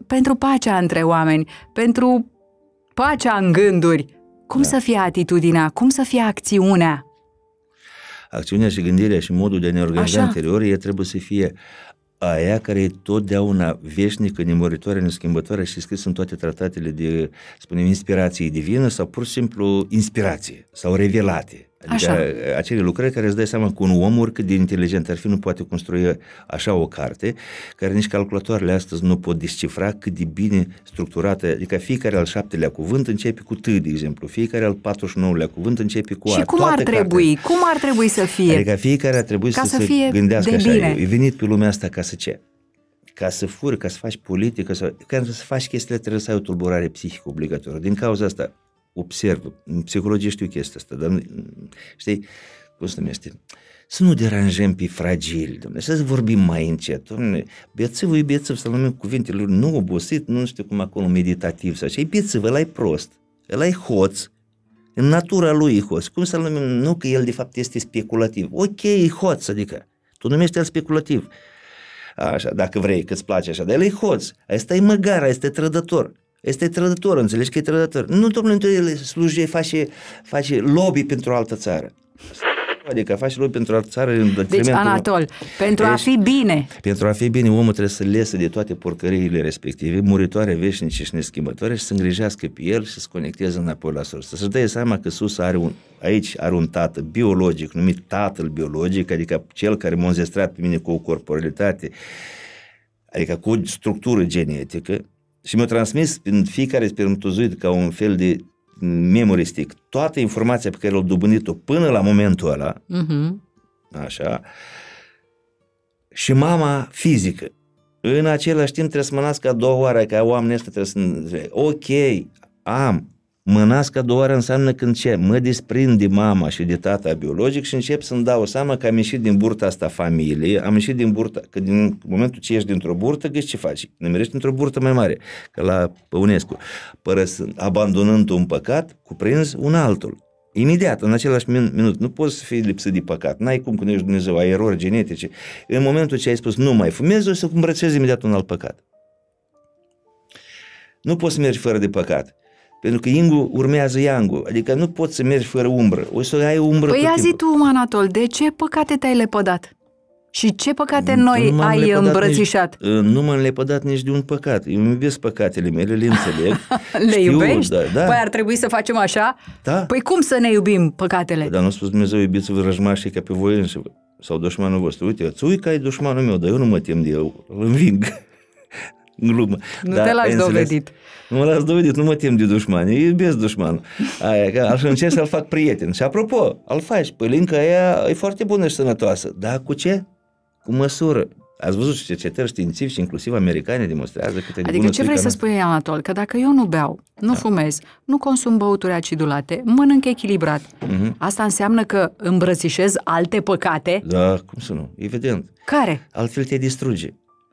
Pentru pacea între oameni, pentru pacea în gânduri. Cum da. să fie atitudinea? Cum să fie acțiunea? Acțiunea și gândirea și modul de a ne organiza anterior, ea trebuie să fie aia care e totdeauna veșnică, nemuritoare, neschimbătoare și scris în toate tratatele de, spunem, inspirație divină sau pur și simplu inspirație sau revelate. Adică așa. Acele lucrări care îți dai seama că un om, oricât de inteligent ar fi, nu poate construi așa o carte, care nici calculatoarele astăzi nu pot descifra cât de bine structurată. Adică fiecare al șaptelea cuvânt începe cu T, de exemplu, fiecare al patruzeci și nouălea cuvânt începe cu A. Și cum ar trebui? Cartea. Cum ar trebui să fie? Adică fiecare ar trebui ca să, să se gândească așa. Bine. E venit pe lumea asta ca să ce? Ca să furi, ca să faci politică, ca, ca să faci chestiile, trebuie să ai o tulburare psihică obligatorie. Din cauza asta, observ, psihologie știu chestia asta, dar știi, cum se numește, să nu deranjăm pe fragili, dom'le, să vorbim mai încet, dom'le, bețivă-i bețiv, să numim cuvintele lui, nu obosit, nu știu cum acolo, meditativ sau așa, e bețiv, ăla e prost, ăla e hoț, în natura lui e hoț, cum să-l numim, nu că el de fapt este speculativ, ok, e hoț, adică, tu numești el speculativ, așa, dacă vrei, că-ți place așa, dar el e hoț, ăsta e măgar, ăsta e trădător. Este trădător, înțelegi că e trădător. Nu, domnule, el slujește, face, face lobby pentru o altă țară. Adică face lobby pentru o altă țară. Deci, Anatol, pentru a fi bine. Pentru a fi bine, omul trebuie să lese de toate porcăriile respective, muritoare, veșnice și neschimbătoare, și să îngrijească pe el și să conecteze înapoi la sursă. Să-și dea seama că sus are un, aici are un tată biologic, numit tatăl biologic, adică cel care m-a înzestrat pe mine cu o corporalitate, adică cu o structură genetică, și mi-a transmis în fiecare spermatozoid ca un fel de memoristic toată informația pe care l-a dobândit-o până la momentul ăla, uh-huh. așa, și mama fizică. În același timp trebuie să mă nasc a doua oară, că oamenii ăștia trebuie să... Ok, am, mă nasc a doua oară înseamnă când ce? Mă desprind de mama și de tata biologic și încep să-mi dau seama că am ieșit din burta asta familie, am ieșit din burta, că din momentul ce ieși dintr-o burtă, găsi ce faci? Ne merești într-o burtă mai mare, că la Păunescu, părăsând, abandonând un păcat, cuprinzi un altul. Imediat, în același minut, nu poți să fii lipsit de păcat, n-ai cum, când ești Dumnezeu, ai erori genetice. În momentul ce ai spus nu mai fumezi, o să îmbrățezi imediat un alt păcat. Nu poți să mergi fără de păcat. Pentru că yin-ul urmează yang-ul, adică nu poți să mergi fără umbră, o să ai umbră. Păi ia zi tu, Anatol, de ce păcate te-ai lepădat? Și ce păcate nu noi ai îmbrățișat? Nici, nu m-am lepădat nici de un păcat, eu îmi iubesc păcatele mele, le înțeleg. Le știu, iubești? Da, da. Păi ar trebui să facem așa? Da. Păi cum să ne iubim păcatele? Păi, dar nu a spus Dumnezeu, iubiți-vă răjmașii ca pe voi înși, sau dușmanul vostru. Uite, îți ui că ai dușmanul meu, dar eu nu mă tem de eu, îl înving. Glumă. Nu da, te lași dovedit. Nu mă las dovedit, nu mă tem de dușman, eu iubesc dușmanul. Aia, că așa încerc să-l fac prieten. Și apropo, îl faci, pălinca aia e foarte bună și sănătoasă. Dar cu ce? Cu măsură. Ați văzut și cercetări științive și inclusiv americane demonstrează cât de bună. Adică ce vrei să spui, Anatol? Că dacă eu nu beau, nu da. fumez, nu consum băuturi acidulate, mănânc echilibrat, uh-huh. asta înseamnă că îmbrățișez alte păcate? Da, cum să nu? Evident. Care? Altfel te distruge.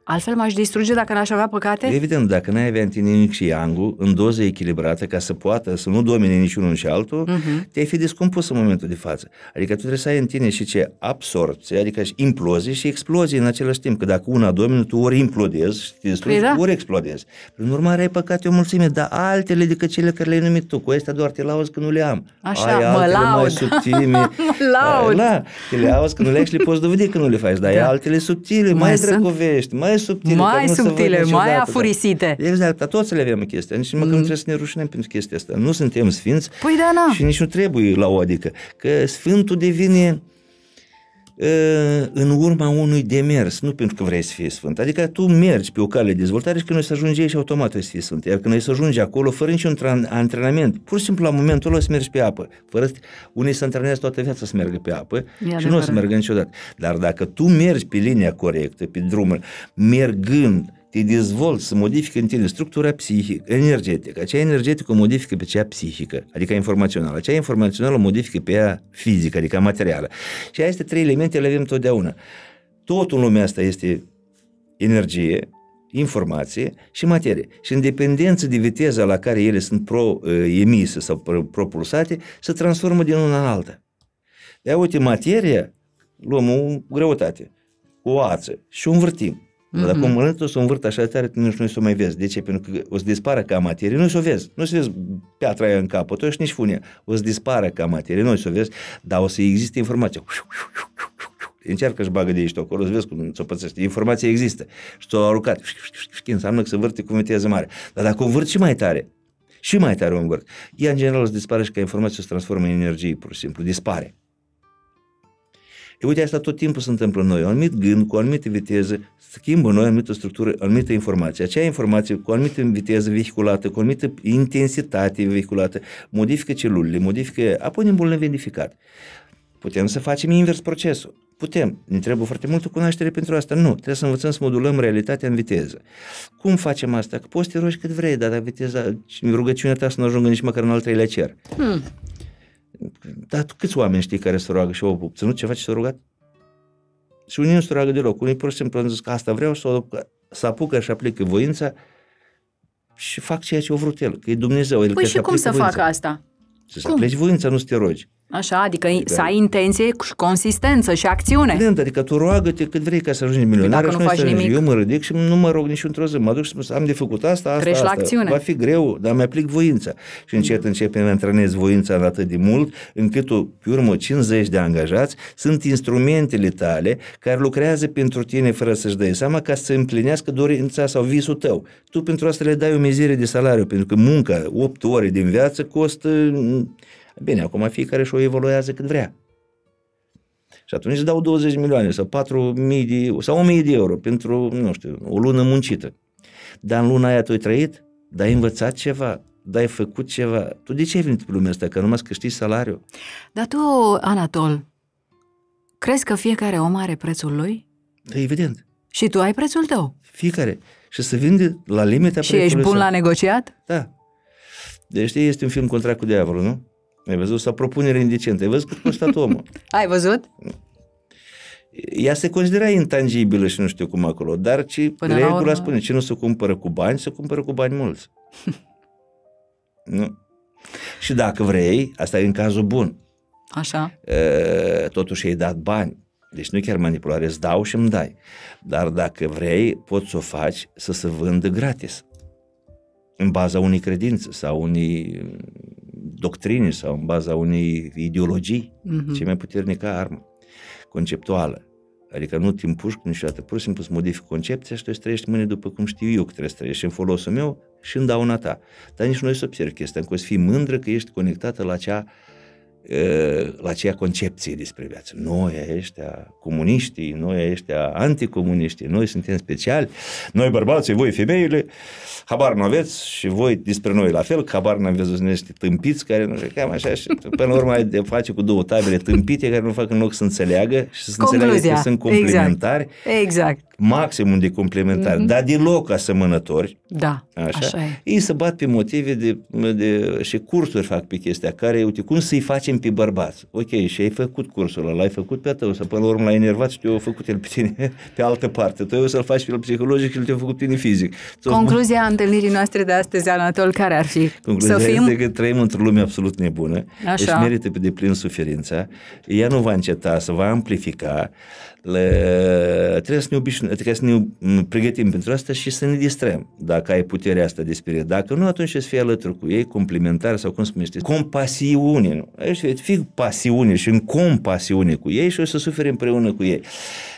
Altfel m-aș distruge dacă n-aș avea păcate? Evident, dacă n-ai avea antiningic și yang-ul în doză echilibrată ca să poată să nu domine niciunul și altul, uh-huh. te-ai fi descompus în momentul de față. Adică tu trebuie să ai în tine și ce absorpție, adică și implozie și explozie în același timp. Că dacă una domine, tu ori implodezi și te distrugi, păi da. ori explodezi. Prin urmare, ai păcate o mulțime, dar altele decât cele care le-ai numit tu. Cu astea doar te lauzi că nu le am. Așa, ai mă laud. Mai subtile, mă laud. La, te le auzi că nu le ai și le poți dovedi că nu le faci, dar da. ai altele subtile, mai, mai drăcovești, mai subtile, mai, subtile, mai afurisite. Da. Exact, dar toți le avem chestia. Nici măcar mm. nu trebuie să ne rușinăm pentru chestia asta. Nu suntem sfinți păi da, na. și nici nu trebuie la o adică. Că sfântul devine uh, în urma unui demers, nu pentru că vrei să fii sfânt. Adică tu mergi pe o cale de dezvoltare și când noi să ajungi aici, automat trebuie să fii sfânt. Iar când noi să ajungi acolo, fără niciun antrenament, pur și simplu la momentul ăla să mergi pe apă. Fără unii să antrenează toată viața să meargă pe apă Ia și nu o să meargă niciodată. Dar dacă tu mergi pe linia corectă, pe drumul, mergând, te dezvolți, să modifică în tine structura psihică, energetică. Aceea energetică o modifică pe cea psihică, adică informațională. Aceea informațională o modifică pe ea fizică, adică materială. Și aceste trei elemente le avem totdeauna. Totul în lumea asta este energie, informație și materie. Și în dependență de viteza la care ele sunt pro-emise sau propulsate, se transformă din una în alta. Ia uite, materia, luăm o greutate, o ață și o învârtim. Mm-hmm. Dar cum rândul se învârte așa tare, nici nu o să mai vezi. De ce? Pentru că o să dispară ca materie, nu o să o vezi. Nu o să vezi piatra aia în capăt, și nici funia. O să dispară ca materie, nu o să o vezi, dar o să existe informația. Încearcă și bagă de aici acolo, o să vezi cum ți-o pățește. Informația există și ți-o aruncat. Înseamnă că se învârte cu viteză mare. Dar dacă o învârți și mai tare, și mai tare o învârți, ea în general o să dispare și ca informația se transformă în energie, pur și simplu, dispare. E, uite, asta tot timpul se întâmplă în noi. Un anumit gând, cu o anumită viteză, schimbă noi o anumită structură, o anumită informație. Acea informație, cu o anumită viteză vehiculată, cu o anumită intensitate vehiculată, modifică celulele, modifică, apoi ne îmbolnăvim de ficat. Putem să facem invers procesul. Putem. Ne trebuie foarte multă cunoaștere pentru asta. Nu. Trebuie să învățăm să modulăm realitatea în viteză. Cum facem asta? Că poți să te rogi cât vrei, dar viteza, rugăciunea ta să nu ajungă nici măcar în al treilea cer. Hmm. Dar câți oameni știi care se roagă și au obținut ceva ce s-au rugat? Și unii nu se roagă deloc. Unii pur și simplu am zis că asta vreau, să apucă și aplică voința și fac ceea ce a vrut el. Că e Dumnezeu. Păi el și cum să voința. fac asta? Să aplici voința, nu să te rogi. Așa, adică de să ai intenție și consistență și acțiune. Evident, adică tu roagă-te cât vrei ca să ajungi milionar. Dacă nu faci nimic. Eu mă ridic și nu mă rog într-o zi. Mă duc și am de făcut asta, asta, Treci asta. La acțiune. Va fi greu, dar mi-aplic voința. Și încet, încet, îmi antrenez voința atât de mult, încât o, pe urmă, cincizeci de angajați sunt instrumentele tale care lucrează pentru tine fără să-și dai seama ca să împlinească dorința sau visul tău. Tu pentru asta le dai o mizerie de salariu, pentru că munca, opt ore din viață, costă... Bine, acum fiecare și-o evoluează cât vrea. Și atunci îți dau douăzeci de milioane sau patru mii de euro, sau o mie de euro pentru, nu știu, o lună muncită. Dar în luna aia tu ai trăit? Dar ai învățat ceva? Dar ai făcut ceva? Tu de ce ai venit pe lumea asta? Că numai să câștigi salariul? Dar tu, Anatol, crezi că fiecare om are prețul lui? Da, evident. Și tu ai prețul tău? Fiecare. Și se vinde la limita prețului. Și ești bun sau... la negociat? Da. Deci știi, este un film Contract cu diavolul, nu? Ai văzut? Sau Propunere indecentă. Ai văzut cât costat omul? Ai văzut? Ea se considera intangibilă și nu știu cum acolo, dar ce regula spune, ce nu se cumpără cu bani, se cumpără cu bani mulți. Nu? Și dacă vrei, asta e în cazul bun. Așa. E, totuși ai dat bani. Deci nu chiar manipulare, îți dau și îmi dai. Dar dacă vrei, poți să o faci să se vândă gratis. În baza unei credințe sau unei doctrine sau în baza unei ideologii, mm-hmm. cea mai puternică armă conceptuală. Adică nu te împușc niciodată, pur și simplu îți modific concepția și tu îți trăiești mâine după cum știu eu că trebuie să trăiești, în folosul meu și în dauna ta. Dar nici noi să observ chestia, că o să fii mândră că ești conectată la acea, la acea concepție despre viață. Noi ăștia comuniștii, noi ăștia anticomuniștii, noi suntem speciali, noi bărbații, voi femeile, habar nu aveți și voi despre noi la fel, că habar nu aveți niște tâmpiți care nu știu, cam așa și până la urmă ai de face cu două tabele tâmpite care nu fac în loc să înțeleagă și să Concluzia. înțeleagă că sunt complementari. Exact. exact. Maximum de complementari, mm-hmm. dar deloc asemănători. Da, așa, așa e. Ei se bat pe motive de, de, și cursuri fac pe chestia care, uite, cum să-i facem pe bărbați? Ok, și ai făcut cursul ăla, l-ai făcut pe a tău, sau până la urmă l-ai enervat și te-a făcut el pe tine pe altă parte. Tu o să-l faci pe el psihologic și te-a făcut pe tine fizic. Concluzia Tot... întâlnirii noastre de astăzi, Anatol, care ar fi? Concluzia să fim... este că trăim într-o lume absolut nebună, așa. Își merită pe deplin suferința, ea nu va înceta, se va amplifica, le... trebuie să ne obișnuim. Trebuie să ne pregătim pentru asta și să ne distrăm, dacă ai puterea asta de spirit. Dacă nu, atunci să fii alături cu ei, complementar sau cum spunește, compasiune. Nu? Aici fii pasiune și în compasiune cu ei și o să suferi împreună cu ei.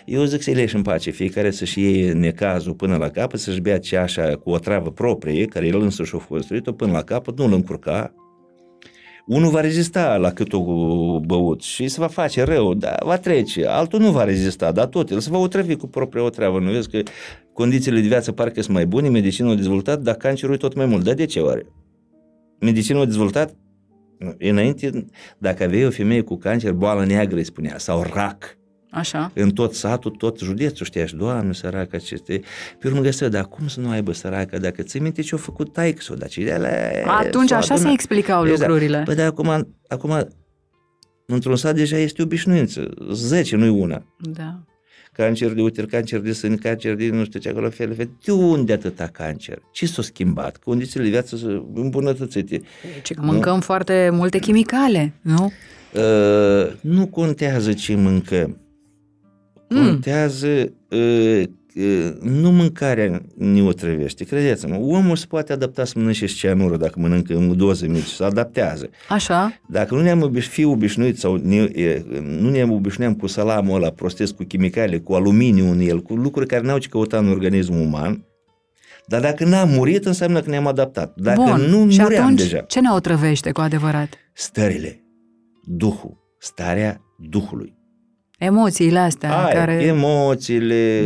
Eu zic să-i leși în pace, fiecare să-și iei necazul până la capăt, să-și bea ceașa cu o travă proprie, care el însuși a construit-o până la capăt, nu-l încurca. Unul va rezista la cât o băut și se va face rău, dar va trece. Altul nu va rezista, dar tot el se va otrăvi cu propria otravă. Nu vezi că condițiile de viață parcă sunt mai bune, medicina a dezvoltat, dar cancerul e tot mai mult. Dar de ce oare? Medicina a dezvoltat? Înainte, dacă aveai o femeie cu cancer, boală neagră îi spunea, sau rac. Așa. În tot satul, tot județul, știași, Doamne, săraca, aceste... Pe urmă găsă, dar cum să nu aibă săraca, dacă ți-ai minte ce-a făcut taică-s-o, dar ce de Atunci așa se explicau lucrurile. Păi, dar acum, acum, într-un sat deja este obișnuință, zece, nu-i una. Da. Cancer de uter, cancer de sân, cancer de nu știu ce acolo, fel, fel. De unde atâta cancer? Ce s-a schimbat? Condițiile de viață sunt îmbunătățite. Deci mâncăm nu? foarte multe chimicale, nu? Uh, nu contează ce mâncăm. Contează mm. uh, nu mâncarea ne otrăvește, credeți-mă, omul se poate adapta să mănânce și cianură dacă mănâncă în doze mici, se adaptează. Așa. Dacă nu ne-am obișnuit, fi obișnuit sau ne, nu ne-am obișnuiam cu salamul ăla prostesc, cu chimicale, cu aluminiu în el, cu lucruri care n-au ce căuta în organismul uman, dar dacă n-am murit, înseamnă că ne-am adaptat. Dacă Bun. nu și muream atunci, deja. Ce ne otrăvește cu adevărat? Stările, duhul, starea duhului. Emoțiile astea Ai, care... Emoțiile,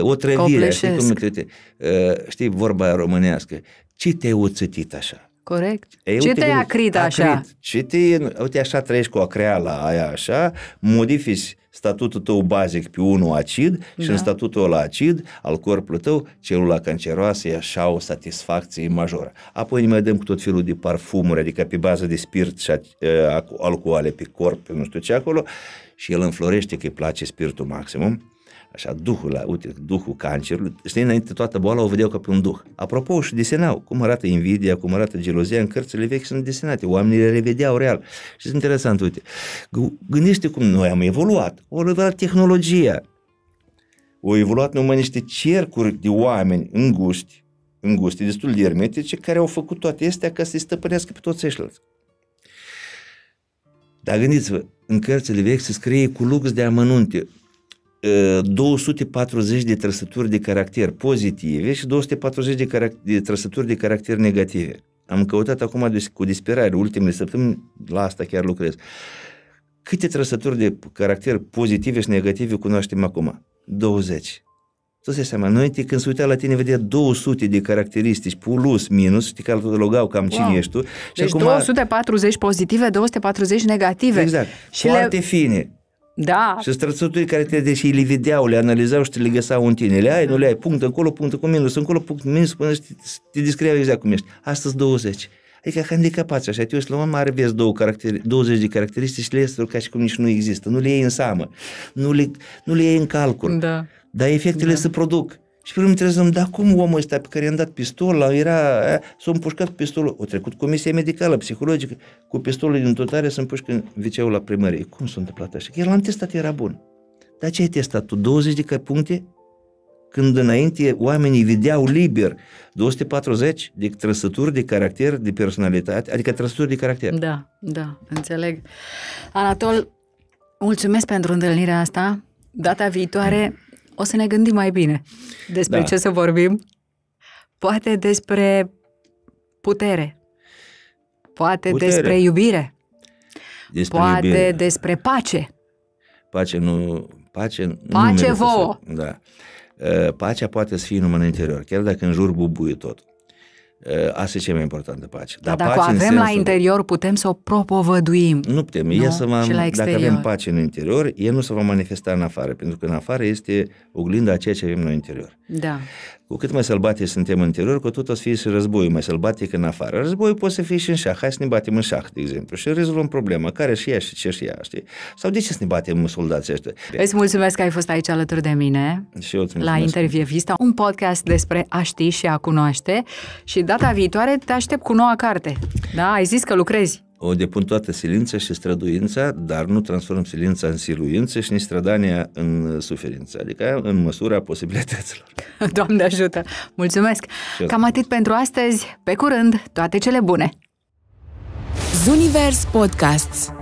otrăvirea, știi cum te... Știi vorba românească, ce te-ai oțătit așa? Corect. Eu ce te-ai acrit așa? Ce te... Uite, așa trăiești cu acreala aia așa, modifici statutul tău bazic pe unul acid și da. în statutul ăla acid al corpului tău, celula canceroasă e așa o satisfacție majoră. Apoi ne mai dăm cu tot felul de parfumuri, adică pe bază de spirit și alcoale pe corp, nu știu ce acolo, și el înflorește că îi place spiritul maximum. Așa, duhul, uite, duhul cancerului, știi, înainte toată boala o vedeau ca pe un duh. Apropo, și desenau, cum arată invidia, cum arată gelozia, în cărțile vechi sunt desenate, oamenii le revedeau real. Și sunt interesant, uite, gândește cum noi am evoluat, o evoluat tehnologia, o evoluat numai niște cercuri de oameni înguști, înguști, destul de ermetice, care au făcut toate astea ca să-i stăpânească pe toți ăștia. Dar gândiți-vă, în cărțile vechi se scrie cu lux de amănunte două sute patruzeci de trăsături de caracter pozitive și două sute patruzeci de, caract- de trăsături de caracter negative. Am căutat acum cu disperare, ultimele săptămâni, la asta chiar lucrez. Câte trăsături de caracter pozitive și negative cunoaștem acum? douăzeci. Tu să-i seama, noi când se uita la tine vedea două sute de caracteristici, plus, minus, știi că catalogau cam cine wow. ești tu. Și deci acum... două sute patruzeci pozitive, două sute patruzeci negative. Exact, și foarte le... fine. Da. Și strățături care te deși le vedeau, le analizau și te le găsau în tine. Le ai, nu le ai, punct acolo, punct cu minus, încolo, punct minus, până și te descriau exact cum ești. Astăzi douăzeci. Adică handicapați așa, te uiți la un mare, vezi două caracteri, douăzeci de caracteristici și le iei ca și cum nici nu există. Nu le iei în seamă, nu le, nu le iei în calcul, da. dar efectele da. se produc. Și pe urmă trebuie să-mi da cum omul ăsta pe care i-am dat pistolul, era, s-a împușcat pistolul, a trecut comisia medicală, psihologică, cu pistolul din totare să împușcă în viceul la primărie. Cum s-a întâmplat așa? El l-am testat, era bun. Dar ce ai testat tu? douăzeci de puncte? Când înainte oamenii vedeau liber două sute patruzeci de trăsături de caracter, de personalitate, adică trăsături de caracter. Da, da, înțeleg. Anatol, mulțumesc pentru întâlnirea asta. Data viitoare... o să ne gândim mai bine despre da. ce să vorbim. Poate despre putere. Poate putere. despre iubire. Despre poate iubire. despre pace. Pace nu... Pace, pace nu vouă. Să, da. Pacea poate să fie numai în interior, chiar dacă în jur bubuie tot. Asta e cea mai importantă pace. Dar, Dar pace dacă avem sensul, la interior, putem să o propovăduim. Nu putem. Nu? E să mă, dacă avem pace în interior, ea nu se va manifesta în afară, pentru că în afară este oglinda a ceea ce avem noi în interior. Da. Cu cât mai sălbatici suntem în interior, cu tot o să fie și războiul mai sălbatic în afară. Războiul poate să fie și în șah. Hai să ne batem în șah, de exemplu, și rezolvăm problema, care și ea și ce și ea, știi? Sau de ce să ne batem soldații ăștia? Îți mulțumesc că ai fost aici alături de mine și eu la Intervievista, un podcast despre a ști și a cunoaște. Și data viitoare te aștept cu noua carte. Da? Ai zis că lucrezi. O depun toată silința și străduința, dar nu transform silința în siluință și nici strădania în suferință, adică în măsura posibilităților. Doamne ajută! Mulțumesc! Cam atât pentru astăzi. Pe curând, toate cele bune! ZUnivers Podcasts.